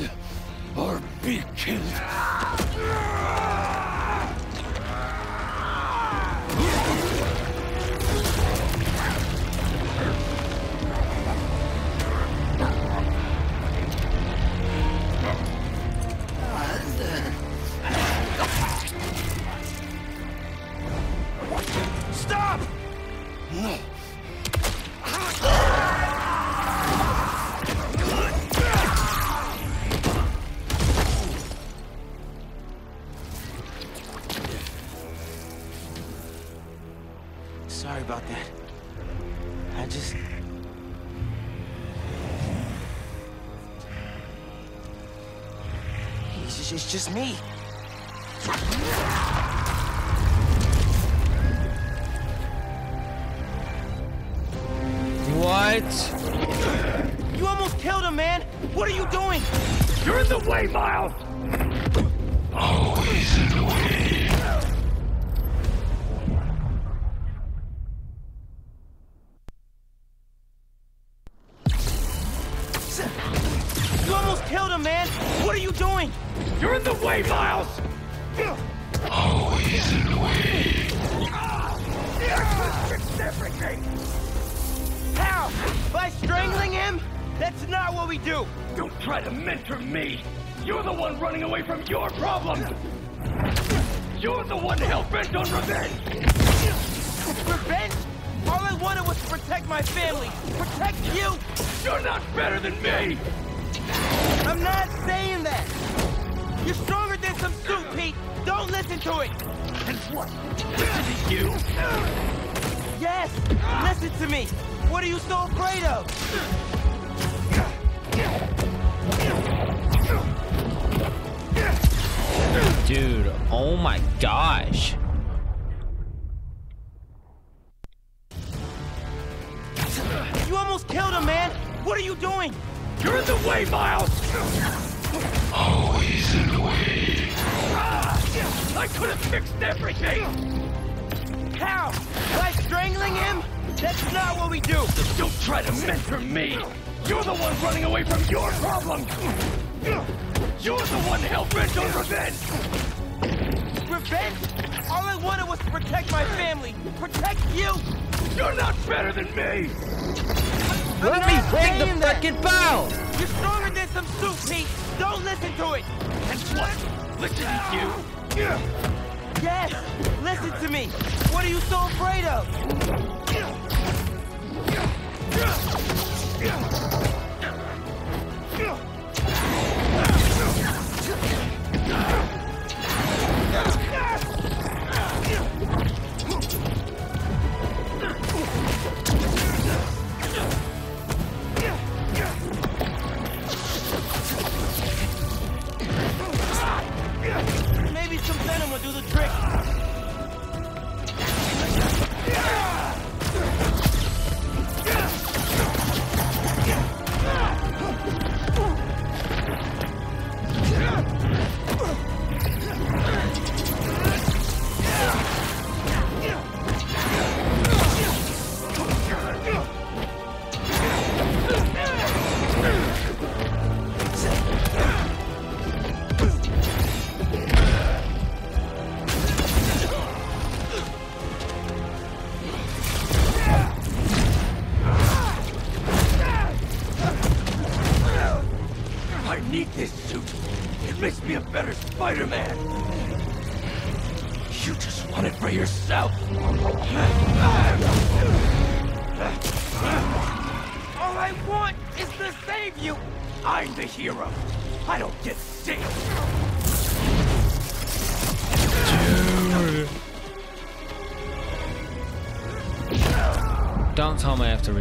or be killed. Stop! No. Sorry about that. I just... It's just me. What? You almost killed him, man! What are you doing? You're in the way, Miles! Always in the way. You almost killed him, man! What are you doing? You're in the way, Miles! Always in the way. How? By strangling him? That's not what we do! Don't try to mentor me! You're the one running away from your problems! You're the one hell-bent on revenge! Revenge? All I wanted was to protect my family! Protect you! You're not better than me! I'm not saying that! You're stronger than some soup, Pete! Don't listen to it! And what? Listen to you? Yes! Listen to me! What are you so afraid of? Dude, oh my gosh. You almost killed him, man! What are you doing? You're in the way, Miles! Always in the way. I could have fixed everything! How? By strangling him? That's not what we do! Don't try to mentor me! You're the one running away from your problems! You're the one hell-bent on revenge! Revenge? All I wanted was to protect my family! Protect you! You're not better than me! Let me ring the frickin' bell! You're stronger than some soup, Pete! Don't listen to it! And what? Listen to you? Yes! Listen to me! What are you so afraid of? Maybe some venom will do the trick.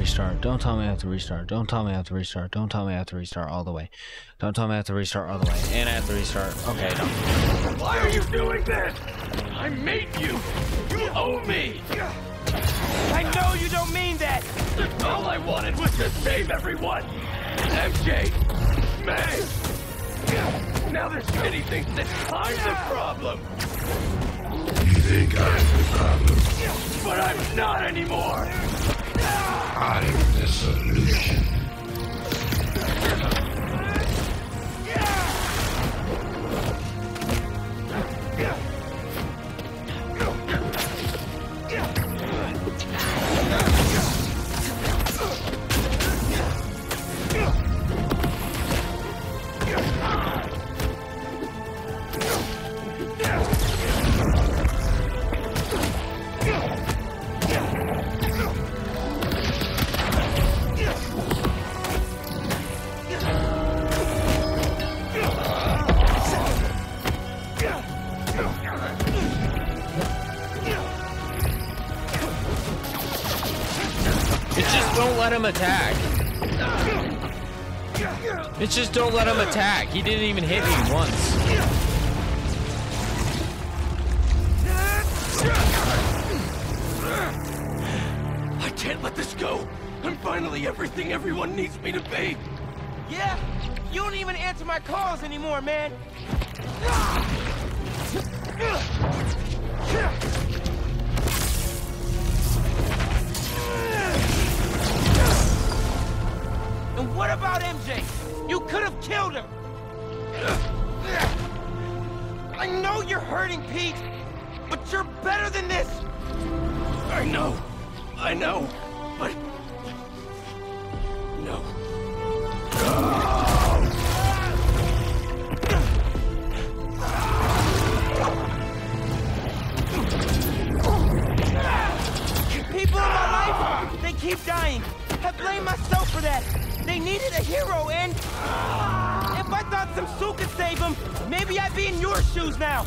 Restart. Don't tell me I have to restart. Don't tell me I have to restart. Don't tell me I have to restart all the way. Don't tell me I have to restart all the way. And I have to restart. Okay, no. Why are you doing this? I made you. You owe me. I know you don't mean that. All I wanted was to save everyone. MJ, May. Now there's many things that I'm the problem. You think I'm the problem? But I'm not anymore. I'm the solution. don't let him attack. It's just don't let him attack. He didn't even hit me once. I can't let this go. I'm finally everything everyone needs me to be. Yeah, you don't even answer my calls anymore, man. And what about MJ? You could have killed her! I know you're hurting, Pete, but you're better than this! I know, but... No. People in my life, they keep dying. I blame myself for that. They needed a hero, and if I thought some suit could save him, maybe I'd be in your shoes now.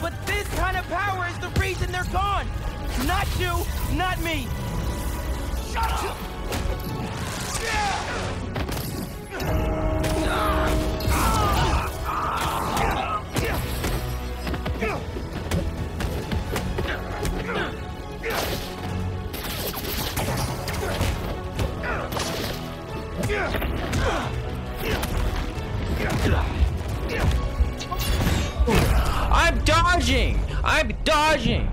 But this kind of power is the reason they're gone. Not you, not me. Shut up! I'm dodging! I'm dodging!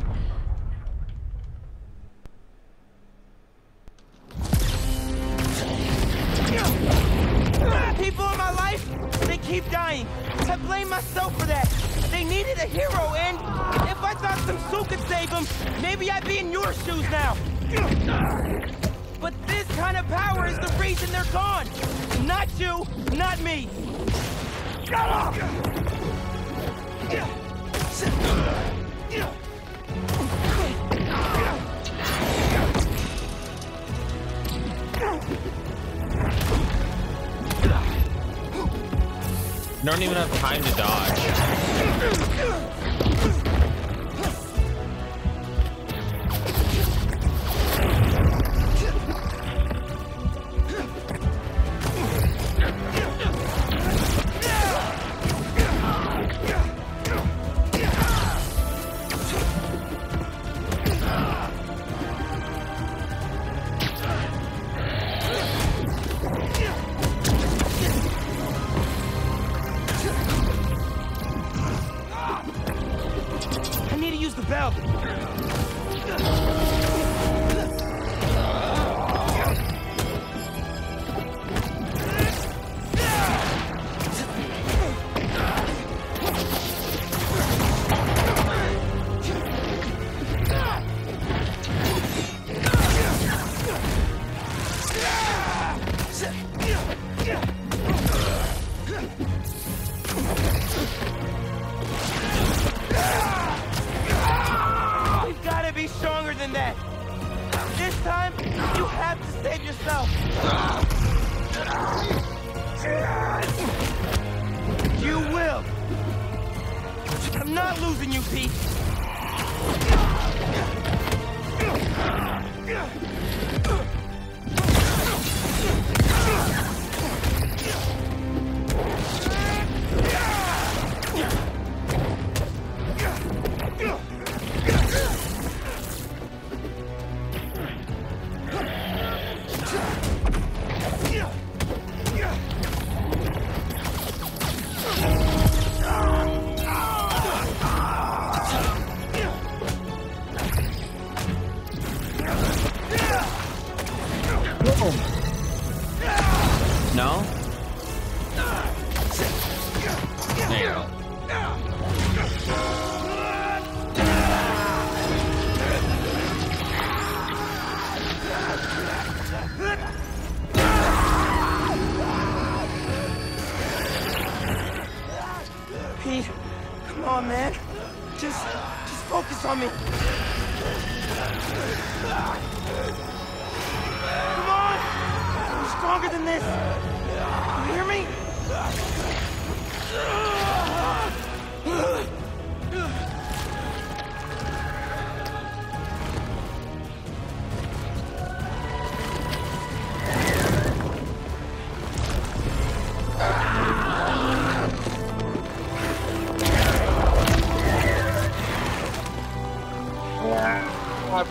People in my life, they keep dying. I blame myself for that. They needed a hero, and if I thought some suit could save them, maybe I'd be in your shoes now. But this kind of power is the reason they're gone. Not you, not me. Shut up! Don't even have time to dodge.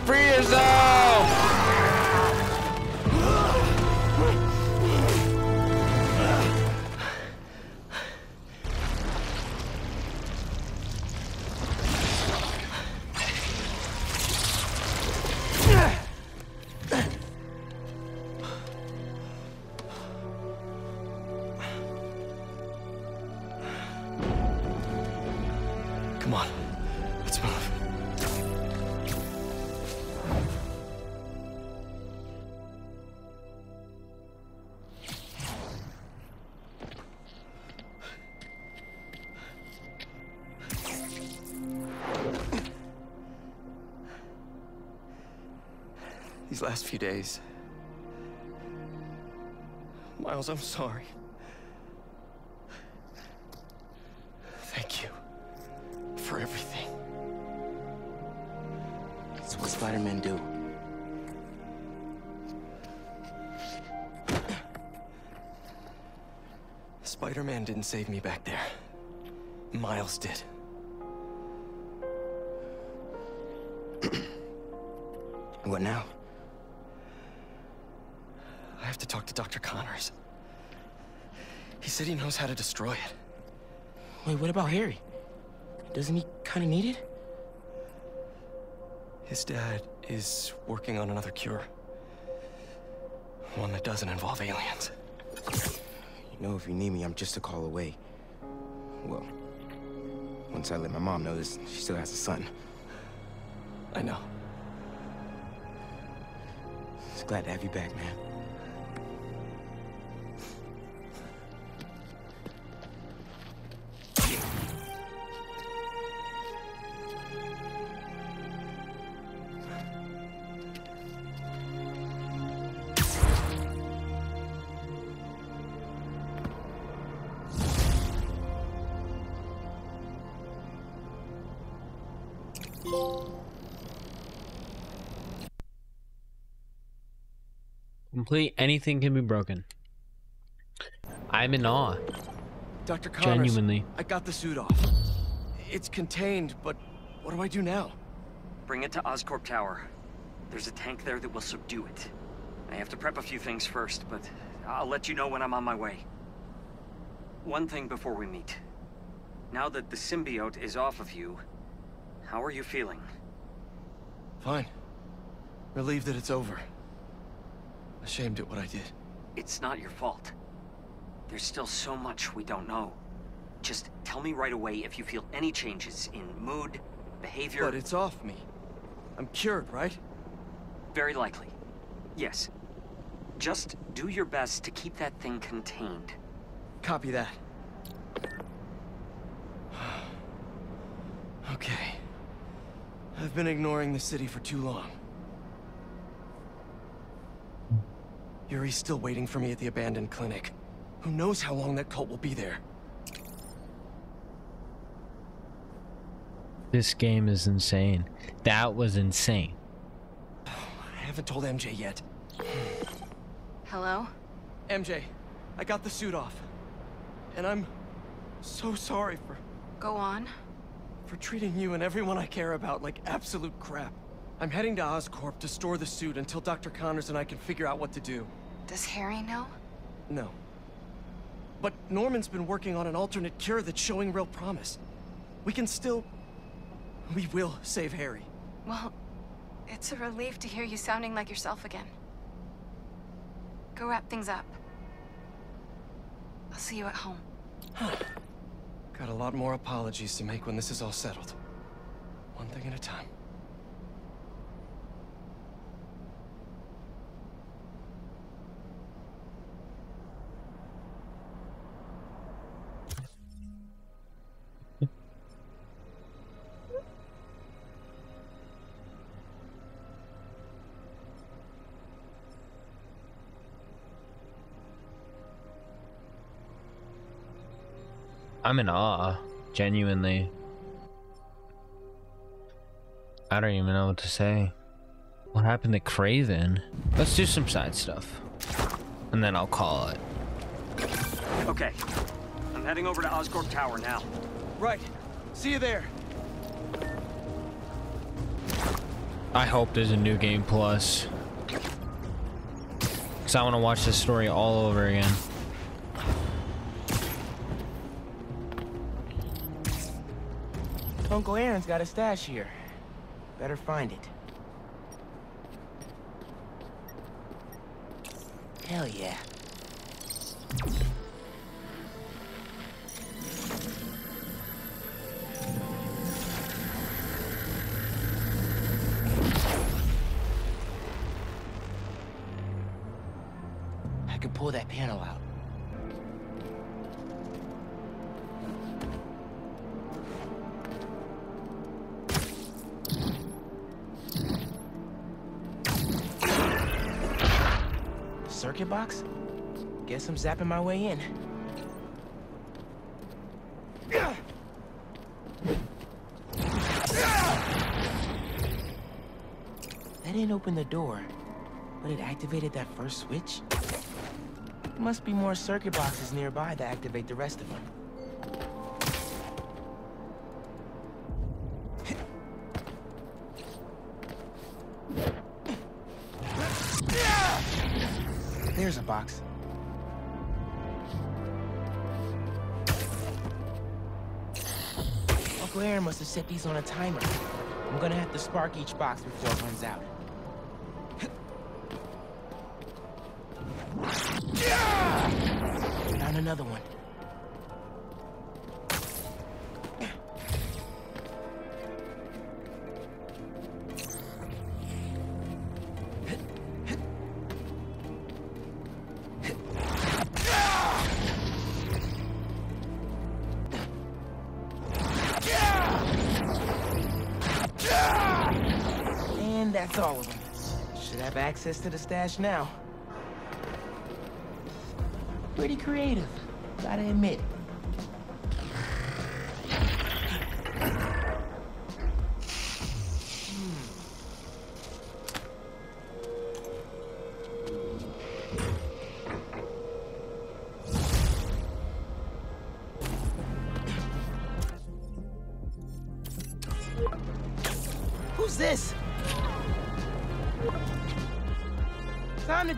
Free yourself! These last few days. Miles, I'm sorry. Thank you for everything. It's what Spider-Man do. Spider-Man didn't save me back there. Miles did. What now? I have to talk to Dr. Connors. He said he knows how to destroy it. Wait, what about Harry? Doesn't he kind of need it? His dad is working on another cure. One that doesn't involve aliens. You know, if you need me, I'm just a call away. Well, once I let my mom know this, she still has a son. I know. Just glad to have you back, man. Complete anything can be broken. I'm in awe. Dr. Connors, genuinely. I got the suit off. It's contained, but what do I do now? Bring it to Oscorp Tower. There's a tank there that will subdue it. I have to prep a few things first, but I'll let you know when I'm on my way. One thing before we meet. Now that the symbiote is off of you, how are you feeling? Fine. Relieved that it's over. Ashamed at what I did. It's not your fault. There's still so much we don't know. Just tell me right away if you feel any changes in mood, behavior... But it's off me. I'm cured, right? Very likely. Yes. Just do your best to keep that thing contained. Copy that. Okay. I've been ignoring the city for too long. Yuri's still waiting for me at the abandoned clinic. Who knows how long that cult will be there? This game is insane. That was insane. I haven't told MJ yet. Hello? MJ, I got the suit off. And I'm so sorry for... Go on. For treating you and everyone I care about like absolute crap. I'm heading to Oscorp to store the suit until Dr. Connors and I can figure out what to do. Does Harry know? No. But Norman's been working on an alternate cure that's showing real promise. We can still... We will save Harry. Well, it's a relief to hear you sounding like yourself again. Go wrap things up. I'll see you at home. Got a lot more apologies to make when this is all settled. One thing at a time. I'm in awe, genuinely. I don't even know what to say. What happened to Kraven? Let's do some side stuff, and then I'll call it. Okay, I'm heading over to Oscorp Tower now. Right, see you there. I hope there's a new game plus, because I want to watch this story all over again. Uncle Aaron's got a stash here. Better find it. Hell yeah. I could pull that panel out. Circuit box? Guess I'm zapping my way in. That didn't open the door, but it activated that first switch. There must be more circuit boxes nearby to activate the rest of them. There's a box. Uncle Aaron must have set these on a timer. I'm gonna have to spark each box before it runs out. Found another one. All of them. Should have access to the stash now. Pretty creative, gotta admit.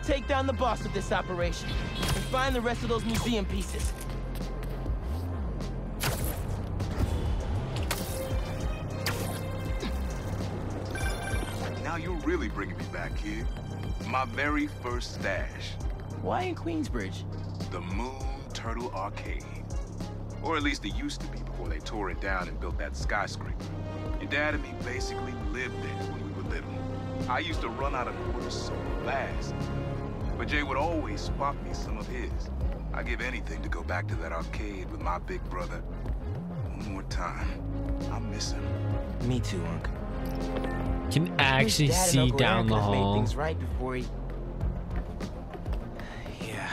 Take down the boss with this operation and find the rest of those museum pieces. Now you're really bringing me back, kid. My very first stash. Why in Queensbridge? The Moon Turtle Arcade. Or at least it used to be before they tore it down and built that skyscraper. Your dad and me basically lived there when we were little. I used to run out of quarters so fast. But Jay would always spot me some of his. I'd give anything to go back to that arcade with my big brother. One more time. I miss him. Me too, Unc. Can actually see down the hall. Made things right before he... Yeah.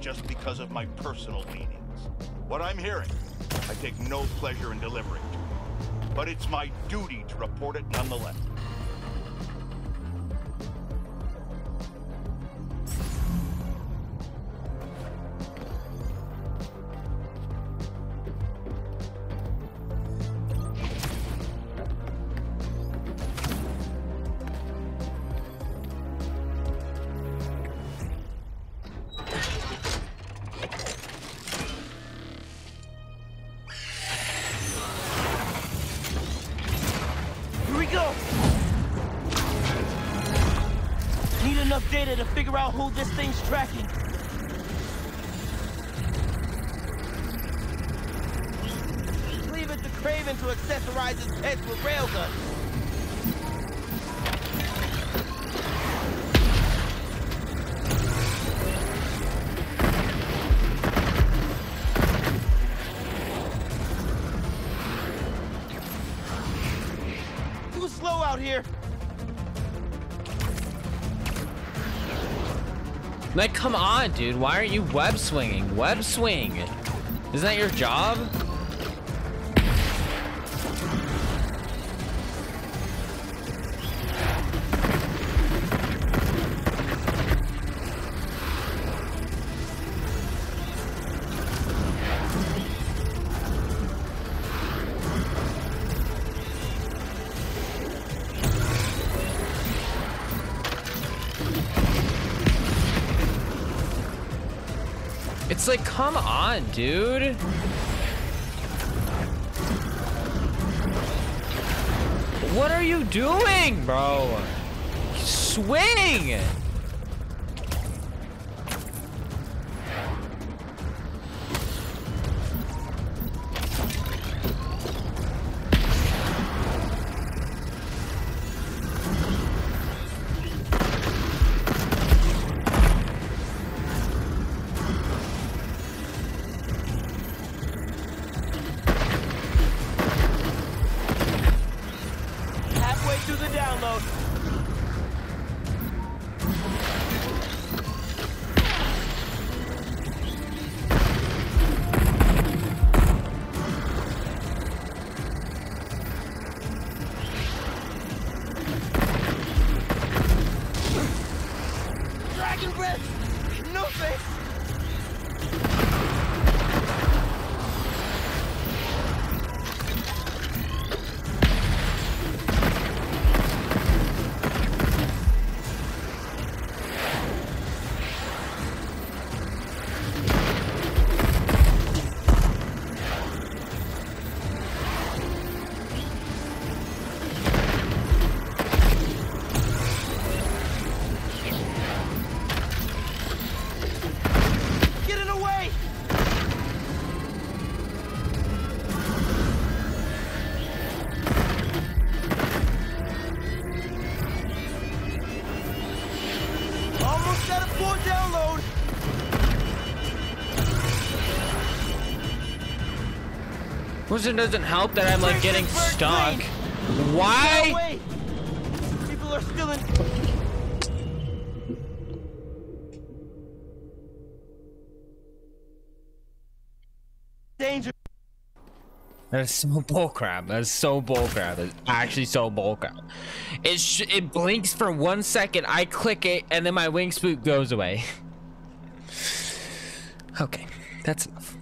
Just because of my personal leanings. What I'm hearing, I take no pleasure in delivering. But it's my duty to report it nonetheless. This thing's tracking. Leave it to Kraven to accessorize his pets with railguns. out here. Like, come on, dude. Why aren't you web swinging? Web swing. Isn't that your job? It's like, come on, dude. What are you doing, bro? Swing! It doesn't help that I'm like getting stuck. Why? People are still in. Danger. That is so bullcrap. That is so bullcrap. That is actually so bullcrap. It blinks for 1 second. I click it and then my wing spook goes away. Okay, that's enough.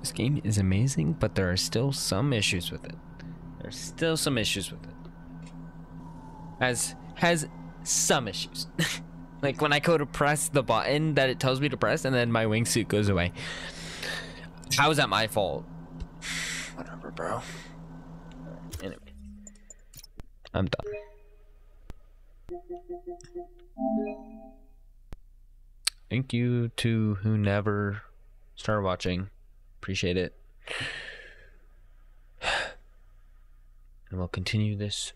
This game is amazing, but there are still some issues with it. There's still some issues with it. Has some issues. Like when I go to press the button that it tells me to press and then my wingsuit goes away. How is that my fault? Whatever, bro. Anyway. I'm done. Thank you to who never started watching. Appreciate it. And we'll continue this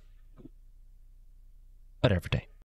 whatever day.